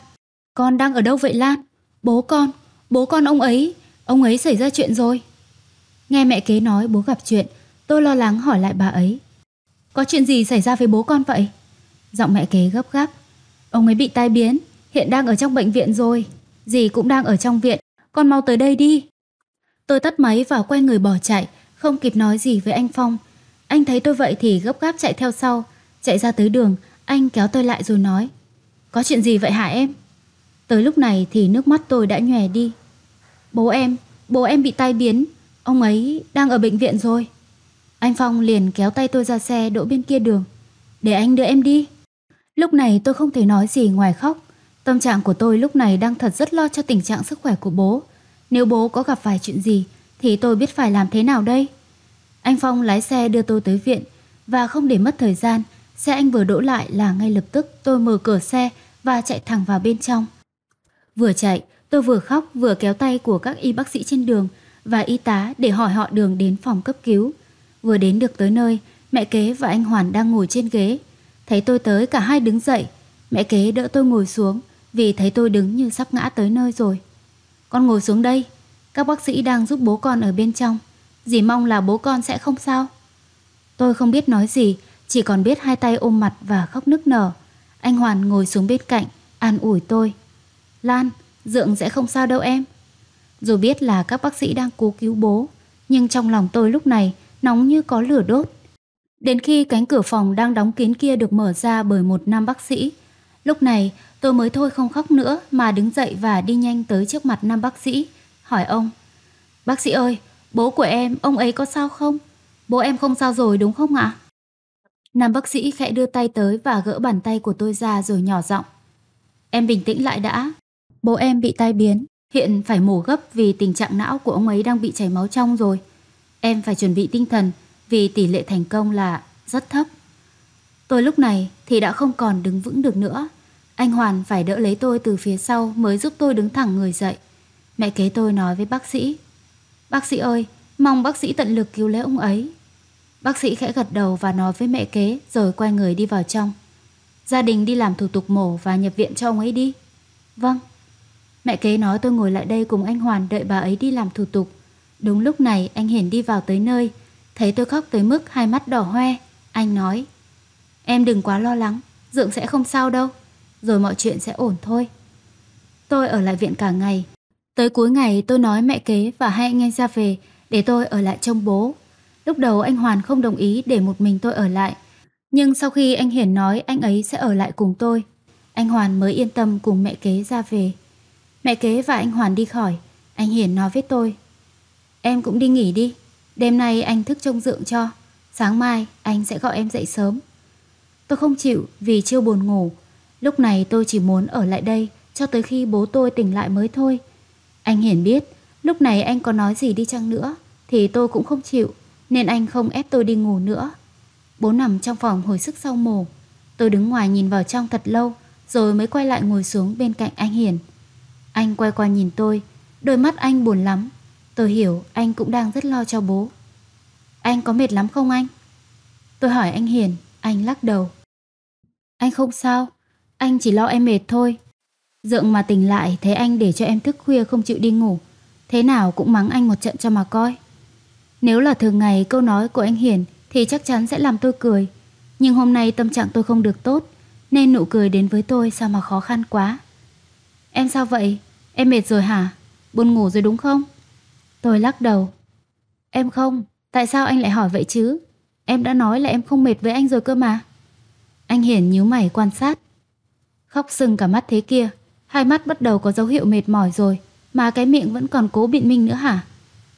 con đang ở đâu vậy Lan? Bố con, bố con ông ấy, ông ấy xảy ra chuyện rồi. Nghe mẹ kế nói bố gặp chuyện, tôi lo lắng hỏi lại bà ấy: Có chuyện gì xảy ra với bố con vậy? Giọng mẹ kế gấp gáp: Ông ấy bị tai biến, hiện đang ở trong bệnh viện rồi. Dì cũng đang ở trong viện, con mau tới đây đi. Tôi tắt máy và quay người bỏ chạy, không kịp nói gì với anh Phong. Anh thấy tôi vậy thì gấp gáp chạy theo sau. Chạy ra tới đường, anh kéo tôi lại rồi nói: Có chuyện gì vậy hả em? Tới lúc này thì nước mắt tôi đã nhòe đi. Bố em, bố em bị tai biến, ông ấy đang ở bệnh viện rồi. Anh Phong liền kéo tay tôi ra xe đỗ bên kia đường. Để anh đưa em đi. Lúc này tôi không thể nói gì ngoài khóc. Tâm trạng của tôi lúc này đang thật rất lo cho tình trạng sức khỏe của bố. Nếu bố có gặp phải chuyện gì thì tôi biết phải làm thế nào đây? Anh Phong lái xe đưa tôi tới viện. Và không để mất thời gian, xe anh vừa đỗ lại là ngay lập tức tôi mở cửa xe và chạy thẳng vào bên trong. Vừa chạy, tôi vừa khóc vừa kéo tay của các y bác sĩ trên đường và y tá để hỏi họ đường đến phòng cấp cứu. Vừa đến được tới nơi, mẹ kế và anh Hoàn đang ngồi trên ghế. Thấy tôi tới, cả hai đứng dậy. Mẹ kế đỡ tôi ngồi xuống vì thấy tôi đứng như sắp ngã tới nơi rồi. Con ngồi xuống đây, các bác sĩ đang giúp bố con ở bên trong. Dì mong là bố con sẽ không sao. Tôi không biết nói gì, chỉ còn biết hai tay ôm mặt và khóc nức nở. Anh Hoàn ngồi xuống bên cạnh, an ủi tôi: Lan, Dượng sẽ không sao đâu em. Dù biết là các bác sĩ đang cố cứu bố, nhưng trong lòng tôi lúc này nóng như có lửa đốt. Đến khi cánh cửa phòng đang đóng kín kia được mở ra bởi một nam bác sĩ, lúc này tôi mới thôi không khóc nữa mà đứng dậy và đi nhanh tới trước mặt nam bác sĩ, hỏi ông: Bác sĩ ơi, bố của em, ông ấy có sao không? Bố em không sao rồi đúng không ạ? Nam bác sĩ khẽ đưa tay tới và gỡ bàn tay của tôi ra rồi nhỏ giọng: Em bình tĩnh lại đã. Bố em bị tai biến, hiện phải mổ gấp vì tình trạng não của ông ấy đang bị chảy máu trong rồi. Em phải chuẩn bị tinh thần vì tỷ lệ thành công là rất thấp. Tôi lúc này thì đã không còn đứng vững được nữa. Anh Hoàn phải đỡ lấy tôi từ phía sau mới giúp tôi đứng thẳng người dậy. Mẹ kế tôi nói với bác sĩ: Bác sĩ ơi, mong bác sĩ tận lực cứu lấy ông ấy. Bác sĩ khẽ gật đầu và nói với mẹ kế rồi quay người đi vào trong. Gia đình đi làm thủ tục mổ và nhập viện cho ông ấy đi. Vâng. Mẹ kế nói tôi ngồi lại đây cùng anh Hoàn đợi bà ấy đi làm thủ tục. Đúng lúc này anh Hiển đi vào tới nơi. Thấy tôi khóc tới mức hai mắt đỏ hoe, anh nói: Em đừng quá lo lắng, Dượng sẽ không sao đâu, rồi mọi chuyện sẽ ổn thôi. Tôi ở lại viện cả ngày. Tới cuối ngày tôi nói mẹ kế và hai anh em ra về để tôi ở lại trông bố. Lúc đầu anh Hoàn không đồng ý để một mình tôi ở lại, nhưng sau khi anh Hiển nói anh ấy sẽ ở lại cùng tôi, anh Hoàn mới yên tâm cùng mẹ kế ra về. Mẹ kế và anh Hoàn đi khỏi, anh Hiển nói với tôi: Em cũng đi nghỉ đi, đêm nay anh thức trông Dượng cho, sáng mai anh sẽ gọi em dậy sớm. Tôi không chịu vì chưa buồn ngủ. Lúc này tôi chỉ muốn ở lại đây cho tới khi bố tôi tỉnh lại mới thôi. Anh Hiển biết lúc này anh có nói gì đi chăng nữa thì tôi cũng không chịu, nên anh không ép tôi đi ngủ nữa. Bố nằm trong phòng hồi sức sau mổ. Tôi đứng ngoài nhìn vào trong thật lâu rồi mới quay lại ngồi xuống bên cạnh anh Hiển. Anh quay qua nhìn tôi, đôi mắt anh buồn lắm. Tôi hiểu anh cũng đang rất lo cho bố. Anh có mệt lắm không anh? Tôi hỏi anh Hiển, anh lắc đầu. Anh không sao, anh chỉ lo em mệt thôi. Dượng mà tỉnh lại thấy anh để cho em thức khuya không chịu đi ngủ, thế nào cũng mắng anh một trận cho mà coi. Nếu là thường ngày câu nói của anh Hiển thì chắc chắn sẽ làm tôi cười. Nhưng hôm nay tâm trạng tôi không được tốt, nên nụ cười đến với tôi sao mà khó khăn quá. Em sao vậy? Em mệt rồi hả? Buồn ngủ rồi đúng không? Tôi lắc đầu. Em không, tại sao anh lại hỏi vậy chứ? Em đã nói là em không mệt với anh rồi cơ mà. Anh Hiển nhíu mày quan sát. Khóc sưng cả mắt thế kia, hai mắt bắt đầu có dấu hiệu mệt mỏi rồi, mà cái miệng vẫn còn cố biện minh nữa hả?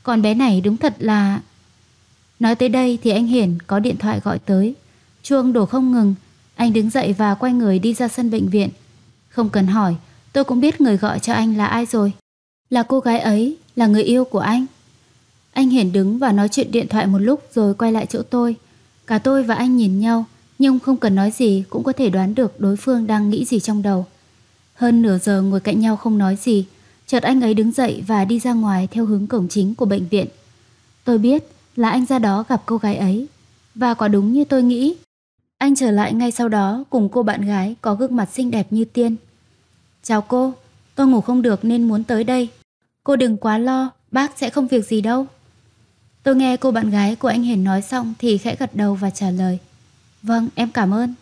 Con bé này đúng thật là... Nói tới đây thì anh Hiển có điện thoại gọi tới. Chuông đổ không ngừng. Anh đứng dậy và quay người đi ra sân bệnh viện. Không cần hỏi, tôi cũng biết người gọi cho anh là ai rồi. Là cô gái ấy, là người yêu của anh. Anh Hiển đứng và nói chuyện điện thoại một lúc rồi quay lại chỗ tôi. Cả tôi và anh nhìn nhau, nhưng không cần nói gì cũng có thể đoán được đối phương đang nghĩ gì trong đầu. Hơn nửa giờ ngồi cạnh nhau không nói gì, chợt anh ấy đứng dậy và đi ra ngoài theo hướng cổng chính của bệnh viện. Tôi biết là anh ra đó gặp cô gái ấy. Và quả đúng như tôi nghĩ, anh trở lại ngay sau đó cùng cô bạn gái có gương mặt xinh đẹp như tiên. Chào cô, tôi ngủ không được nên muốn tới đây. Cô đừng quá lo, bác sẽ không việc gì đâu. Tôi nghe cô bạn gái của anh Hiển nói xong thì khẽ gật đầu và trả lời. Vâng, em cảm ơn.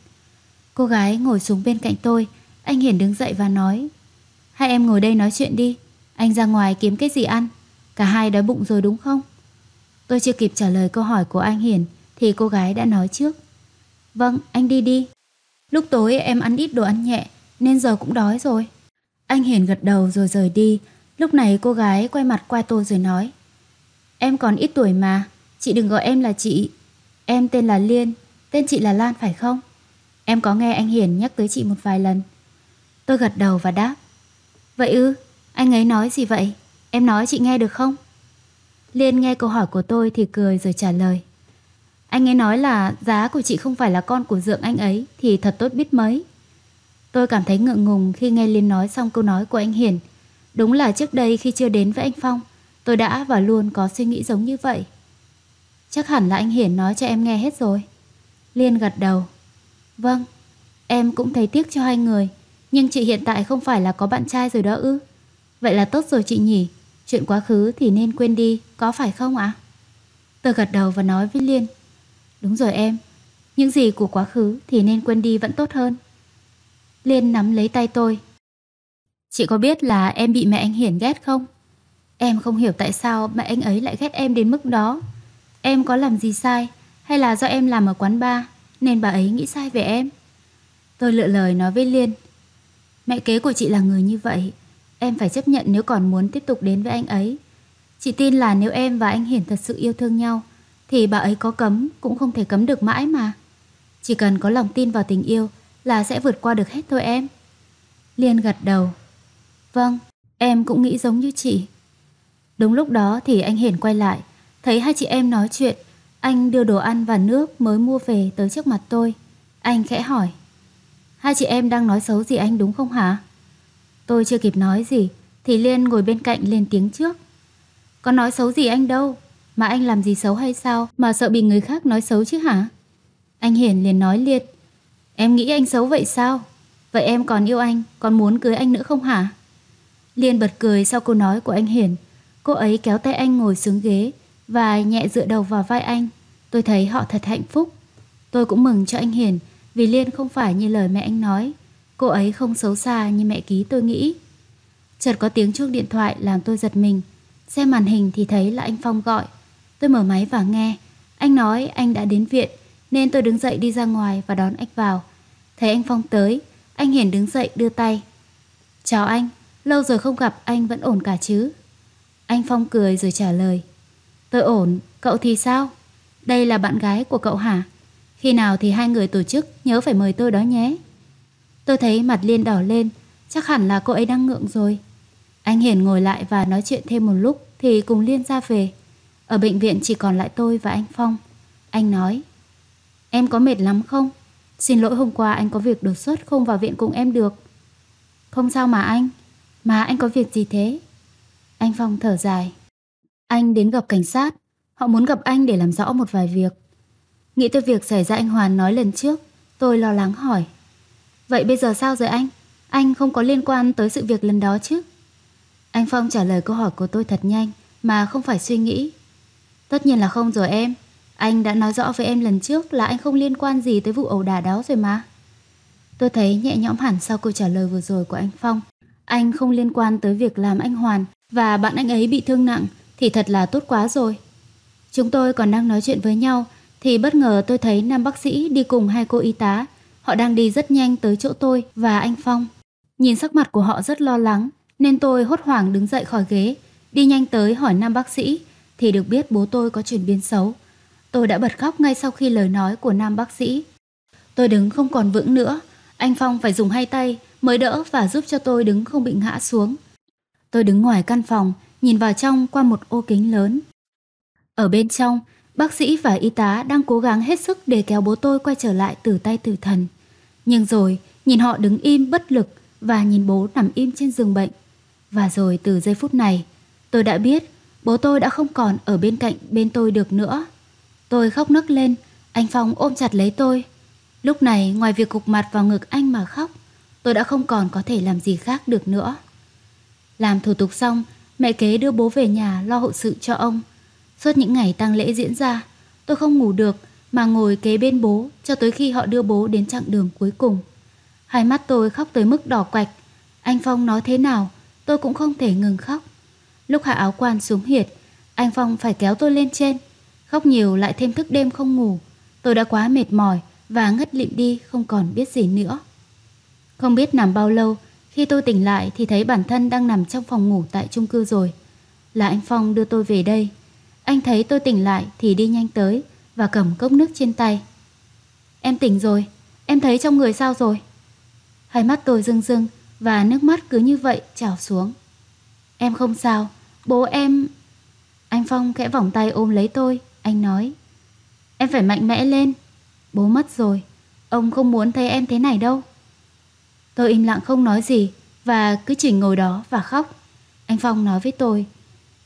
Cô gái ngồi xuống bên cạnh tôi. Anh Hiển đứng dậy và nói. Hai em ngồi đây nói chuyện đi. Anh ra ngoài kiếm cái gì ăn. Cả hai đói bụng rồi đúng không? Tôi chưa kịp trả lời câu hỏi của anh Hiển thì cô gái đã nói trước. Vâng, anh đi đi. Lúc tối em ăn ít đồ ăn nhẹ nên giờ cũng đói rồi. Anh Hiển gật đầu rồi rời đi. Lúc này cô gái quay mặt qua tôi rồi nói. Em còn ít tuổi mà, chị đừng gọi em là chị. Em tên là Liên, tên chị là Lan phải không? Em có nghe anh Hiển nhắc tới chị một vài lần. Tôi gật đầu và đáp. Vậy ư, anh ấy nói gì vậy? Em nói chị nghe được không? Liên nghe câu hỏi của tôi thì cười rồi trả lời. Anh ấy nói là giá của chị không phải là con của dượng anh ấy thì thật tốt biết mấy. Tôi cảm thấy ngượng ngùng khi nghe Liên nói xong câu nói của anh Hiển. Đúng là trước đây khi chưa đến với anh Phong, tôi đã và luôn có suy nghĩ giống như vậy. Chắc hẳn là anh Hiển nói cho em nghe hết rồi. Liên gật đầu. Vâng, em cũng thấy tiếc cho hai người. Nhưng chị hiện tại không phải là có bạn trai rồi đó ư? Vậy là tốt rồi chị nhỉ. Chuyện quá khứ thì nên quên đi, có phải không ạ? Tôi gật đầu và nói với Liên. Đúng rồi em, những gì của quá khứ thì nên quên đi vẫn tốt hơn. Liên nắm lấy tay tôi. Chị có biết là em bị mẹ anh Hiển ghét không? Em không hiểu tại sao mẹ anh ấy lại ghét em đến mức đó. Em có làm gì sai hay là do em làm ở quán bar nên bà ấy nghĩ sai về em? Tôi lựa lời nói với Liên. Mẹ kế của chị là người như vậy, em phải chấp nhận nếu còn muốn tiếp tục đến với anh ấy. Chị tin là nếu em và anh Hiển thật sự yêu thương nhau thì bà ấy có cấm cũng không thể cấm được mãi mà. Chỉ cần có lòng tin vào tình yêu là sẽ vượt qua được hết thôi em. Liên gật đầu. Vâng, em cũng nghĩ giống như chị. Đúng lúc đó thì anh Hiển quay lại, thấy hai chị em nói chuyện. Anh đưa đồ ăn và nước mới mua về tới trước mặt tôi. Anh khẽ hỏi. Hai chị em đang nói xấu gì anh đúng không hả? Tôi chưa kịp nói gì thì Liên ngồi bên cạnh lên tiếng trước. Có nói xấu gì anh đâu, mà anh làm gì xấu hay sao mà sợ bị người khác nói xấu chứ hả? Anh Hiển liền nói liệt. Em nghĩ anh xấu vậy sao? Vậy em còn yêu anh, còn muốn cưới anh nữa không hả? Liên bật cười sau câu nói của anh Hiển. Cô ấy kéo tay anh ngồi xuống ghế và nhẹ dựa đầu vào vai anh. Tôi thấy họ thật hạnh phúc. Tôi cũng mừng cho anh Hiển vì Liên không phải như lời mẹ anh nói. Cô ấy không xấu xa như mẹ ký tôi nghĩ. Chợt có tiếng chuông điện thoại làm tôi giật mình. Xem màn hình thì thấy là anh Phong gọi. Tôi mở máy và nghe. Anh nói anh đã đến viện nên tôi đứng dậy đi ra ngoài và đón anh vào. Thấy anh Phong tới, anh Hiển đứng dậy đưa tay. Chào anh, lâu rồi không gặp, anh vẫn ổn cả chứ? Anh Phong cười rồi trả lời. Tôi ổn, cậu thì sao? Đây là bạn gái của cậu hả? Khi nào thì hai người tổ chức nhớ phải mời tôi đó nhé. Tôi thấy mặt Liên đỏ lên, chắc hẳn là cô ấy đang ngượng rồi. Anh Hiển ngồi lại và nói chuyện thêm một lúc thì cùng Liên ra về. Ở bệnh viện chỉ còn lại tôi và anh Phong. Anh nói, em có mệt lắm không? Xin lỗi hôm qua anh có việc đột xuất không vào viện cùng em được. Không sao mà anh, mà anh có việc gì thế? Anh Phong thở dài. Anh đến gặp cảnh sát, họ muốn gặp anh để làm rõ một vài việc. Nghĩ tới việc xảy ra anh Hoàn nói lần trước, tôi lo lắng hỏi. Vậy bây giờ sao rồi anh? Anh không có liên quan tới sự việc lần đó chứ? Anh Phong trả lời câu hỏi của tôi thật nhanh mà không phải suy nghĩ. Tất nhiên là không rồi em. Anh đã nói rõ với em lần trước là anh không liên quan gì tới vụ ẩu đả đó rồi mà. Tôi thấy nhẹ nhõm hẳn sau câu trả lời vừa rồi của anh Phong. Anh không liên quan tới việc làm anh Hoàn và bạn anh ấy bị thương nặng thì thật là tốt quá rồi. Chúng tôi còn đang nói chuyện với nhau thì bất ngờ tôi thấy nam bác sĩ đi cùng hai cô y tá. Họ đang đi rất nhanh tới chỗ tôi và anh Phong. Nhìn sắc mặt của họ rất lo lắng nên tôi hốt hoảng đứng dậy khỏi ghế, đi nhanh tới hỏi nam bác sĩ thì được biết bố tôi có chuyển biến xấu. Tôi đã bật khóc ngay sau khi lời nói của nam bác sĩ. Tôi đứng không còn vững nữa, anh Phong phải dùng hai tay mới đỡ và giúp cho tôi đứng không bị ngã xuống. Tôi đứng ngoài căn phòng, nhìn vào trong qua một ô kính lớn. Ở bên trong, bác sĩ và y tá đang cố gắng hết sức để kéo bố tôi quay trở lại từ tay tử thần. Nhưng rồi, nhìn họ đứng im bất lực và nhìn bố nằm im trên giường bệnh. Và rồi từ giây phút này, tôi đã biết bố tôi đã không còn ở bên cạnh bên tôi được nữa. Tôi khóc nấc lên, anh Phong ôm chặt lấy tôi. Lúc này, ngoài việc cục mặt vào ngực anh mà khóc, tôi đã không còn có thể làm gì khác được nữa. Làm thủ tục xong, mẹ kế đưa bố về nhà lo hậu sự cho ông. Suốt những ngày tang lễ diễn ra, tôi không ngủ được mà ngồi kế bên bố cho tới khi họ đưa bố đến chặng đường cuối cùng. Hai mắt tôi khóc tới mức đỏ quạch. Anh Phong nói thế nào, tôi cũng không thể ngừng khóc. Lúc hạ áo quan xuống hiệt, anh Phong phải kéo tôi lên trên. Khóc nhiều lại thêm thức đêm không ngủ. Tôi đã quá mệt mỏi và ngất lịm đi không còn biết gì nữa. Không biết nằm bao lâu, khi tôi tỉnh lại thì thấy bản thân đang nằm trong phòng ngủ tại chung cư rồi. Là anh Phong đưa tôi về đây. Anh thấy tôi tỉnh lại thì đi nhanh tới và cầm cốc nước trên tay. Em tỉnh rồi, em thấy trong người sao rồi? Hai mắt tôi rưng rưng và nước mắt cứ như vậy trào xuống. Em không sao, bố em... Anh Phong khẽ vòng tay ôm lấy tôi, anh nói. Em phải mạnh mẽ lên, bố mất rồi, ông không muốn thấy em thế này đâu. Tôi im lặng không nói gì và cứ chỉ ngồi đó và khóc. Anh Phong nói với tôi,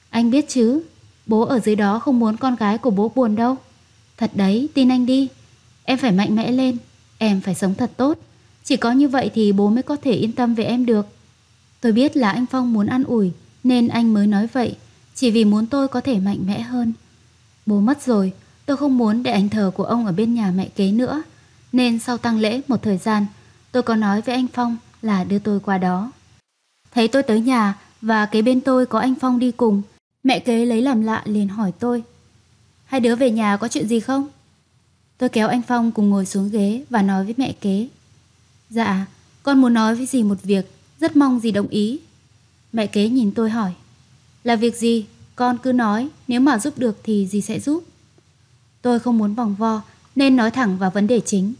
anh biết chứ, bố ở dưới đó không muốn con gái của bố buồn đâu. Thật đấy, tin anh đi. Em phải mạnh mẽ lên, em phải sống thật tốt. Chỉ có như vậy thì bố mới có thể yên tâm về em được. Tôi biết là anh Phong muốn an ủi nên anh mới nói vậy, chỉ vì muốn tôi có thể mạnh mẽ hơn. Bố mất rồi, tôi không muốn để ảnh thờ của ông ở bên nhà mẹ kế nữa. Nên sau tang lễ một thời gian, tôi có nói với anh Phong là đưa tôi qua đó. Thấy tôi tới nhà và kế bên tôi có anh Phong đi cùng, mẹ kế lấy làm lạ liền hỏi tôi, hai đứa về nhà có chuyện gì không? Tôi kéo anh Phong cùng ngồi xuống ghế và nói với mẹ kế, dạ, con muốn nói với dì một việc, rất mong dì đồng ý. Mẹ kế nhìn tôi hỏi, là việc gì? Con cứ nói, nếu mà giúp được thì dì sẽ giúp. Tôi không muốn vòng vo nên nói thẳng vào vấn đề chính.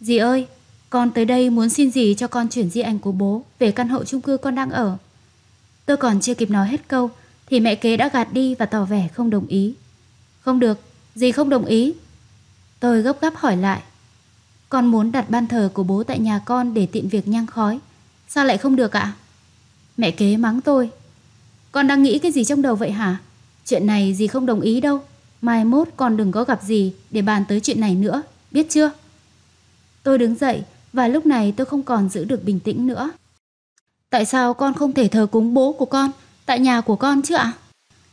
Dì ơi, con tới đây muốn xin dì cho con chuyển di ảnh của bố về căn hộ chung cư con đang ở. Tôi còn chưa kịp nói hết câu thì mẹ kế đã gạt đi và tỏ vẻ không đồng ý. Không được, dì không đồng ý. Tôi gấp gáp hỏi lại, con muốn đặt ban thờ của bố tại nhà con để tiện việc nhang khói, sao lại không được ạ? Mẹ kế mắng tôi, con đang nghĩ cái gì trong đầu vậy hả? Chuyện này dì không đồng ý đâu, mai mốt con đừng có gặp dì để bàn tới chuyện này nữa, biết chưa? Tôi đứng dậy và lúc này tôi không còn giữ được bình tĩnh nữa. Tại sao con không thể thờ cúng bố của con tại nhà của con chứ ạ? À?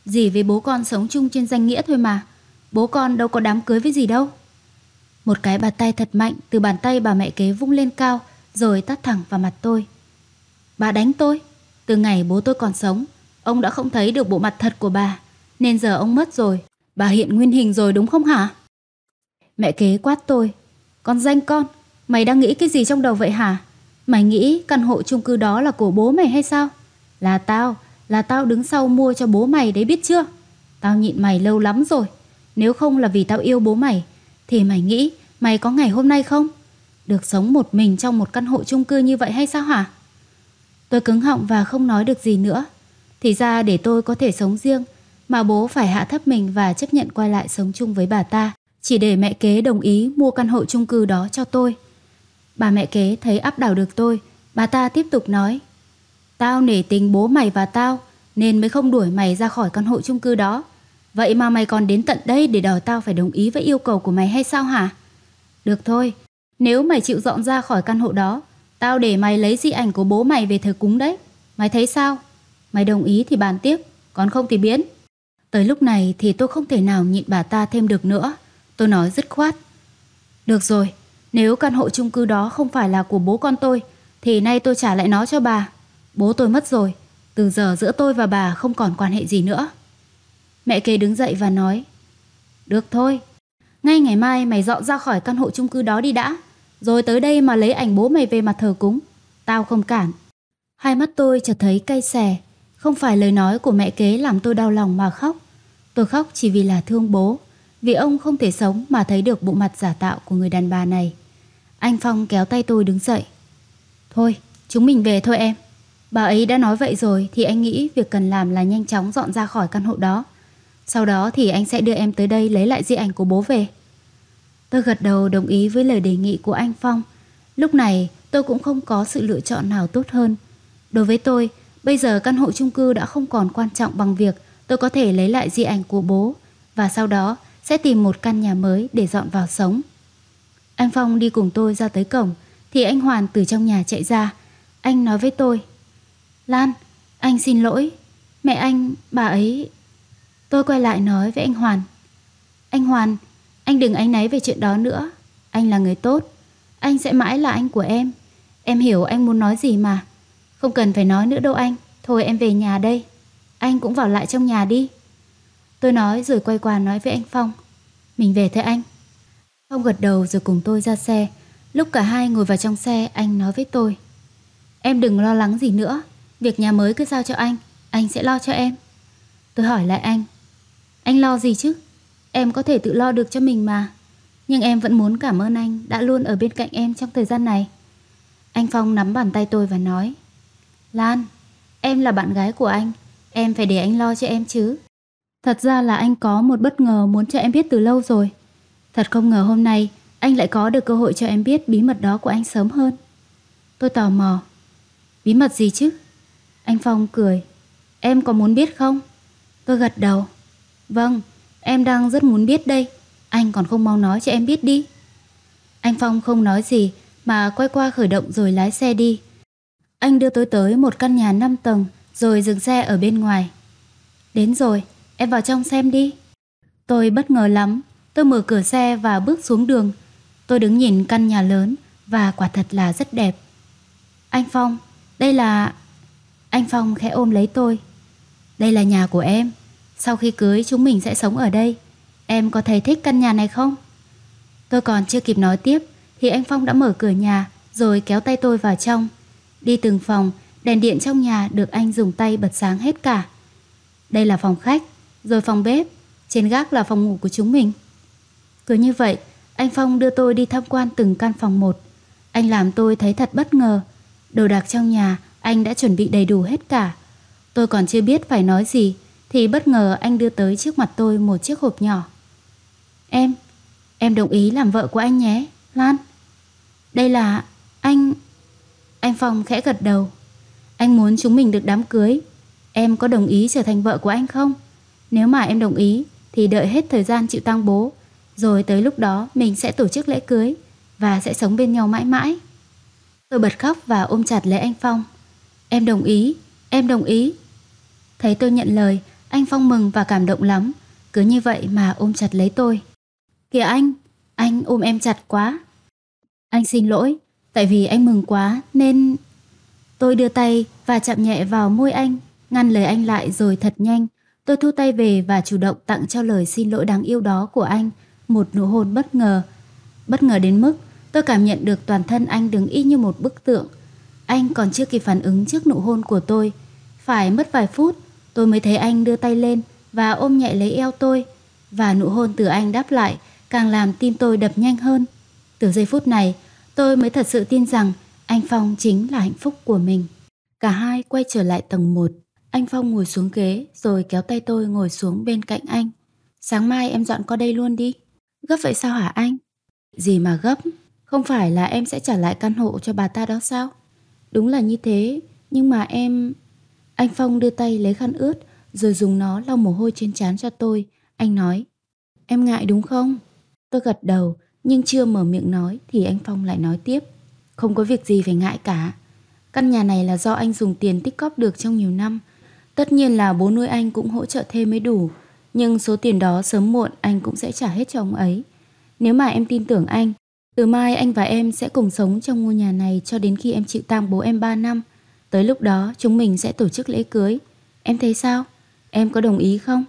Dì với bố con sống chung trên danh nghĩa thôi mà, bố con đâu có đám cưới với dì đâu. Một cái bàn tay thật mạnh từ bàn tay bà mẹ kế vung lên cao rồi tát thẳng vào mặt tôi. Bà đánh tôi. Từ ngày bố tôi còn sống, ông đã không thấy được bộ mặt thật của bà, nên giờ ông mất rồi, bà hiện nguyên hình rồi đúng không hả? Mẹ kế quát tôi, con danh con, mày đang nghĩ cái gì trong đầu vậy hả? Mày nghĩ căn hộ chung cư đó là của bố mày hay sao? Là tao, là tao đứng sau mua cho bố mày đấy biết chưa? Tao nhịn mày lâu lắm rồi, nếu không là vì tao yêu bố mày, thì mày nghĩ mày có ngày hôm nay không? Được sống một mình trong một căn hộ chung cư như vậy hay sao hả? Tôi cứng họng và không nói được gì nữa. Thì ra để tôi có thể sống riêng mà bố phải hạ thấp mình và chấp nhận quay lại sống chung với bà ta, chỉ để mẹ kế đồng ý mua căn hộ chung cư đó cho tôi. Bà mẹ kế thấy áp đảo được tôi, bà ta tiếp tục nói, tao nể tình bố mày và tao nên mới không đuổi mày ra khỏi căn hộ chung cư đó. Vậy mà mày còn đến tận đây để đòi tao phải đồng ý với yêu cầu của mày hay sao hả? Được thôi, nếu mày chịu dọn ra khỏi căn hộ đó, tao để mày lấy di ảnh của bố mày về thờ cúng đấy. Mày thấy sao? Mày đồng ý thì bàn tiếp, còn không thì biến. Tới lúc này thì tôi không thể nào nhịn bà ta thêm được nữa. Tôi nói dứt khoát, được rồi, nếu căn hộ chung cư đó không phải là của bố con tôi thì nay tôi trả lại nó cho bà. Bố tôi mất rồi, từ giờ giữa tôi và bà không còn quan hệ gì nữa. Mẹ kế đứng dậy và nói, được thôi, Ngay ngày mai mày dọn ra khỏi căn hộ chung cư đó đi đã, rồi tới đây mà lấy ảnh bố mày về mà thờ cúng. Tao không cản. Hai mắt tôi chợt thấy cay xè. Không phải lời nói của mẹ kế làm tôi đau lòng mà khóc. Tôi khóc chỉ vì là thương bố, vì ông không thể sống mà thấy được bộ mặt giả tạo của người đàn bà này. Anh Phong kéo tay tôi đứng dậy. Thôi, chúng mình về thôi em. Bà ấy đã nói vậy rồi thì anh nghĩ việc cần làm là nhanh chóng dọn ra khỏi căn hộ đó. Sau đó thì anh sẽ đưa em tới đây lấy lại di ảnh của bố về. Tôi gật đầu đồng ý với lời đề nghị của anh Phong. Lúc này tôi cũng không có sự lựa chọn nào tốt hơn. Đối với tôi, bây giờ căn hộ chung cư đã không còn quan trọng bằng việc tôi có thể lấy lại di ảnh của bố và sau đó sẽ tìm một căn nhà mới để dọn vào sống. Anh Phong đi cùng tôi ra tới cổng thì anh Hoàn từ trong nhà chạy ra. Anh nói với tôi: Lan, anh xin lỗi. Mẹ anh, bà ấy... Tôi quay lại nói với anh Hoàn: Anh Hoàn, anh đừng áy náy về chuyện đó nữa. Anh là người tốt. Anh sẽ mãi là anh của em. Em hiểu anh muốn nói gì mà. Không cần phải nói nữa đâu anh. Thôi em về nhà đây. Anh cũng vào lại trong nhà đi. Tôi nói rồi quay qua nói với anh Phong: Mình về thôi anh. Phong gật đầu rồi cùng tôi ra xe. Lúc cả hai ngồi vào trong xe, anh nói với tôi: Em đừng lo lắng gì nữa. Việc nhà mới cứ giao cho anh. Anh sẽ lo cho em. Tôi hỏi lại anh: Anh lo gì chứ? Em có thể tự lo được cho mình mà. Nhưng em vẫn muốn cảm ơn anh đã luôn ở bên cạnh em trong thời gian này. Anh Phong nắm bàn tay tôi và nói: Lan, em là bạn gái của anh. Em phải để anh lo cho em chứ. Thật ra là anh có một bất ngờ muốn cho em biết từ lâu rồi. Thật không ngờ hôm nay anh lại có được cơ hội cho em biết bí mật đó của anh sớm hơn. Tôi tò mò: Bí mật gì chứ? Anh Phong cười: Em có muốn biết không? Tôi gật đầu: Vâng, em đang rất muốn biết đây. Anh còn không mau nói cho em biết đi. Anh Phong không nói gì mà quay qua khởi động rồi lái xe đi. Anh đưa tôi tới một căn nhà năm tầng rồi dừng xe ở bên ngoài. Đến rồi, em vào trong xem đi. Tôi bất ngờ lắm. Tôi mở cửa xe và bước xuống đường. Tôi đứng nhìn căn nhà lớn và quả thật là rất đẹp. Anh Phong, đây là... Anh Phong khẽ ôm lấy tôi: Đây là nhà của em. Sau khi cưới chúng mình sẽ sống ở đây. Em có thấy thích căn nhà này không? Tôi còn chưa kịp nói tiếp thì anh Phong đã mở cửa nhà rồi kéo tay tôi vào trong. Đi từng phòng, đèn điện trong nhà được anh dùng tay bật sáng hết cả. Đây là phòng khách, rồi phòng bếp, trên gác là phòng ngủ của chúng mình. Cứ như vậy, anh Phong đưa tôi đi tham quan từng căn phòng một. Anh làm tôi thấy thật bất ngờ. Đồ đạc trong nhà anh đã chuẩn bị đầy đủ hết cả. Tôi còn chưa biết phải nói gì thì bất ngờ anh đưa tới trước mặt tôi một chiếc hộp nhỏ. Em, em đồng ý làm vợ của anh nhé, Lan. Đây là... anh... Anh Phong khẽ gật đầu. Anh muốn chúng mình được đám cưới. Em có đồng ý trở thành vợ của anh không? Nếu mà em đồng ý thì đợi hết thời gian chịu tang bố, rồi tới lúc đó mình sẽ tổ chức lễ cưới và sẽ sống bên nhau mãi mãi. Tôi bật khóc và ôm chặt lấy anh Phong. Em đồng ý, em đồng ý. Thấy tôi nhận lời, anh Phong mừng và cảm động lắm. Cứ như vậy mà ôm chặt lấy tôi. Kìa anh, anh ôm em chặt quá. Anh xin lỗi, tại vì anh mừng quá nên... Tôi đưa tay và chạm nhẹ vào môi anh, ngăn lời anh lại rồi thật nhanh. Tôi thu tay về và chủ động tặng cho lời xin lỗi đáng yêu đó của anh một nụ hôn bất ngờ. Bất ngờ đến mức tôi cảm nhận được toàn thân anh đứng y như một bức tượng. Anh còn chưa kịp phản ứng trước nụ hôn của tôi. Phải mất vài phút tôi mới thấy anh đưa tay lên và ôm nhẹ lấy eo tôi. Và nụ hôn từ anh đáp lại càng làm tim tôi đập nhanh hơn. Từ giây phút này tôi mới thật sự tin rằng anh Phong chính là hạnh phúc của mình. Cả hai quay trở lại tầng một. Anh Phong ngồi xuống ghế rồi kéo tay tôi ngồi xuống bên cạnh anh. Sáng mai em dọn qua đây luôn đi. Gấp vậy sao hả anh? Gì mà gấp? Không phải là em sẽ trả lại căn hộ cho bà ta đó sao? Đúng là như thế, nhưng mà em... Anh Phong đưa tay lấy khăn ướt rồi dùng nó lau mồ hôi trên trán cho tôi. Anh nói: Em ngại đúng không? Tôi gật đầu nhưng chưa mở miệng nói thì anh Phong lại nói tiếp: Không có việc gì phải ngại cả. Căn nhà này là do anh dùng tiền tích cóp được trong nhiều năm. Tất nhiên là bố nuôi anh cũng hỗ trợ thêm mới đủ. Nhưng số tiền đó sớm muộn anh cũng sẽ trả hết cho ông ấy. Nếu mà em tin tưởng anh, từ mai anh và em sẽ cùng sống trong ngôi nhà này cho đến khi em chịu tang bố em ba năm. Tới lúc đó chúng mình sẽ tổ chức lễ cưới. Em thấy sao? Em có đồng ý không?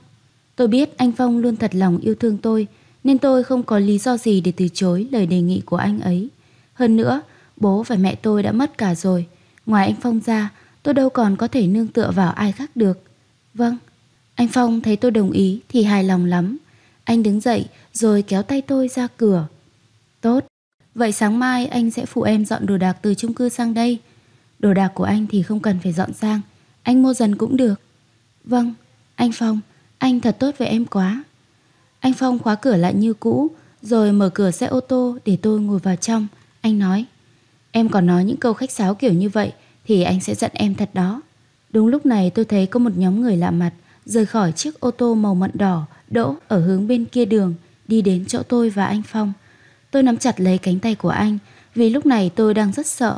Tôi biết anh Phong luôn thật lòng yêu thương tôi, nên tôi không có lý do gì để từ chối lời đề nghị của anh ấy. Hơn nữa, bố và mẹ tôi đã mất cả rồi. Ngoài anh Phong ra, tôi đâu còn có thể nương tựa vào ai khác được. Vâng. Anh Phong thấy tôi đồng ý thì hài lòng lắm. Anh đứng dậy rồi kéo tay tôi ra cửa. Tốt, vậy sáng mai anh sẽ phụ em dọn đồ đạc từ chung cư sang đây. Đồ đạc của anh thì không cần phải dọn sang, anh mua dần cũng được. Vâng, anh Phong, anh thật tốt với em quá. Anh Phong khóa cửa lại như cũ, rồi mở cửa xe ô tô để tôi ngồi vào trong. Anh nói, em còn nói những câu khách sáo kiểu như vậy thì anh sẽ giận em thật đó. Đúng lúc này tôi thấy có một nhóm người lạ mặt rời khỏi chiếc ô tô màu mận đỏ đỗ ở hướng bên kia đường, đi đến chỗ tôi và anh Phong. Tôi nắm chặt lấy cánh tay của anh vì lúc này tôi đang rất sợ.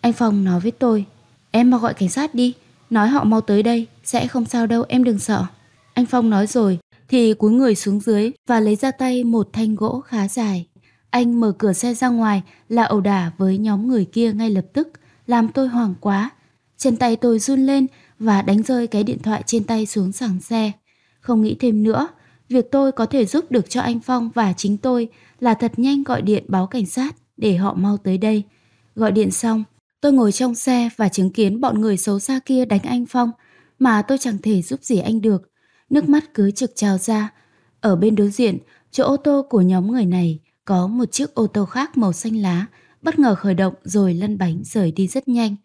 Anh Phong nói với tôi, em mau gọi cảnh sát đi, nói họ mau tới đây, sẽ không sao đâu, em đừng sợ. Anh Phong nói rồi thì cúi người xuống dưới và lấy ra tay một thanh gỗ khá dài. Anh mở cửa xe ra ngoài là ẩu đả với nhóm người kia ngay lập tức, làm tôi hoảng quá. Chân tay tôi run lên và đánh rơi cái điện thoại trên tay xuống sàn xe. Không nghĩ thêm nữa, việc tôi có thể giúp được cho anh Phong và chính tôi là thật nhanh gọi điện báo cảnh sát để họ mau tới đây. Gọi điện xong, tôi ngồi trong xe và chứng kiến bọn người xấu xa kia đánh anh Phong mà tôi chẳng thể giúp gì anh được. Nước mắt cứ trực trào ra. Ở bên đối diện, chỗ ô tô của nhóm người này có một chiếc ô tô khác màu xanh lá bất ngờ khởi động rồi lăn bánh rời đi rất nhanh.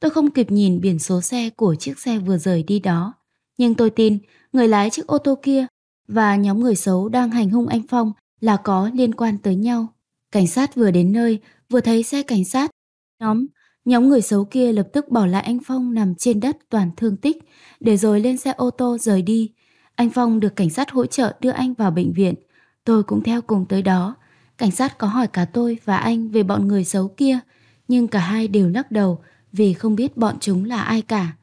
Tôi không kịp nhìn biển số xe của chiếc xe vừa rời đi đó. Nhưng tôi tin người lái chiếc ô tô kia và nhóm người xấu đang hành hung anh Phong là có liên quan tới nhau. Cảnh sát vừa đến nơi, vừa thấy xe cảnh sát, nhóm nhóm người xấu kia lập tức bỏ lại anh Phong nằm trên đất toàn thương tích, để rồi lên xe ô tô rời đi. Anh Phong được cảnh sát hỗ trợ đưa anh vào bệnh viện. Tôi cũng theo cùng tới đó. Cảnh sát có hỏi cả tôi và anh về bọn người xấu kia, nhưng cả hai đều lắc đầu vì không biết bọn chúng là ai cả.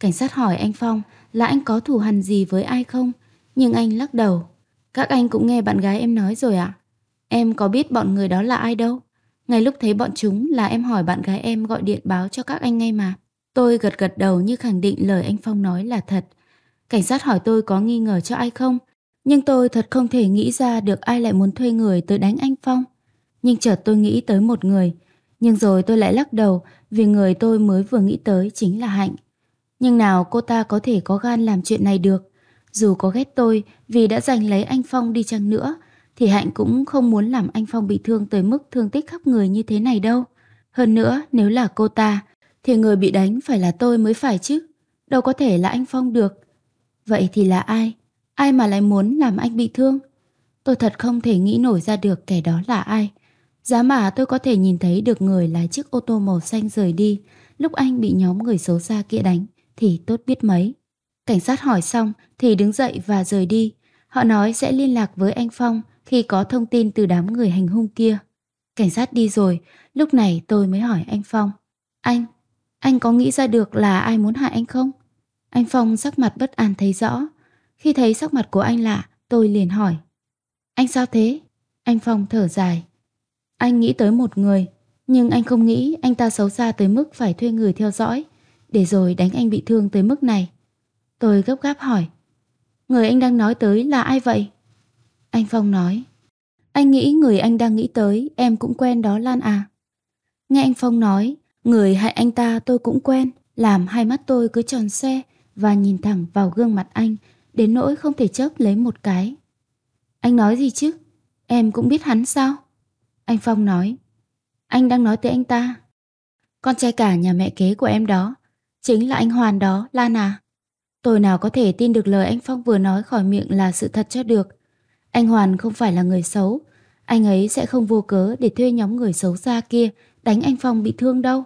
Cảnh sát hỏi anh Phong là anh có thù hằn gì với ai không, nhưng anh lắc đầu. Các anh cũng nghe bạn gái em nói rồi ạ. À? Em có biết bọn người đó là ai đâu. Ngay lúc thấy bọn chúng là em hỏi bạn gái em gọi điện báo cho các anh ngay mà. Tôi gật gật đầu như khẳng định lời anh Phong nói là thật. Cảnh sát hỏi tôi có nghi ngờ cho ai không, nhưng tôi thật không thể nghĩ ra được ai lại muốn thuê người tới đánh anh Phong. Nhưng chợt tôi nghĩ tới một người, nhưng rồi tôi lại lắc đầu vì người tôi mới vừa nghĩ tới chính là Hạnh. Nhưng nào cô ta có thể có gan làm chuyện này được. Dù có ghét tôi vì đã giành lấy anh Phong đi chăng nữa thì Hạnh cũng không muốn làm anh Phong bị thương tới mức thương tích khắp người như thế này đâu. Hơn nữa, nếu là cô ta thì người bị đánh phải là tôi mới phải chứ, đâu có thể là anh Phong được. Vậy thì là ai? Ai mà lại muốn làm anh bị thương? Tôi thật không thể nghĩ nổi ra được kẻ đó là ai. Giá mà tôi có thể nhìn thấy được người lái chiếc ô tô màu xanh rời đi lúc anh bị nhóm người xấu xa kia đánh thì tốt biết mấy. Cảnh sát hỏi xong thì đứng dậy và rời đi. Họ nói sẽ liên lạc với anh Phong khi có thông tin từ đám người hành hung kia. Cảnh sát đi rồi, lúc này tôi mới hỏi anh Phong. Anh, anh có nghĩ ra được là ai muốn hại anh không? Anh Phong sắc mặt bất an thấy rõ. Khi thấy sắc mặt của anh lạ, tôi liền hỏi. Anh sao thế? Anh Phong thở dài. Anh nghĩ tới một người, nhưng anh không nghĩ anh ta xấu xa tới mức phải thuê người theo dõi, để rồi đánh anh bị thương tới mức này. Tôi gấp gáp hỏi. Người anh đang nói tới là ai vậy? Anh Phong nói. Anh nghĩ người anh đang nghĩ tới em cũng quen đó Lan à. Nghe anh Phong nói, người hại anh ta tôi cũng quen, làm hai mắt tôi cứ tròn xoe và nhìn thẳng vào gương mặt anh, đến nỗi không thể chớp lấy một cái. Anh nói gì chứ? Em cũng biết hắn sao? Anh Phong nói. Anh đang nói tới anh ta. Con trai cả nhà mẹ kế của em đó, chính là anh Hoàn đó Lan à. Tôi nào có thể tin được lời anh Phong vừa nói khỏi miệng là sự thật cho được. Anh Hoàn không phải là người xấu. Anh ấy sẽ không vô cớ để thuê nhóm người xấu xa kia đánh anh Phong bị thương đâu.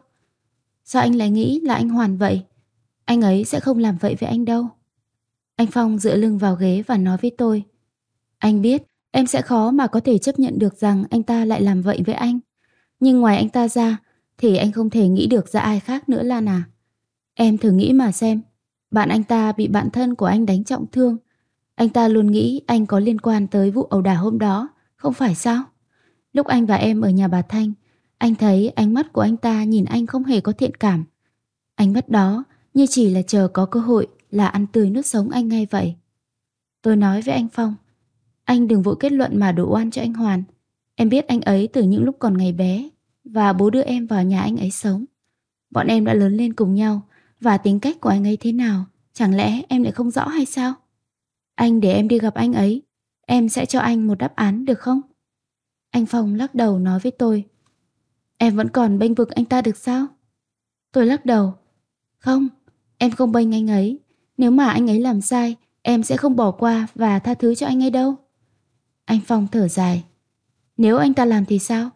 Sao anh lại nghĩ là anh Hoàn vậy? Anh ấy sẽ không làm vậy với anh đâu. Anh Phong dựa lưng vào ghế và nói với tôi. Anh biết em sẽ khó mà có thể chấp nhận được rằng anh ta lại làm vậy với anh. Nhưng ngoài anh ta ra thì anh không thể nghĩ được ra ai khác nữa Lan à. Em thử nghĩ mà xem. Bạn anh ta bị bạn thân của anh đánh trọng thương. Anh ta luôn nghĩ anh có liên quan tới vụ ẩu đả hôm đó, không phải sao? Lúc anh và em ở nhà bà Thanh, anh thấy ánh mắt của anh ta nhìn anh không hề có thiện cảm. Ánh mắt đó như chỉ là chờ có cơ hội là ăn tươi nuốt sống anh ngay vậy. Tôi nói với anh Phong, Anh đừng vội kết luận mà đổ oan cho anh Hoàn. Em biết anh ấy từ những lúc còn ngày bé, và bố đưa em vào nhà anh ấy sống. Bọn em đã lớn lên cùng nhau, và tính cách của anh ấy thế nào, chẳng lẽ em lại không rõ hay sao? Anh để em đi gặp anh ấy, em sẽ cho anh một đáp án được không? Anh Phong lắc đầu nói với tôi. Em vẫn còn bênh vực anh ta được sao? Tôi lắc đầu. Không, em không bênh anh ấy. Nếu mà anh ấy làm sai, em sẽ không bỏ qua và tha thứ cho anh ấy đâu. Anh Phong thở dài. Nếu anh ta làm thì sao?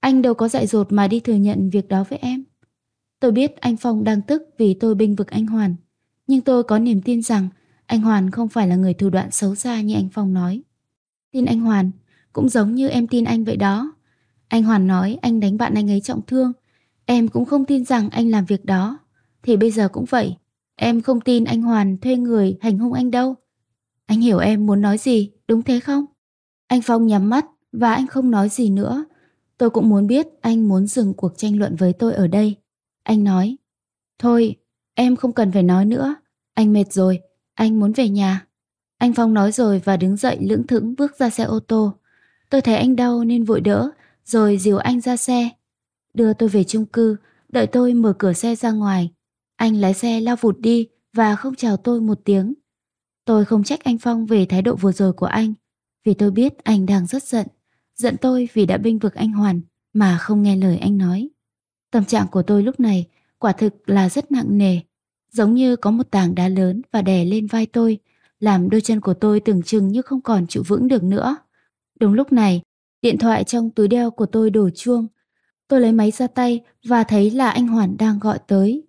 Anh đâu có dại dột mà đi thừa nhận việc đó với em. Tôi biết anh Phong đang tức vì tôi bênh vực anh Hoàn, nhưng tôi có niềm tin rằng anh Hoàn không phải là người thủ đoạn xấu xa như anh Phong nói. Tin anh Hoàn cũng giống như em tin anh vậy đó. Anh Hoàn nói anh đánh bạn anh ấy trọng thương, em cũng không tin rằng anh làm việc đó. Thì bây giờ cũng vậy, em không tin anh Hoàn thuê người hành hung anh đâu. Anh hiểu em muốn nói gì, đúng thế không? Anh Phong nhắm mắt và anh không nói gì nữa. Tôi cũng muốn biết anh muốn dừng cuộc tranh luận với tôi ở đây. Anh nói, thôi, em không cần phải nói nữa. Anh mệt rồi, anh muốn về nhà. Anh Phong nói rồi và đứng dậy lững thững bước ra xe ô tô. Tôi thấy anh đau nên vội đỡ, rồi dìu anh ra xe. Đưa tôi về chung cư, đợi tôi mở cửa xe ra ngoài. Anh lái xe lao vụt đi và không chào tôi một tiếng. Tôi không trách anh Phong về thái độ vừa rồi của anh, vì tôi biết anh đang rất giận. Giận tôi vì đã bênh vực anh Hoàn mà không nghe lời anh nói. Tâm trạng của tôi lúc này quả thực là rất nặng nề, giống như có một tảng đá lớn và đè lên vai tôi, làm đôi chân của tôi tưởng chừng như không còn trụ vững được nữa. Đúng lúc này, điện thoại trong túi đeo của tôi đổ chuông. Tôi lấy máy ra tay và thấy là anh Hoàn đang gọi tới.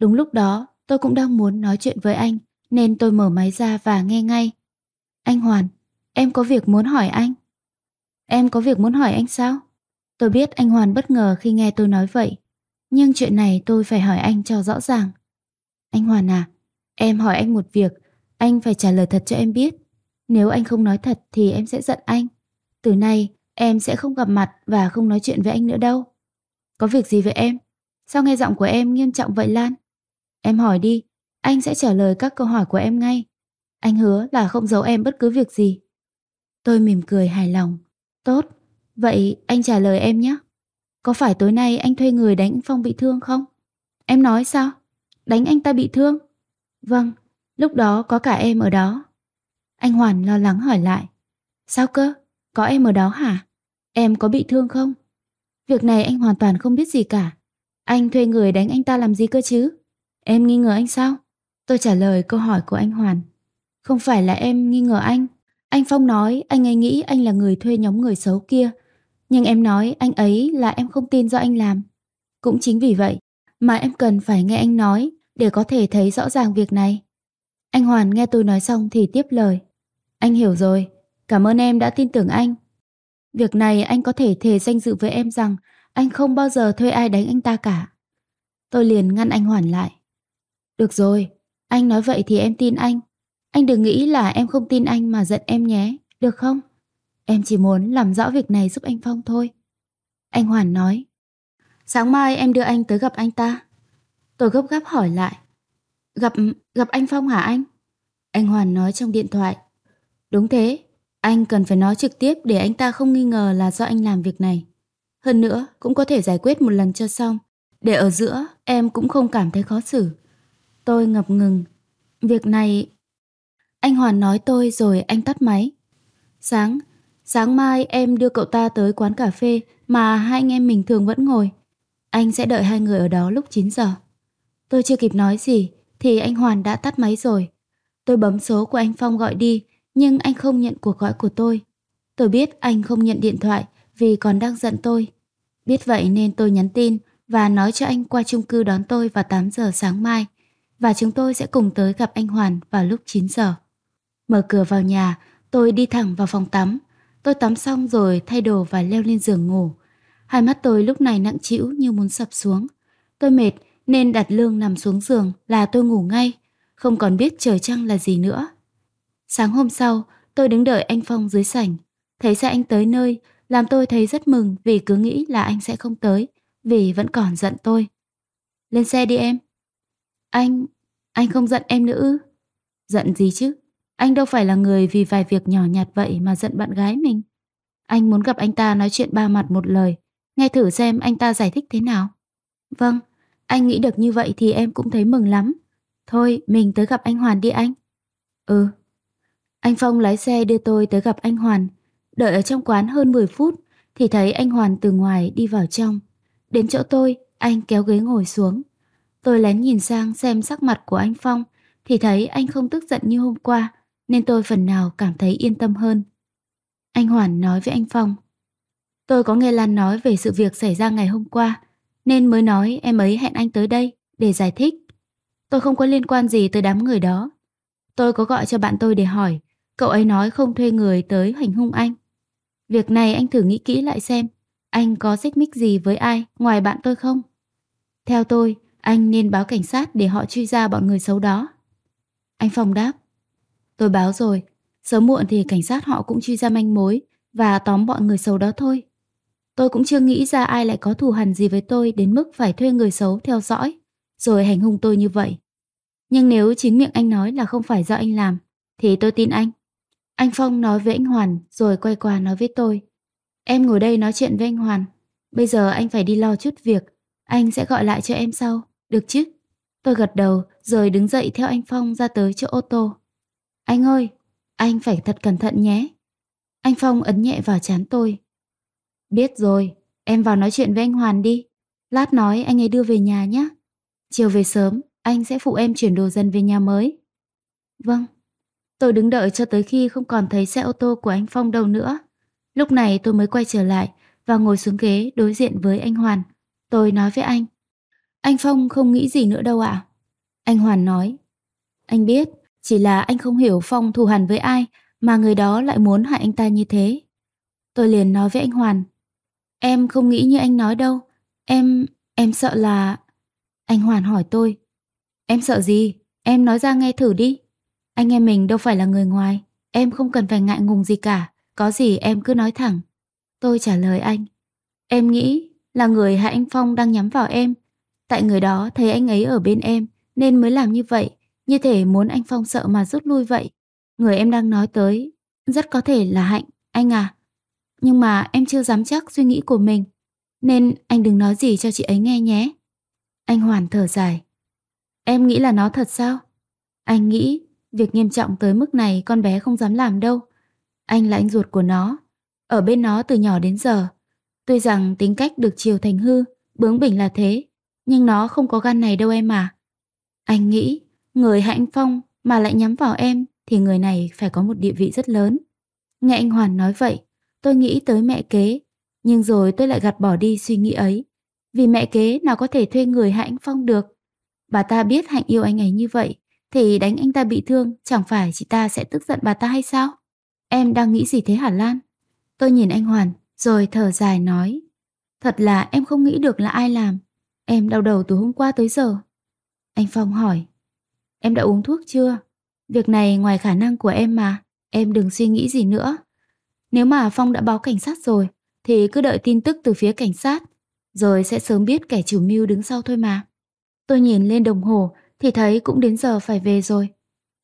Đúng lúc đó, tôi cũng đang muốn nói chuyện với anh, nên tôi mở máy ra và nghe ngay. Anh Hoàn, em có việc muốn hỏi anh. Em có việc muốn hỏi anh sao? Tôi biết anh Hoàn bất ngờ khi nghe tôi nói vậy, nhưng chuyện này tôi phải hỏi anh cho rõ ràng. Anh Hoàn à, em hỏi anh một việc, anh phải trả lời thật cho em biết. Nếu anh không nói thật thì em sẽ giận anh. Từ nay em sẽ không gặp mặt và không nói chuyện với anh nữa đâu. Có việc gì vậy em? Sao nghe giọng của em nghiêm trọng vậy Lan? Em hỏi đi, anh sẽ trả lời các câu hỏi của em ngay. Anh hứa là không giấu em bất cứ việc gì. Tôi mỉm cười hài lòng. Tốt, vậy anh trả lời em nhé. Có phải tối nay anh thuê người đánh Phong bị thương không? Em nói sao? Đánh anh ta bị thương? Vâng, lúc đó có cả em ở đó. Anh Hoàn lo lắng hỏi lại. Sao cơ? Có em ở đó hả? Em có bị thương không? Việc này anh hoàn toàn không biết gì cả. Anh thuê người đánh anh ta làm gì cơ chứ? Em nghi ngờ anh sao? Tôi trả lời câu hỏi của anh Hoàn. Không phải là em nghi ngờ anh. Anh Phong nói anh ấy nghĩ anh là người thuê nhóm người xấu kia. Nhưng em nói anh ấy là em không tin do anh làm. Cũng chính vì vậy mà em cần phải nghe anh nói để có thể thấy rõ ràng việc này. Anh Hoàn nghe tôi nói xong thì tiếp lời. Anh hiểu rồi. Cảm ơn em đã tin tưởng anh. Việc này anh có thể thề danh dự với em rằng anh không bao giờ thuê ai đánh anh ta cả. Tôi liền ngăn anh Hoàn lại. Được rồi, anh nói vậy thì em tin anh. Anh đừng nghĩ là em không tin anh mà giận em nhé, được không? Em chỉ muốn làm rõ việc này giúp anh Phong thôi. Anh Hoàn nói. Sáng mai em đưa anh tới gặp anh ta. Tôi gấp gáp hỏi lại. Gặp gặp anh Phong hả anh? Anh Hoàn nói trong điện thoại. Đúng thế. Anh cần phải nói trực tiếp để anh ta không nghi ngờ là do anh làm việc này. Hơn nữa, cũng có thể giải quyết một lần cho xong. Để ở giữa, em cũng không cảm thấy khó xử. Tôi ngập ngừng. Việc này... Anh Hoàn nói tôi rồi anh tắt máy. Sáng, sáng mai em đưa cậu ta tới quán cà phê mà hai anh em mình thường vẫn ngồi. Anh sẽ đợi hai người ở đó lúc chín giờ. Tôi chưa kịp nói gì thì anh Hoàn đã tắt máy rồi. Tôi bấm số của anh Phong gọi đi. Nhưng anh không nhận cuộc gọi của tôi. Tôi biết anh không nhận điện thoại vì còn đang giận tôi. Biết vậy nên tôi nhắn tin và nói cho anh qua chung cư đón tôi vào tám giờ sáng mai. Và chúng tôi sẽ cùng tới gặp anh Hoàn vào lúc chín giờ. Mở cửa vào nhà, tôi đi thẳng vào phòng tắm. Tôi tắm xong rồi thay đồ và leo lên giường ngủ. Hai mắt tôi lúc này nặng trĩu như muốn sập xuống. Tôi mệt nên đặt lưng nằm xuống giường là tôi ngủ ngay. Không còn biết trời trăng là gì nữa. Sáng hôm sau, tôi đứng đợi anh Phong dưới sảnh. Thấy xe anh tới nơi, làm tôi thấy rất mừng vì cứ nghĩ là anh sẽ không tới, vì vẫn còn giận tôi. Lên xe đi em. Anh, anh không giận em nữa ư? Giận gì chứ? Anh đâu phải là người vì vài việc nhỏ nhặt vậy mà giận bạn gái mình. Anh muốn gặp anh ta nói chuyện ba mặt một lời, nghe thử xem anh ta giải thích thế nào. Vâng, anh nghĩ được như vậy thì em cũng thấy mừng lắm. Thôi, mình tới gặp anh Hoàn đi anh. Ừ. Anh Phong lái xe đưa tôi tới gặp anh Hoàn. Đợi ở trong quán hơn mười phút thì thấy anh Hoàn từ ngoài đi vào trong. Đến chỗ tôi, anh kéo ghế ngồi xuống. Tôi lén nhìn sang xem sắc mặt của anh Phong thì thấy anh không tức giận như hôm qua, nên tôi phần nào cảm thấy yên tâm hơn. Anh Hoàn nói với anh Phong: Tôi có nghe Lan nói về sự việc xảy ra ngày hôm qua, nên mới nói em ấy hẹn anh tới đây để giải thích. Tôi không có liên quan gì tới đám người đó. Tôi có gọi cho bạn tôi để hỏi, cậu ấy nói không thuê người tới hành hung anh. Việc này anh thử nghĩ kỹ lại xem, anh có xích mích gì với ai ngoài bạn tôi không? Theo tôi, anh nên báo cảnh sát để họ truy ra bọn người xấu đó. Anh Phong đáp: Tôi báo rồi, sớm muộn thì cảnh sát họ cũng truy ra manh mối và tóm bọn người xấu đó thôi. Tôi cũng chưa nghĩ ra ai lại có thù hằn gì với tôi đến mức phải thuê người xấu theo dõi rồi hành hung tôi như vậy. Nhưng nếu chính miệng anh nói là không phải do anh làm thì tôi tin anh. Anh Phong nói với anh Hoàn rồi quay qua nói với tôi: Em ngồi đây nói chuyện với anh Hoàn. Bây giờ anh phải đi lo chút việc, anh sẽ gọi lại cho em sau, được chứ? Tôi gật đầu rồi đứng dậy theo anh Phong ra tới chỗ ô tô. Anh ơi, anh phải thật cẩn thận nhé. Anh Phong ấn nhẹ vào trán tôi. Biết rồi, em vào nói chuyện với anh Hoàn đi. Lát nói anh ấy đưa về nhà nhé. Chiều về sớm, anh sẽ phụ em chuyển đồ dần về nhà mới. Vâng. Tôi đứng đợi cho tới khi không còn thấy xe ô tô của anh Phong đâu nữa. Lúc này tôi mới quay trở lại và ngồi xuống ghế đối diện với anh Hoàn. Tôi nói với anh: Anh Phong không nghĩ gì nữa đâu ạ. À? Anh Hoàn nói: Anh biết, chỉ là anh không hiểu Phong thù hằn với ai mà người đó lại muốn hại anh ta như thế. Tôi liền nói với anh Hoàn: Em không nghĩ như anh nói đâu. Em... em sợ là... Anh Hoàn hỏi tôi: Em sợ gì? Em nói ra nghe thử đi. Anh em mình đâu phải là người ngoài, em không cần phải ngại ngùng gì cả. Có gì em cứ nói thẳng. Tôi trả lời anh: Em nghĩ là người hại anh Phong đang nhắm vào em. Tại người đó thấy anh ấy ở bên em nên mới làm như vậy, như thể muốn anh Phong sợ mà rút lui vậy. Người em đang nói tới rất có thể là Hạnh, anh à. Nhưng mà em chưa dám chắc suy nghĩ của mình, nên anh đừng nói gì cho chị ấy nghe nhé. Anh Hoàn thở dài: Em nghĩ là nó thật sao? Anh nghĩ việc nghiêm trọng tới mức này con bé không dám làm đâu. Anh là anh ruột của nó, ở bên nó từ nhỏ đến giờ. Tuy rằng tính cách được chiều thành hư, bướng bỉnh là thế, nhưng nó không có gan này đâu em à. Anh nghĩ người hại anh Phong mà lại nhắm vào em thì người này phải có một địa vị rất lớn. Nghe anh Hoàn nói vậy, tôi nghĩ tới mẹ kế, nhưng rồi tôi lại gạt bỏ đi suy nghĩ ấy. Vì mẹ kế nào có thể thuê người hại anh Phong được. Bà ta biết Hạnh yêu anh ấy như vậy thì đánh anh ta bị thương, chẳng phải chị ta sẽ tức giận bà ta hay sao? Em đang nghĩ gì thế hả Lan? Tôi nhìn anh Hoàn rồi thở dài nói: Thật là em không nghĩ được là ai làm. Em đau đầu từ hôm qua tới giờ. Anh Phong hỏi: Em đã uống thuốc chưa? Việc này ngoài khả năng của em mà, em đừng suy nghĩ gì nữa. Nếu mà Phong đã báo cảnh sát rồi thì cứ đợi tin tức từ phía cảnh sát, rồi sẽ sớm biết kẻ chủ mưu đứng sau thôi mà. Tôi nhìn lên đồng hồ thì thấy cũng đến giờ phải về rồi.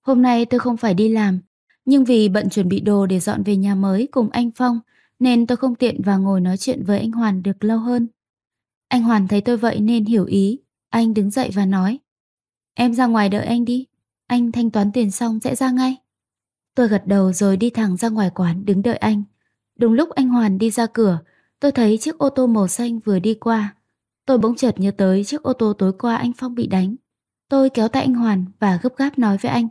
Hôm nay tôi không phải đi làm, nhưng vì bận chuẩn bị đồ để dọn về nhà mới cùng anh Phong nên tôi không tiện và ngồi nói chuyện với anh Hoàn được lâu hơn. Anh Hoàn thấy tôi vậy nên hiểu ý. Anh đứng dậy và nói: Em ra ngoài đợi anh đi, anh thanh toán tiền xong sẽ ra ngay. Tôi gật đầu rồi đi thẳng ra ngoài quán đứng đợi anh. Đúng lúc anh Hoàn đi ra cửa, tôi thấy chiếc ô tô màu xanh vừa đi qua. Tôi bỗng chợt nhớ tới chiếc ô tô tối qua anh Phong bị đánh. Tôi kéo tay anh Hoàn và gấp gáp nói với anh: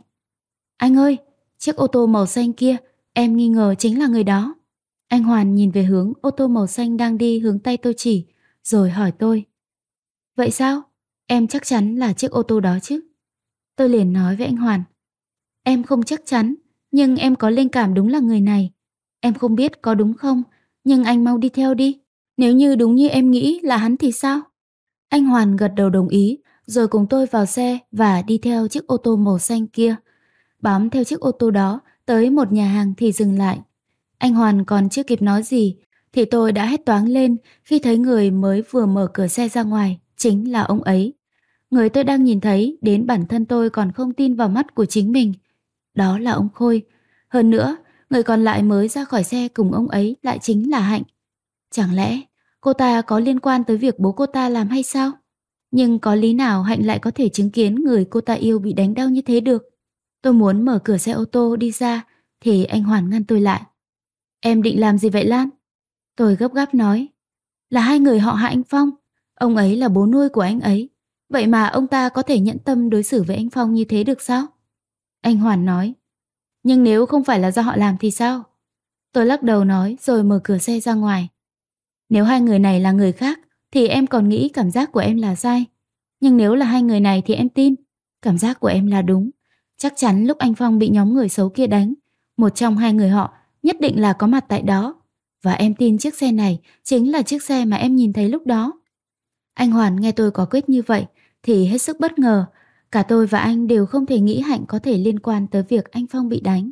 Anh ơi, chiếc ô tô màu xanh kia, em nghi ngờ chính là người đó. Anh Hoàn nhìn về hướng ô tô màu xanh đang đi hướng tay tôi chỉ, rồi hỏi tôi: Vậy sao? Em chắc chắn là chiếc ô tô đó chứ? Tôi liền nói với anh Hoàn: Em không chắc chắn, nhưng em có linh cảm đúng là người này. Em không biết có đúng không, nhưng anh mau đi theo đi. Nếu như đúng như em nghĩ là hắn thì sao? Anh Hoàn gật đầu đồng ý, rồi cùng tôi vào xe và đi theo chiếc ô tô màu xanh kia. Bám theo chiếc ô tô đó tới một nhà hàng thì dừng lại. Anh Hoàn còn chưa kịp nói gì thì tôi đã hét toáng lên khi thấy người mới vừa mở cửa xe ra ngoài chính là ông ấy. Người tôi đang nhìn thấy đến bản thân tôi còn không tin vào mắt của chính mình. đó là ông Khôi. Hơn nữa, người còn lại mới ra khỏi xe cùng ông ấy lại chính là Hạnh. Chẳng lẽ cô ta có liên quan tới việc bố cô ta làm hay sao? Nhưng có lý nào Hạnh lại có thể chứng kiến người cô ta yêu bị đánh đau như thế được? Tôi muốn mở cửa xe ô tô đi ra thì anh Hoàn ngăn tôi lại. Em định làm gì vậy Lan? Tôi gấp gáp nói. Là hai người họ Hạ anh Phong. Ông ấy là bố nuôi của anh ấy. Vậy mà ông ta có thể nhẫn tâm đối xử với anh Phong như thế được sao? Anh Hoàn nói. Nhưng nếu không phải là do họ làm thì sao? Tôi lắc đầu nói rồi mở cửa xe ra ngoài. Nếu hai người này là người khác thì em còn nghĩ cảm giác của em là sai. Nhưng nếu là hai người này thì em tin. Cảm giác của em là đúng. Chắc chắn lúc anh Phong bị nhóm người xấu kia đánh, một trong hai người họ nhất định là có mặt tại đó. Và em tin chiếc xe này chính là chiếc xe mà em nhìn thấy lúc đó. Anh Hoàn nghe tôi có quyết như vậy thì hết sức bất ngờ. Cả tôi và anh đều không thể nghĩ Hạnh có thể liên quan tới việc anh Phong bị đánh.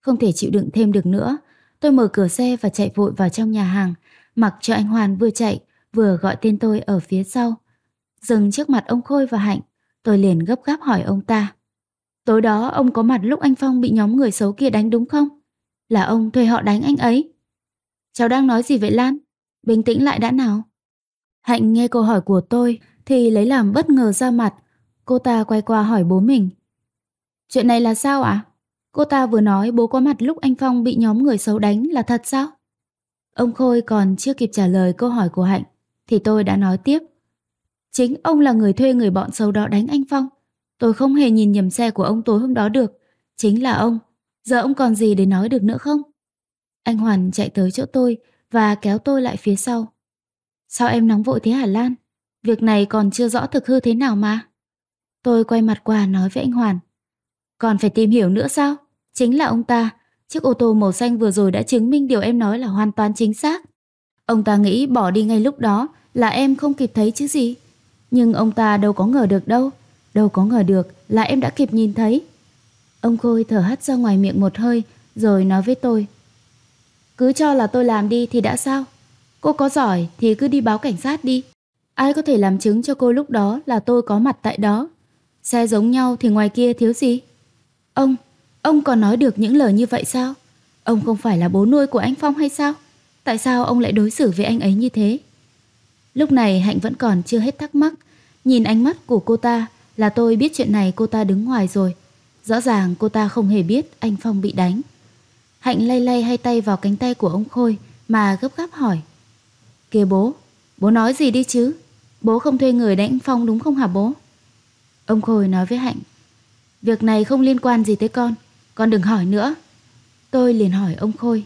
Không thể chịu đựng thêm được nữa, tôi mở cửa xe và chạy vội vào trong nhà hàng, mặc cho anh Hoàn vừa chạy vừa gọi tên tôi ở phía sau. Dừng trước mặt ông Khôi và Hạnh, tôi liền gấp gáp hỏi ông ta. Tối đó ông có mặt lúc anh Phong bị nhóm người xấu kia đánh đúng không? Là ông thuê họ đánh anh ấy. Cháu đang nói gì vậy Lan? Bình tĩnh lại đã nào. Hạnh nghe câu hỏi của tôi thì lấy làm bất ngờ ra mặt. Cô ta quay qua hỏi bố mình. Chuyện này là sao ạ? À? Cô ta vừa nói bố có mặt lúc anh Phong bị nhóm người xấu đánh là thật sao? Ông Khôi còn chưa kịp trả lời câu hỏi của Hạnh thì tôi đã nói tiếp. Chính ông là người thuê người bọn xấu đó đánh anh Phong. Tôi không hề nhìn nhầm xe của ông tối hôm đó được. Chính là ông. Giờ ông còn gì để nói được nữa không? Anh Hoàn chạy tới chỗ tôi và kéo tôi lại phía sau. Sao em nóng vội thế hả Lan? Việc này còn chưa rõ thực hư thế nào mà. Tôi quay mặt qua nói với anh Hoàn. Còn phải tìm hiểu nữa sao? Chính là ông ta. Chiếc ô tô màu xanh vừa rồi đã chứng minh điều em nói là hoàn toàn chính xác. Ông ta nghĩ bỏ đi ngay lúc đó là em không kịp thấy chứ gì. Nhưng ông ta đâu có ngờ được đâu. Đâu có ngờ được là em đã kịp nhìn thấy. Ông Khôi thở hắt ra ngoài miệng một hơi rồi nói với tôi. Cứ cho là tôi làm đi thì đã sao? Cô có giỏi thì cứ đi báo cảnh sát đi. Ai có thể làm chứng cho cô lúc đó là tôi có mặt tại đó. Xe giống nhau thì ngoài kia thiếu gì? Ông, ông còn nói được những lời như vậy sao? Ông không phải là bố nuôi của anh Phong hay sao? Tại sao ông lại đối xử với anh ấy như thế? Lúc này Hạnh vẫn còn chưa hết thắc mắc. Nhìn ánh mắt của cô ta là tôi biết chuyện này cô ta đứng ngoài rồi. Rõ ràng cô ta không hề biết anh Phong bị đánh. Hạnh lay lay hai tay vào cánh tay của ông Khôi mà gấp gáp hỏi. Kìa bố, bố nói gì đi chứ? Bố không thuê người đánh anh Phong đúng không hả bố? Ông Khôi nói với Hạnh. Việc này không liên quan gì tới con. Con đừng hỏi nữa. Tôi liền hỏi ông Khôi.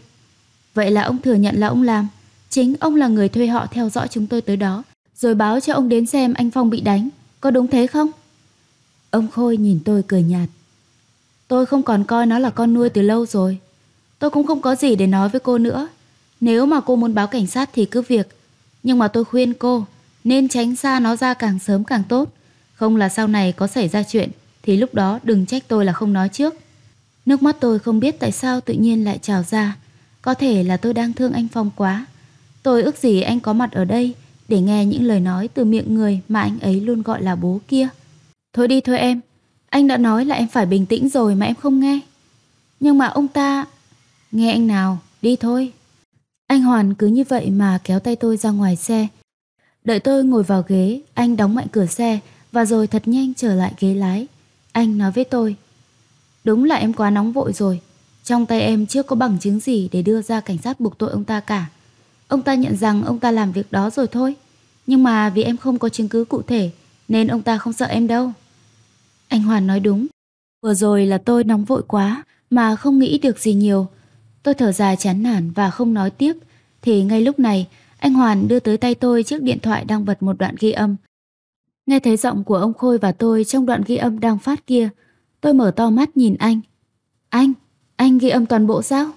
Vậy là ông thừa nhận là ông làm. Chính ông là người thuê họ theo dõi chúng tôi tới đó, rồi báo cho ông đến xem anh Phong bị đánh. Có đúng thế không? Ông Khôi nhìn tôi cười nhạt. Tôi không còn coi nó là con nuôi từ lâu rồi. Tôi cũng không có gì để nói với cô nữa. Nếu mà cô muốn báo cảnh sát thì cứ việc. Nhưng mà tôi khuyên cô nên tránh xa nó ra càng sớm càng tốt. Không là sau này có xảy ra chuyện thì lúc đó đừng trách tôi là không nói trước. Nước mắt tôi không biết tại sao tự nhiên lại trào ra. Có thể là tôi đang thương anh Phong quá. Tôi ước gì anh có mặt ở đây để nghe những lời nói từ miệng người mà anh ấy luôn gọi là bố kia. Thôi đi thôi em. Anh đã nói là em phải bình tĩnh rồi mà em không nghe. Nhưng mà ông ta... Nghe anh nào, đi thôi. Anh Hoàn cứ như vậy mà kéo tay tôi ra ngoài xe. Đợi tôi ngồi vào ghế, anh đóng mạnh cửa xe và rồi thật nhanh trở lại ghế lái. Anh nói với tôi. Đúng là em quá nóng vội rồi. Trong tay em chưa có bằng chứng gì để đưa ra cảnh sát buộc tội ông ta cả. Ông ta nhận rằng ông ta làm việc đó rồi thôi. Nhưng mà vì em không có chứng cứ cụ thể nên ông ta không sợ em đâu. Anh Hoàn nói đúng. Vừa rồi là tôi nóng vội quá mà không nghĩ được gì nhiều. Tôi thở dài chán nản và không nói tiếp. Thì ngay lúc này anh Hoàn đưa tới tay tôi chiếc điện thoại đang bật một đoạn ghi âm. Nghe thấy giọng của ông Khôi và tôi trong đoạn ghi âm đang phát kia, tôi mở to mắt nhìn anh. Anh, anh ghi âm toàn bộ sao?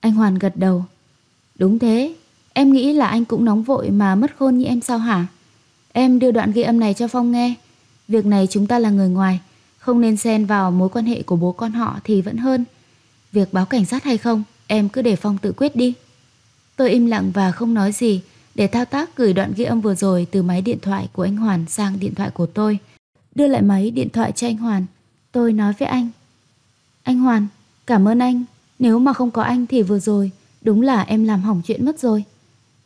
Anh Hoàn gật đầu. Đúng thế, em nghĩ là anh cũng nóng vội mà mất khôn như em sao hả? Em đưa đoạn ghi âm này cho Phong nghe. Việc này chúng ta là người ngoài, không nên xen vào mối quan hệ của bố con họ thì vẫn hơn. Việc báo cảnh sát hay không, em cứ để Phong tự quyết đi. Tôi im lặng và không nói gì để thao tác gửi đoạn ghi âm vừa rồi từ máy điện thoại của anh Hoàn sang điện thoại của tôi. Đưa lại máy điện thoại cho anh Hoàn, tôi nói với anh. Anh Hoàn, cảm ơn anh. Nếu mà không có anh thì vừa rồi đúng là em làm hỏng chuyện mất rồi.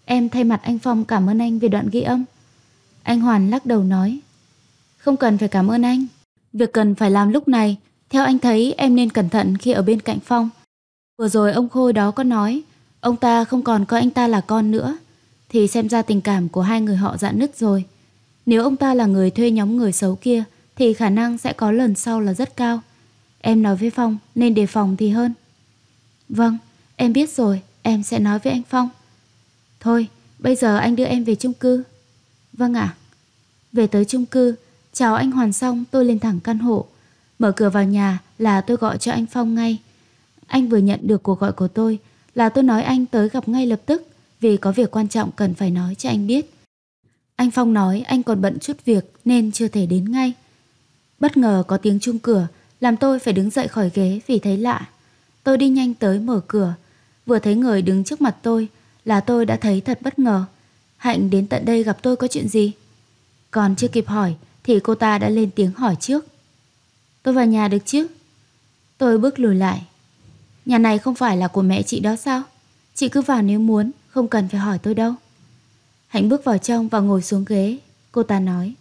Em thay mặt anh Phong cảm ơn anh về đoạn ghi âm. Anh Hoàn lắc đầu nói, không cần phải cảm ơn anh. Việc cần phải làm lúc này, theo anh thấy em nên cẩn thận khi ở bên cạnh Phong. Vừa rồi ông Khôi đó có nói, ông ta không còn coi anh ta là con nữa, thì xem ra tình cảm của hai người họ rạn nứt rồi. Nếu ông ta là người thuê nhóm người xấu kia, thì khả năng sẽ có lần sau là rất cao. Em nói với Phong nên đề phòng thì hơn. Vâng, em biết rồi, em sẽ nói với anh Phong. Thôi, bây giờ anh đưa em về chung cư. Vâng ạ. À. Về tới chung cư, chào anh Hoàn xong tôi lên thẳng căn hộ. Mở cửa vào nhà là tôi gọi cho anh Phong ngay. Anh vừa nhận được cuộc gọi của tôi là tôi nói anh tới gặp ngay lập tức vì có việc quan trọng cần phải nói cho anh biết. Anh Phong nói anh còn bận chút việc nên chưa thể đến ngay. Bất ngờ có tiếng chuông cửa làm tôi phải đứng dậy khỏi ghế vì thấy lạ. Tôi đi nhanh tới mở cửa. Vừa thấy người đứng trước mặt tôi là tôi đã thấy thật bất ngờ. Hạnh đến tận đây gặp tôi có chuyện gì? Còn chưa kịp hỏi thì cô ta đã lên tiếng hỏi trước. Tôi vào nhà được chứ? Tôi bước lùi lại. Nhà này không phải là của mẹ chị đó sao? Chị cứ vào nếu muốn, không cần phải hỏi tôi đâu. Hạnh bước vào trong và ngồi xuống ghế. Cô ta nói,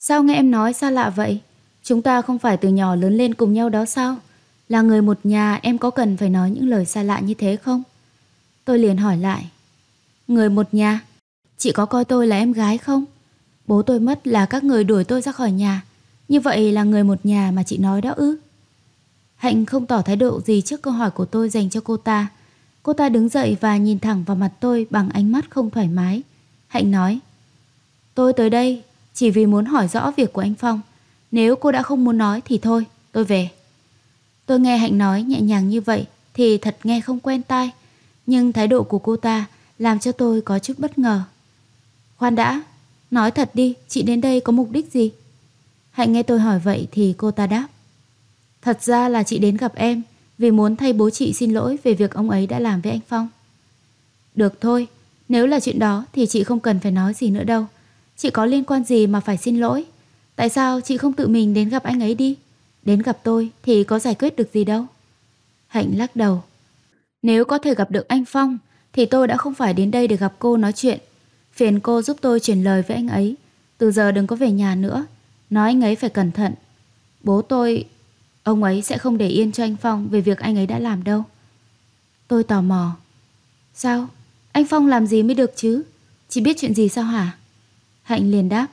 sao nghe em nói xa lạ vậy? Chúng ta không phải từ nhỏ lớn lên cùng nhau đó sao? Là người một nhà em có cần phải nói những lời xa lạ như thế không? Tôi liền hỏi lại, người một nhà? Chị có coi tôi là em gái không? Bố tôi mất là các người đuổi tôi ra khỏi nhà. Như vậy là người một nhà mà chị nói đó ư? Hạnh không tỏ thái độ gì trước câu hỏi của tôi dành cho cô ta. Cô ta đứng dậy và nhìn thẳng vào mặt tôi bằng ánh mắt không thoải mái. Hạnh nói, tôi tới đây chỉ vì muốn hỏi rõ việc của anh Phong. Nếu cô đã không muốn nói thì thôi, tôi về. Tôi nghe Hạnh nói nhẹ nhàng như vậy thì thật nghe không quen tai. Nhưng thái độ của cô ta làm cho tôi có chút bất ngờ. Khoan đã, nói thật đi, chị đến đây có mục đích gì? Hạnh nghe tôi hỏi vậy thì cô ta đáp, thật ra là chị đến gặp em vì muốn thay bố chị xin lỗi về việc ông ấy đã làm với anh Phong. Được thôi, nếu là chuyện đó thì chị không cần phải nói gì nữa đâu. Chị có liên quan gì mà phải xin lỗi? Tại sao chị không tự mình đến gặp anh ấy đi? Đến gặp tôi thì có giải quyết được gì đâu. Hạnh lắc đầu. Nếu có thể gặp được anh Phong thì tôi đã không phải đến đây để gặp cô nói chuyện. Phiền cô giúp tôi chuyển lời với anh ấy, từ giờ đừng có về nhà nữa. Nói anh ấy phải cẩn thận. Bố tôi, ông ấy sẽ không để yên cho anh Phong về việc anh ấy đã làm đâu. Tôi tò mò. Sao? Anh Phong làm gì mới được chứ? Chị biết chuyện gì sao hả? Hạnh liền đáp,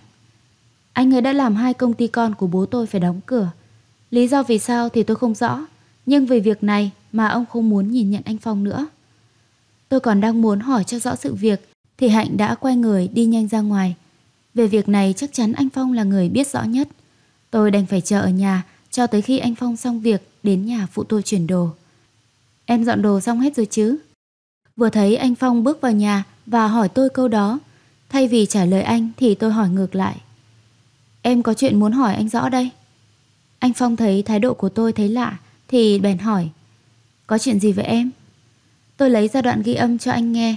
anh ấy đã làm hai công ty con của bố tôi phải đóng cửa. Lý do vì sao thì tôi không rõ, nhưng vì việc này mà ông không muốn nhìn nhận anh Phong nữa. Tôi còn đang muốn hỏi cho rõ sự việc thì Hạnh đã quay người đi nhanh ra ngoài. Về việc này chắc chắn anh Phong là người biết rõ nhất. Tôi đành phải chờ ở nhà cho tới khi anh Phong xong việc đến nhà phụ tôi chuyển đồ. Em dọn đồ xong hết rồi chứ? Vừa thấy anh Phong bước vào nhà và hỏi tôi câu đó, thay vì trả lời anh thì tôi hỏi ngược lại, em có chuyện muốn hỏi anh rõ đây. Anh Phong thấy thái độ của tôi thấy lạ thì bèn hỏi, có chuyện gì vậy em? Tôi lấy ra đoạn ghi âm cho anh nghe.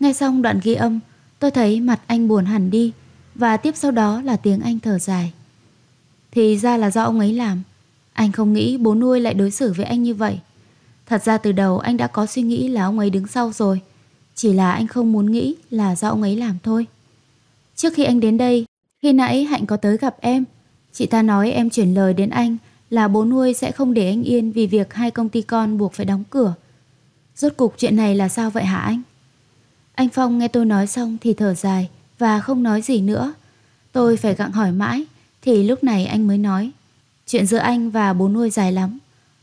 Nghe xong đoạn ghi âm, tôi thấy mặt anh buồn hẳn đi, và tiếp sau đó là tiếng anh thở dài. Thì ra là do ông ấy làm. Anh không nghĩ bố nuôi lại đối xử với anh như vậy. Thật ra từ đầu anh đã có suy nghĩ là ông ấy đứng sau rồi, chỉ là anh không muốn nghĩ là do ông ấy làm thôi. Trước khi anh đến đây, khi nãy Hạnh có tới gặp em. Chị ta nói em chuyển lời đến anh là bố nuôi sẽ không để anh yên vì việc hai công ty con buộc phải đóng cửa. Rốt cuộc chuyện này là sao vậy hả anh? Anh Phong nghe tôi nói xong thì thở dài và không nói gì nữa. Tôi phải gặng hỏi mãi thì lúc này anh mới nói, chuyện giữa anh và bố nuôi dài lắm.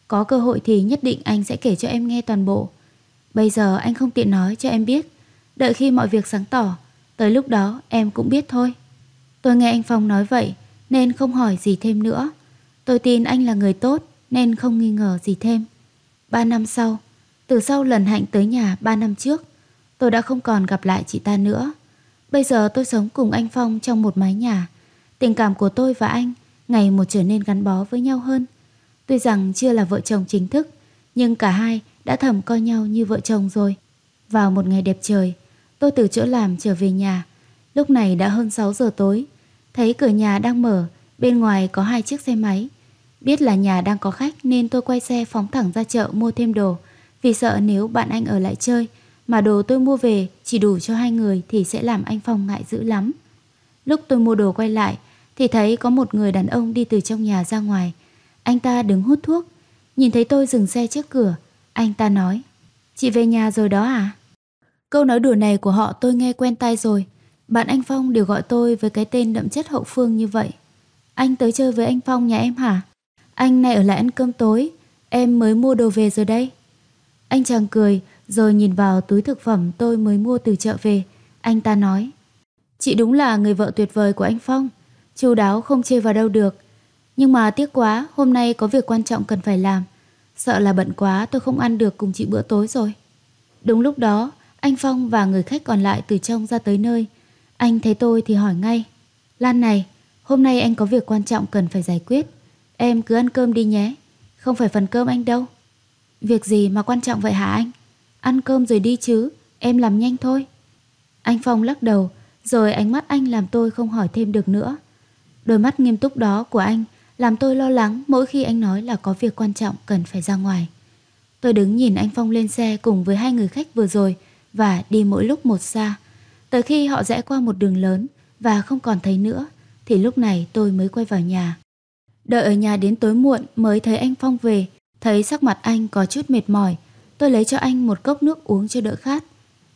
Có cơ hội thì nhất định anh sẽ kể cho em nghe toàn bộ. Bây giờ anh không tiện nói cho em biết. Đợi khi mọi việc sáng tỏ, tới lúc đó em cũng biết thôi. Tôi nghe anh Phong nói vậy nên không hỏi gì thêm nữa. Tôi tin anh là người tốt nên không nghi ngờ gì thêm. Ba năm sau, từ sau lần Hạnh tới nhà ba năm trước, tôi đã không còn gặp lại chị ta nữa. Bây giờ tôi sống cùng anh Phong trong một mái nhà. Tình cảm của tôi và anh ngày một trở nên gắn bó với nhau hơn. Tuy rằng chưa là vợ chồng chính thức, nhưng cả hai đã thầm coi nhau như vợ chồng rồi. Vào một ngày đẹp trời, tôi từ chỗ làm trở về nhà. Lúc này đã hơn sáu giờ tối. Thấy cửa nhà đang mở, bên ngoài có hai chiếc xe máy. Biết là nhà đang có khách nên tôi quay xe phóng thẳng ra chợ mua thêm đồ, vì sợ nếu bạn anh ở lại chơi mà đồ tôi mua về chỉ đủ cho hai người thì sẽ làm anh Phong ngại dữ lắm. Lúc tôi mua đồ quay lại thì thấy có một người đàn ông đi từ trong nhà ra ngoài. Anh ta đứng hút thuốc. Nhìn thấy tôi dừng xe trước cửa, anh ta nói: "Chị về nhà rồi đó à?" Câu nói đùa này của họ tôi nghe quen tai rồi. Bạn anh Phong đều gọi tôi với cái tên đậm chất hậu phương như vậy. "Anh tới chơi với anh Phong nhà em hả? Anh này ở lại ăn cơm tối, em mới mua đồ về rồi đây." Anh chàng cười rồi nhìn vào túi thực phẩm tôi mới mua từ chợ về. Anh ta nói: "Chị đúng là người vợ tuyệt vời của anh Phong, chu đáo không chê vào đâu được. Nhưng mà tiếc quá, hôm nay có việc quan trọng cần phải làm. Sợ là bận quá tôi không ăn được cùng chị bữa tối rồi." Đúng lúc đó, anh Phong và người khách còn lại từ trong ra tới nơi. Anh thấy tôi thì hỏi ngay: "Lan này, hôm nay anh có việc quan trọng cần phải giải quyết. Em cứ ăn cơm đi nhé, không phải phần cơm anh đâu." "Việc gì mà quan trọng vậy hả anh? Ăn cơm rồi đi chứ, em làm nhanh thôi." Anh Phong lắc đầu, rồi ánh mắt anh làm tôi không hỏi thêm được nữa. Đôi mắt nghiêm túc đó của anh làm tôi lo lắng mỗi khi anh nói là có việc quan trọng cần phải ra ngoài. Tôi đứng nhìn anh Phong lên xe cùng với hai người khách vừa rồi và đi mỗi lúc một xa. Tới khi họ rẽ qua một đường lớn và không còn thấy nữa thì lúc này tôi mới quay vào nhà. Đợi ở nhà đến tối muộn mới thấy anh Phong về. Thấy sắc mặt anh có chút mệt mỏi, tôi lấy cho anh một cốc nước uống cho đỡ khát.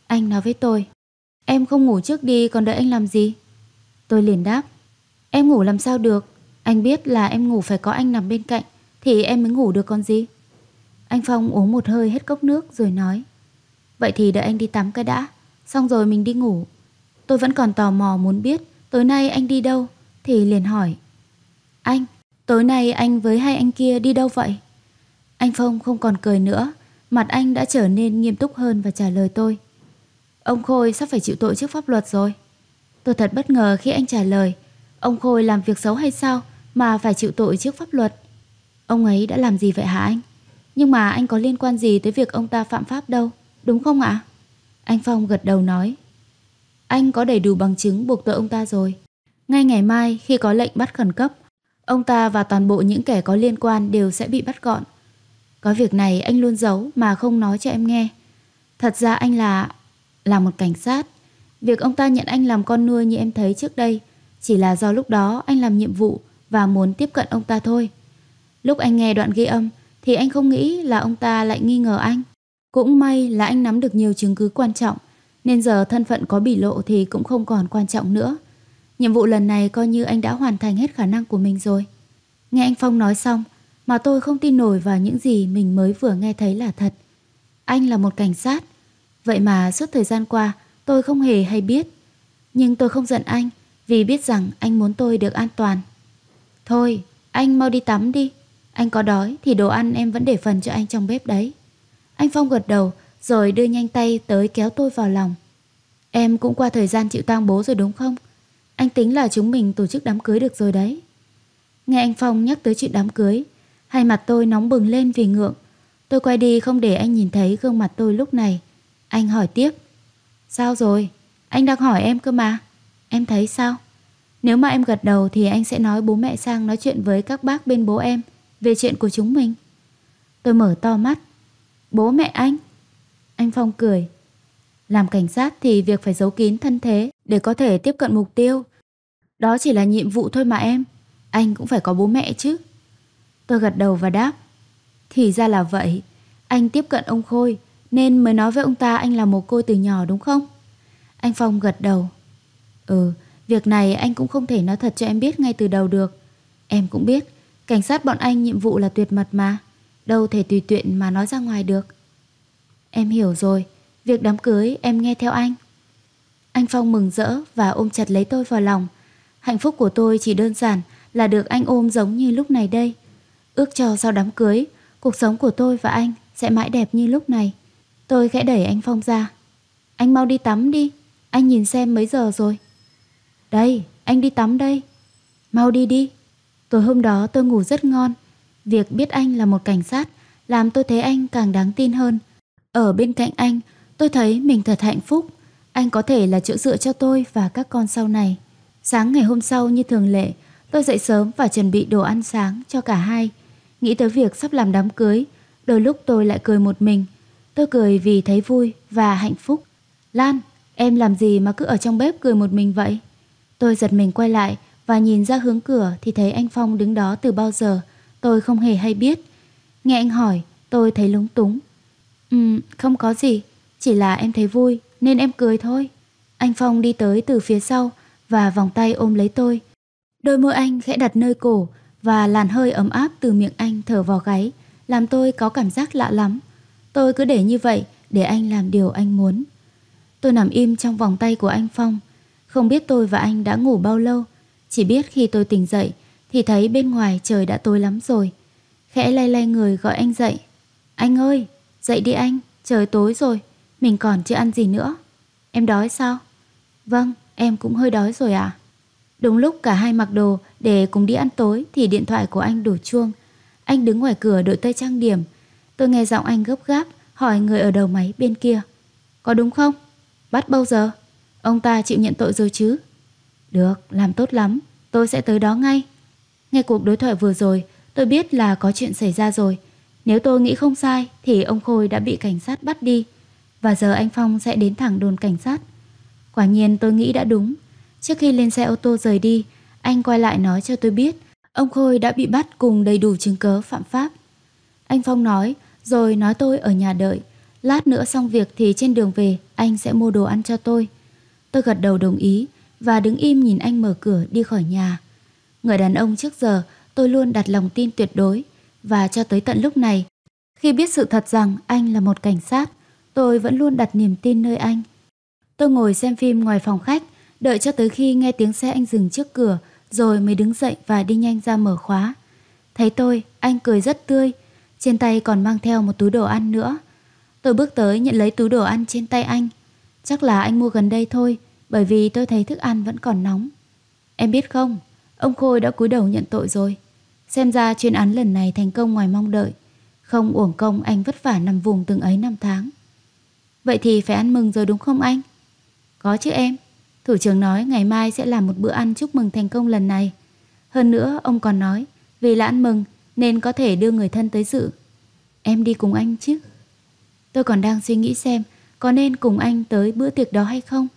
Anh nói với tôi: "Em không ngủ trước đi còn đợi anh làm gì?" Tôi liền đáp: "Em ngủ làm sao được, anh biết là em ngủ phải có anh nằm bên cạnh thì em mới ngủ được còn gì." Anh Phong uống một hơi hết cốc nước rồi nói: "Vậy thì đợi anh đi tắm cái đã, xong rồi mình đi ngủ." Tôi vẫn còn tò mò muốn biết tối nay anh đi đâu thì liền hỏi: "Anh, tối nay anh với hai anh kia đi đâu vậy?" Anh Phong không còn cười nữa, mặt anh đã trở nên nghiêm túc hơn và trả lời tôi: "Ông Khôi sắp phải chịu tội trước pháp luật rồi." Tôi thật bất ngờ khi anh trả lời: "Ông Khôi làm việc xấu hay sao mà phải chịu tội trước pháp luật?" "Ông ấy đã làm gì vậy hả anh? Nhưng mà anh có liên quan gì tới việc ông ta phạm pháp đâu, đúng không ạ?" Anh Phong gật đầu nói: "Anh có đầy đủ bằng chứng buộc tội ông ta rồi. Ngay ngày mai khi có lệnh bắt khẩn cấp, ông ta và toàn bộ những kẻ có liên quan đều sẽ bị bắt gọn. Có việc này anh luôn giấu mà không nói cho em nghe. Thật ra anh là... là một cảnh sát. Việc ông ta nhận anh làm con nuôi như em thấy trước đây chỉ là do lúc đó anh làm nhiệm vụ và muốn tiếp cận ông ta thôi. Lúc anh nghe đoạn ghi âm thì anh không nghĩ là ông ta lại nghi ngờ anh. Cũng may là anh nắm được nhiều chứng cứ quan trọng, nên giờ thân phận có bị lộ thì cũng không còn quan trọng nữa. Nhiệm vụ lần này coi như anh đã hoàn thành hết khả năng của mình rồi." Nghe anh Phong nói xong mà tôi không tin nổi vào những gì mình mới vừa nghe thấy là thật. Anh là một cảnh sát, vậy mà suốt thời gian qua tôi không hề hay biết. Nhưng tôi không giận anh, vì biết rằng anh muốn tôi được an toàn. "Thôi, anh mau đi tắm đi. Anh có đói thì đồ ăn em vẫn để phần cho anh trong bếp đấy." Anh Phong gật đầu rồi đưa nhanh tay tới kéo tôi vào lòng. "Em cũng qua thời gian chịu tang bố rồi đúng không? Anh tính là chúng mình tổ chức đám cưới được rồi đấy." Nghe anh Phong nhắc tới chuyện đám cưới, hai mặt tôi nóng bừng lên vì ngượng. Tôi quay đi không để anh nhìn thấy gương mặt tôi lúc này. Anh hỏi tiếp: "Sao rồi? Anh đang hỏi em cơ mà. Em thấy sao? Nếu mà em gật đầu thì anh sẽ nói bố mẹ sang nói chuyện với các bác bên bố em về chuyện của chúng mình." Tôi mở to mắt: "Bố mẹ anh?" Anh Phong cười: "Làm cảnh sát thì việc phải giấu kín thân thế để có thể tiếp cận mục tiêu. Đó chỉ là nhiệm vụ thôi mà em. Anh cũng phải có bố mẹ chứ." Tôi gật đầu và đáp: "Thì ra là vậy. Anh tiếp cận ông Khôi nên mới nói với ông ta anh là mồ côi từ nhỏ đúng không?" Anh Phong gật đầu: "Ừ, việc này anh cũng không thể nói thật cho em biết ngay từ đầu được. Em cũng biết, cảnh sát bọn anh nhiệm vụ là tuyệt mật mà, đâu thể tùy tiện mà nói ra ngoài được." "Em hiểu rồi, việc đám cưới em nghe theo anh." Anh Phong mừng rỡ và ôm chặt lấy tôi vào lòng. Hạnh phúc của tôi chỉ đơn giản là được anh ôm giống như lúc này đây. Ước cho sau đám cưới, cuộc sống của tôi và anh sẽ mãi đẹp như lúc này. Tôi khẽ đẩy anh Phong ra: "Anh mau đi tắm đi, anh nhìn xem mấy giờ rồi." "Đây, anh đi tắm đây. Mau đi đi." Tối hôm đó tôi ngủ rất ngon. Việc biết anh là một cảnh sát làm tôi thấy anh càng đáng tin hơn. Ở bên cạnh anh, tôi thấy mình thật hạnh phúc. Anh có thể là chỗ dựa cho tôi và các con sau này. Sáng ngày hôm sau như thường lệ, tôi dậy sớm và chuẩn bị đồ ăn sáng cho cả hai. Nghĩ tới việc sắp làm đám cưới, đôi lúc tôi lại cười một mình. Tôi cười vì thấy vui và hạnh phúc. Lan, em làm gì mà cứ ở trong bếp cười một mình vậy? Tôi giật mình quay lại và nhìn ra hướng cửa thì thấy anh Phong đứng đó từ bao giờ. Tôi không hề hay biết. Nghe anh hỏi, tôi thấy lúng túng. Ừm, không có gì. Chỉ là em thấy vui nên em cười thôi. Anh Phong đi tới từ phía sau và vòng tay ôm lấy tôi. Đôi môi anh khẽ đặt nơi cổ và làn hơi ấm áp từ miệng anh thở vào gáy, làm tôi có cảm giác lạ lắm. Tôi cứ để như vậy để anh làm điều anh muốn. Tôi nằm im trong vòng tay của anh Phong. Không biết tôi và anh đã ngủ bao lâu. Chỉ biết khi tôi tỉnh dậy thì thấy bên ngoài trời đã tối lắm rồi. Khẽ lay lay người gọi anh dậy. Anh ơi, dậy đi anh, trời tối rồi, mình còn chưa ăn gì nữa. Em đói sao? Vâng, em cũng hơi đói rồi ạ. À? Đúng lúc cả hai mặc đồ để cùng đi ăn tối thì điện thoại của anh đổ chuông. Anh đứng ngoài cửa đội tây trang điểm. Tôi nghe giọng anh gấp gáp hỏi người ở đầu máy bên kia. Có đúng không? Bắt bao giờ? Ông ta chịu nhận tội rồi chứ? Được, làm tốt lắm, tôi sẽ tới đó ngay. Nghe cuộc đối thoại vừa rồi, tôi biết là có chuyện xảy ra rồi. Nếu tôi nghĩ không sai thì ông Khôi đã bị cảnh sát bắt đi. Và giờ anh Phong sẽ đến thẳng đồn cảnh sát. Quả nhiên tôi nghĩ đã đúng. Trước khi lên xe ô tô rời đi, anh quay lại nói cho tôi biết ông Khôi đã bị bắt cùng đầy đủ chứng cớ phạm pháp. Anh Phong nói, rồi nói tôi ở nhà đợi. Lát nữa xong việc thì trên đường về anh sẽ mua đồ ăn cho tôi. Tôi gật đầu đồng ý và đứng im nhìn anh mở cửa đi khỏi nhà. Người đàn ông trước giờ tôi luôn đặt lòng tin tuyệt đối. Và cho tới tận lúc này, khi biết sự thật rằng anh là một cảnh sát, tôi vẫn luôn đặt niềm tin nơi anh. Tôi ngồi xem phim ngoài phòng khách, đợi cho tới khi nghe tiếng xe anh dừng trước cửa, rồi mới đứng dậy và đi nhanh ra mở khóa. Thấy tôi, anh cười rất tươi, trên tay còn mang theo một túi đồ ăn nữa. Tôi bước tới nhận lấy túi đồ ăn trên tay anh. Chắc là anh mua gần đây thôi, bởi vì tôi thấy thức ăn vẫn còn nóng. Em biết không, ông Khôi đã cúi đầu nhận tội rồi. Xem ra chuyên án lần này thành công ngoài mong đợi. Không uổng công anh vất vả nằm vùng từng ấy năm tháng. Vậy thì phải ăn mừng rồi đúng không anh? Có chứ em. Thủ trưởng nói ngày mai sẽ làm một bữa ăn chúc mừng thành công lần này. Hơn nữa ông còn nói vì là ăn mừng nên có thể đưa người thân tới dự. Em đi cùng anh chứ? Tôi còn đang suy nghĩ xem có nên cùng anh tới bữa tiệc đó hay không,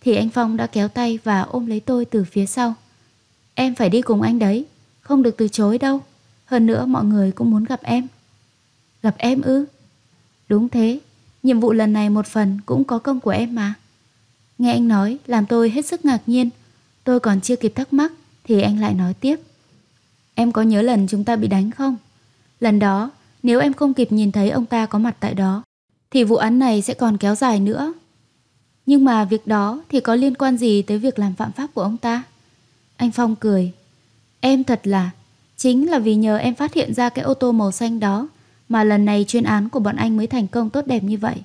thì anh Phong đã kéo tay và ôm lấy tôi từ phía sau. Em phải đi cùng anh đấy, không được từ chối đâu. Hơn nữa mọi người cũng muốn gặp em. Gặp em ư? Đúng thế. Nhiệm vụ lần này một phần cũng có công của em mà. Nghe anh nói làm tôi hết sức ngạc nhiên. Tôi còn chưa kịp thắc mắc thì anh lại nói tiếp. Em có nhớ lần chúng ta bị đánh không? Lần đó nếu em không kịp nhìn thấy ông ta có mặt tại đó thì vụ án này sẽ còn kéo dài nữa. Nhưng mà việc đó thì có liên quan gì tới việc làm phạm pháp của ông ta? Anh Phong cười. Em thật là, chính là vì nhờ em phát hiện ra cái ô tô màu xanh đó mà lần này chuyên án của bọn anh mới thành công tốt đẹp như vậy.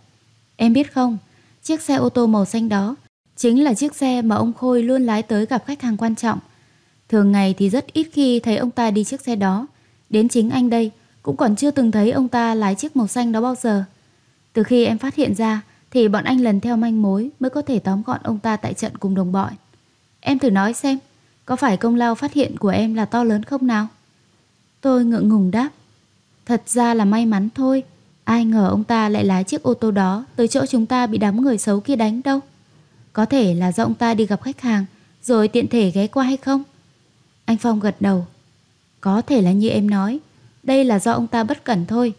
Em biết không, chiếc xe ô tô màu xanh đó chính là chiếc xe mà ông Khôi luôn lái tới gặp khách hàng quan trọng. Thường ngày thì rất ít khi thấy ông ta đi chiếc xe đó. Đến chính anh đây cũng còn chưa từng thấy ông ta lái chiếc màu xanh đó bao giờ. Từ khi em phát hiện ra thì bọn anh lần theo manh mối mới có thể tóm gọn ông ta tại trận cùng đồng bọn. Em thử nói xem, có phải công lao phát hiện của em là to lớn không nào? Tôi ngượng ngùng đáp. Thật ra là may mắn thôi. Ai ngờ ông ta lại lái chiếc ô tô đó tới chỗ chúng ta bị đám người xấu kia đánh đâu. Có thể là do ông ta đi gặp khách hàng rồi tiện thể ghé qua hay không? Anh Phong gật đầu. Có thể là như em nói, đây là do ông ta bất cẩn thôi.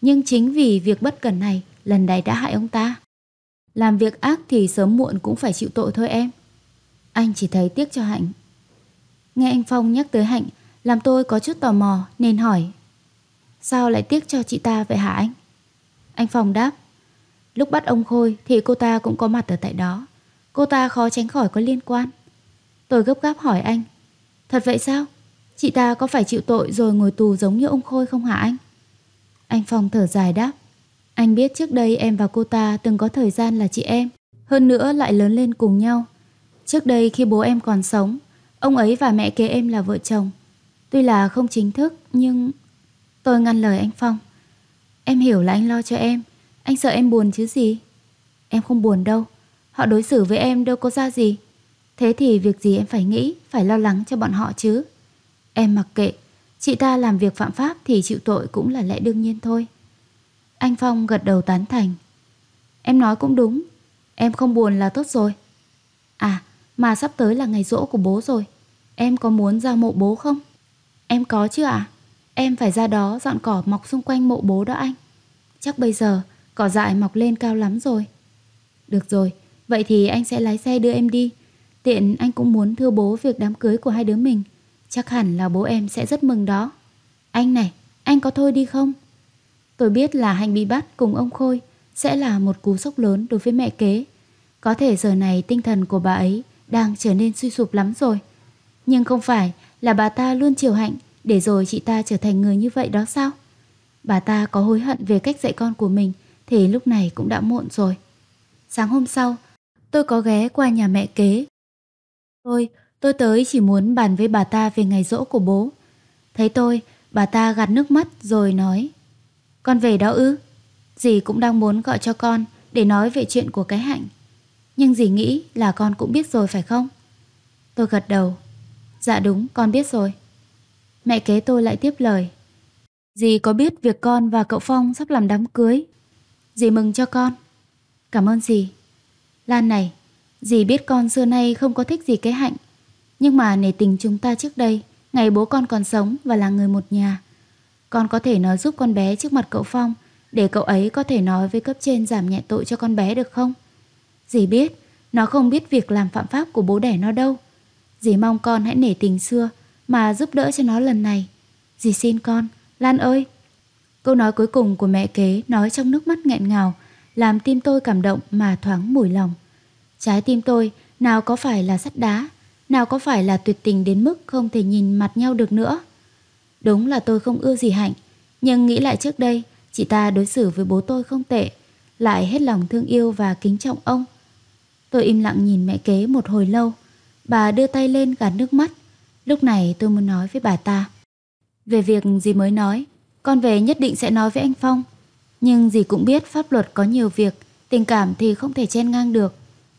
Nhưng chính vì việc bất cẩn này lần này đã hại ông ta. Làm việc ác thì sớm muộn cũng phải chịu tội thôi em. Anh chỉ thấy tiếc cho Hạnh. Nghe anh Phong nhắc tới Hạnh làm tôi có chút tò mò nên hỏi. Sao lại tiếc cho chị ta vậy hả anh? Anh Phong đáp. Lúc bắt ông Khôi thì cô ta cũng có mặt ở tại đó. Cô ta khó tránh khỏi có liên quan. Tôi gấp gáp hỏi anh. Thật vậy sao? Chị ta có phải chịu tội rồi ngồi tù giống như ông Khôi không hả anh? Anh Phong thở dài đáp. Anh biết trước đây em và cô ta từng có thời gian là chị em. Hơn nữa lại lớn lên cùng nhau. Trước đây khi bố em còn sống, ông ấy và mẹ kế em là vợ chồng. Tuy là không chính thức nhưng... Tôi ngăn lời anh Phong. Em hiểu là anh lo cho em. Anh sợ em buồn chứ gì? Em không buồn đâu. Họ đối xử với em đâu có ra gì. Thế thì việc gì em phải nghĩ, phải lo lắng cho bọn họ chứ. Em mặc kệ. Chị ta làm việc phạm pháp thì chịu tội cũng là lẽ đương nhiên thôi. Anh Phong gật đầu tán thành. Em nói cũng đúng, em không buồn là tốt rồi. À, mà sắp tới là ngày giỗ của bố rồi, em có muốn ra mộ bố không? Em có chứ ạ. À? Em phải ra đó dọn cỏ mọc xung quanh mộ bố đó anh. Chắc bây giờ cỏ dại mọc lên cao lắm rồi. Được rồi, vậy thì anh sẽ lái xe đưa em đi. Tiện anh cũng muốn thưa bố việc đám cưới của hai đứa mình. Chắc hẳn là bố em sẽ rất mừng đó. Anh này, anh có thôi đi không? Tôi biết là hành bị bắt cùng ông Khôi sẽ là một cú sốc lớn đối với mẹ kế. Có thể giờ này tinh thần của bà ấy đang trở nên suy sụp lắm rồi. Nhưng không phải là bà ta luôn chiều Hạnh để rồi chị ta trở thành người như vậy đó sao? Bà ta có hối hận về cách dạy con của mình thì lúc này cũng đã muộn rồi. Sáng hôm sau, tôi có ghé qua nhà mẹ kế. Tôi, tôi tới chỉ muốn bàn với bà ta về ngày giỗ của bố. Thấy tôi, bà ta gạt nước mắt rồi nói: Con về đó ư? Dì cũng đang muốn gọi cho con để nói về chuyện của cái Hạnh. Nhưng dì nghĩ là con cũng biết rồi phải không? Tôi gật đầu. Dạ đúng, con biết rồi. Mẹ kế tôi lại tiếp lời: Dì có biết việc con và cậu Phong sắp làm đám cưới. Dì mừng cho con. Cảm ơn dì. Lan này, dì biết con xưa nay không có thích gì cái Hạnh, nhưng mà nể tình chúng ta trước đây, ngày bố con còn sống và là người một nhà, con có thể nói giúp con bé trước mặt cậu Phong để cậu ấy có thể nói với cấp trên giảm nhẹ tội cho con bé được không? Dì biết nó không biết việc làm phạm pháp của bố đẻ nó đâu. Dì mong con hãy nể tình xưa mà giúp đỡ cho nó lần này. Dì xin con, Lan ơi. Câu nói cuối cùng của mẹ kế nói trong nước mắt nghẹn ngào, làm tim tôi cảm động mà thoáng mùi lòng. Trái tim tôi nào có phải là sắt đá, nào có phải là tuyệt tình đến mức không thể nhìn mặt nhau được nữa. Đúng là tôi không ưa gì Hạnh, nhưng nghĩ lại trước đây, chị ta đối xử với bố tôi không tệ, lại hết lòng thương yêu và kính trọng ông. Tôi im lặng nhìn mẹ kế một hồi lâu. Bà đưa tay lên gạt nước mắt. Lúc này tôi muốn nói với bà ta về việc dì mới nói, con về nhất định sẽ nói với anh Phong. Nhưng dì cũng biết pháp luật có nhiều việc, tình cảm thì không thể chen ngang được,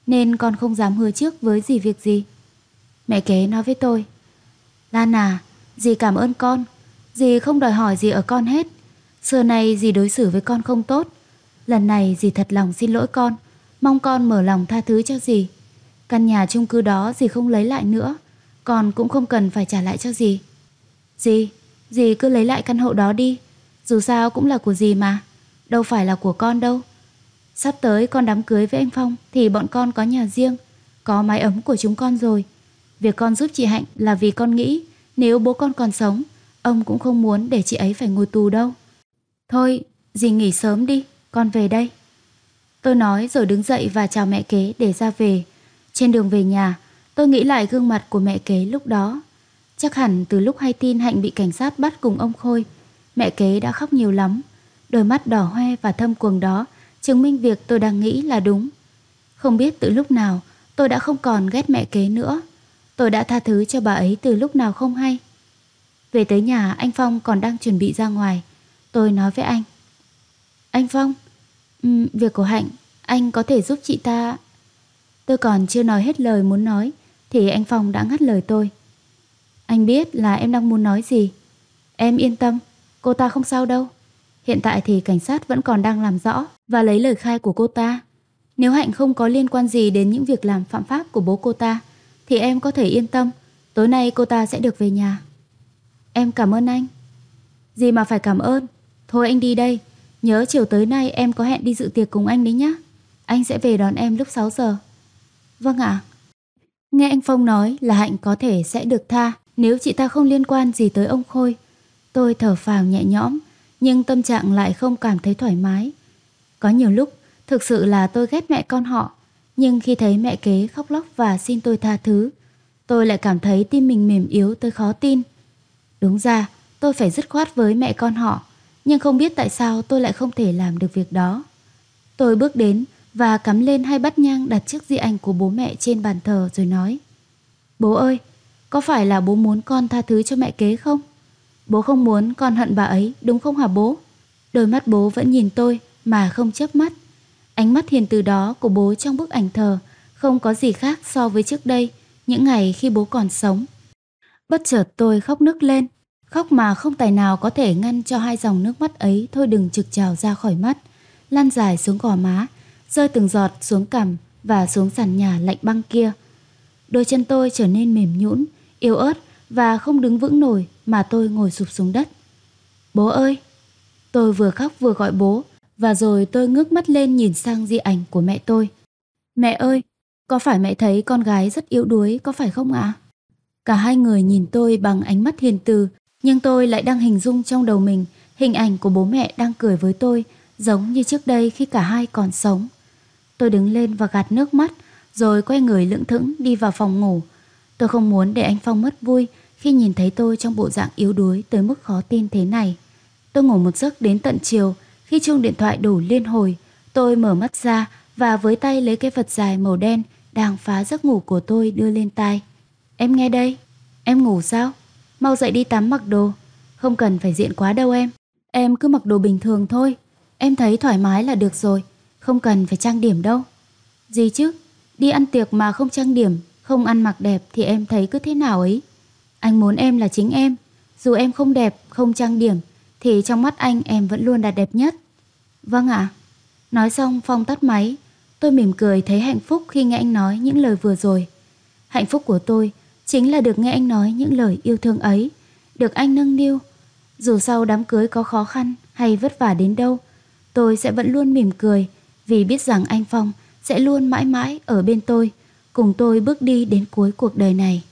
nên con không dám hứa trước với dì việc gì. Mẹ kế nói với tôi: Lan à, dì cảm ơn con. Dì không đòi hỏi gì ở con hết. Xưa nay dì đối xử với con không tốt. Lần này dì thật lòng xin lỗi con. Mong con mở lòng tha thứ cho dì. Căn nhà chung cư đó dì không lấy lại nữa, con cũng không cần phải trả lại cho dì. Dì, dì cứ lấy lại căn hộ đó đi. Dù sao cũng là của dì mà, đâu phải là của con đâu. Sắp tới con đám cưới với anh Phong thì bọn con có nhà riêng, có mái ấm của chúng con rồi. Việc con giúp chị Hạnh là vì con nghĩ nếu bố con còn sống, ông cũng không muốn để chị ấy phải ngồi tù đâu. Thôi, dì nghỉ sớm đi, con về đây. Tôi nói rồi đứng dậy và chào mẹ kế để ra về. Trên đường về nhà, tôi nghĩ lại gương mặt của mẹ kế lúc đó. Chắc hẳn từ lúc hay tin Hạnh bị cảnh sát bắt cùng ông Khôi, mẹ kế đã khóc nhiều lắm. Đôi mắt đỏ hoe và thâm quầng đó chứng minh việc tôi đang nghĩ là đúng. Không biết từ lúc nào tôi đã không còn ghét mẹ kế nữa. Tôi đã tha thứ cho bà ấy từ lúc nào không hay. Về tới nhà, anh Phong còn đang chuẩn bị ra ngoài. Tôi nói với anh: Anh Phong, um, việc của Hạnh, anh có thể giúp chị ta. Tôi còn chưa nói hết lời muốn nói thì anh Phong đã ngắt lời tôi: Anh biết là em đang muốn nói gì. Em yên tâm, cô ta không sao đâu. Hiện tại thì cảnh sát vẫn còn đang làm rõ và lấy lời khai của cô ta. Nếu Hạnh không có liên quan gì đến những việc làm phạm pháp của bố cô ta thì em có thể yên tâm, tối nay cô ta sẽ được về nhà. Em cảm ơn anh. Gì mà phải cảm ơn. Thôi anh đi đây. Nhớ chiều tới nay em có hẹn đi dự tiệc cùng anh đấy nhá. Anh sẽ về đón em lúc sáu giờ. Vâng ạ. Nghe anh Phong nói là Hạnh có thể sẽ được tha nếu chị ta không liên quan gì tới ông Khôi, tôi thở phào nhẹ nhõm, nhưng tâm trạng lại không cảm thấy thoải mái. Có nhiều lúc thực sự là tôi ghét mẹ con họ, nhưng khi thấy mẹ kế khóc lóc và xin tôi tha thứ, tôi lại cảm thấy tim mình mềm yếu tới khó tin. Đúng ra tôi phải dứt khoát với mẹ con họ, nhưng không biết tại sao tôi lại không thể làm được việc đó. Tôi bước đến và cắm lên hai bát nhang đặt trước di ảnh của bố mẹ trên bàn thờ rồi nói: Bố ơi, có phải là bố muốn con tha thứ cho mẹ kế không? Bố không muốn con hận bà ấy, đúng không hả bố? Đôi mắt bố vẫn nhìn tôi mà không chớp mắt. Ánh mắt hiền từ đó của bố trong bức ảnh thờ không có gì khác so với trước đây, những ngày khi bố còn sống. Bất chợt tôi khóc nức lên, Khóc mà không tài nào có thể ngăn cho hai dòng nước mắt ấy thôi đừng trực trào ra khỏi mắt, lan dài xuống gò má, rơi từng giọt xuống cằm và xuống sàn nhà lạnh băng kia. Đôi chân tôi trở nên mềm nhũn, yếu ớt và không đứng vững nổi mà tôi ngồi sụp xuống đất. Bố ơi! Tôi vừa khóc vừa gọi bố và rồi tôi ngước mắt lên nhìn sang di ảnh của mẹ tôi. Mẹ ơi! Có phải mẹ thấy con gái rất yếu đuối có phải không ạ? Cả hai người nhìn tôi bằng ánh mắt hiền từ, nhưng tôi lại đang hình dung trong đầu mình hình ảnh của bố mẹ đang cười với tôi giống như trước đây khi cả hai còn sống. Tôi đứng lên và gạt nước mắt rồi quay người lững thững đi vào phòng ngủ. Tôi không muốn để anh Phong mất vui khi nhìn thấy tôi trong bộ dạng yếu đuối tới mức khó tin thế này. Tôi ngủ một giấc đến tận chiều. Khi chuông điện thoại đổ liên hồi, tôi mở mắt ra và với tay lấy cái vật dài màu đen đang phá giấc ngủ của tôi đưa lên tai. Em nghe đây. Em ngủ sao? Mau dậy đi tắm mặc đồ. Không cần phải diện quá đâu em. Em cứ mặc đồ bình thường thôi. Em thấy thoải mái là được rồi. Không cần phải trang điểm đâu. Gì chứ? Đi ăn tiệc mà không trang điểm, không ăn mặc đẹp thì em thấy cứ thế nào ấy. Anh muốn em là chính em. Dù em không đẹp, không trang điểm thì trong mắt anh em vẫn luôn là đẹp nhất. Vâng ạ. Nói xong Phong tắt máy. Tôi mỉm cười thấy hạnh phúc khi nghe anh nói những lời vừa rồi. Hạnh phúc của tôi chính là được nghe anh nói những lời yêu thương ấy, được anh nâng niu. Dù sau đám cưới có khó khăn hay vất vả đến đâu, tôi sẽ vẫn luôn mỉm cười vì biết rằng anh Phong sẽ luôn mãi mãi ở bên tôi, cùng tôi bước đi đến cuối cuộc đời này.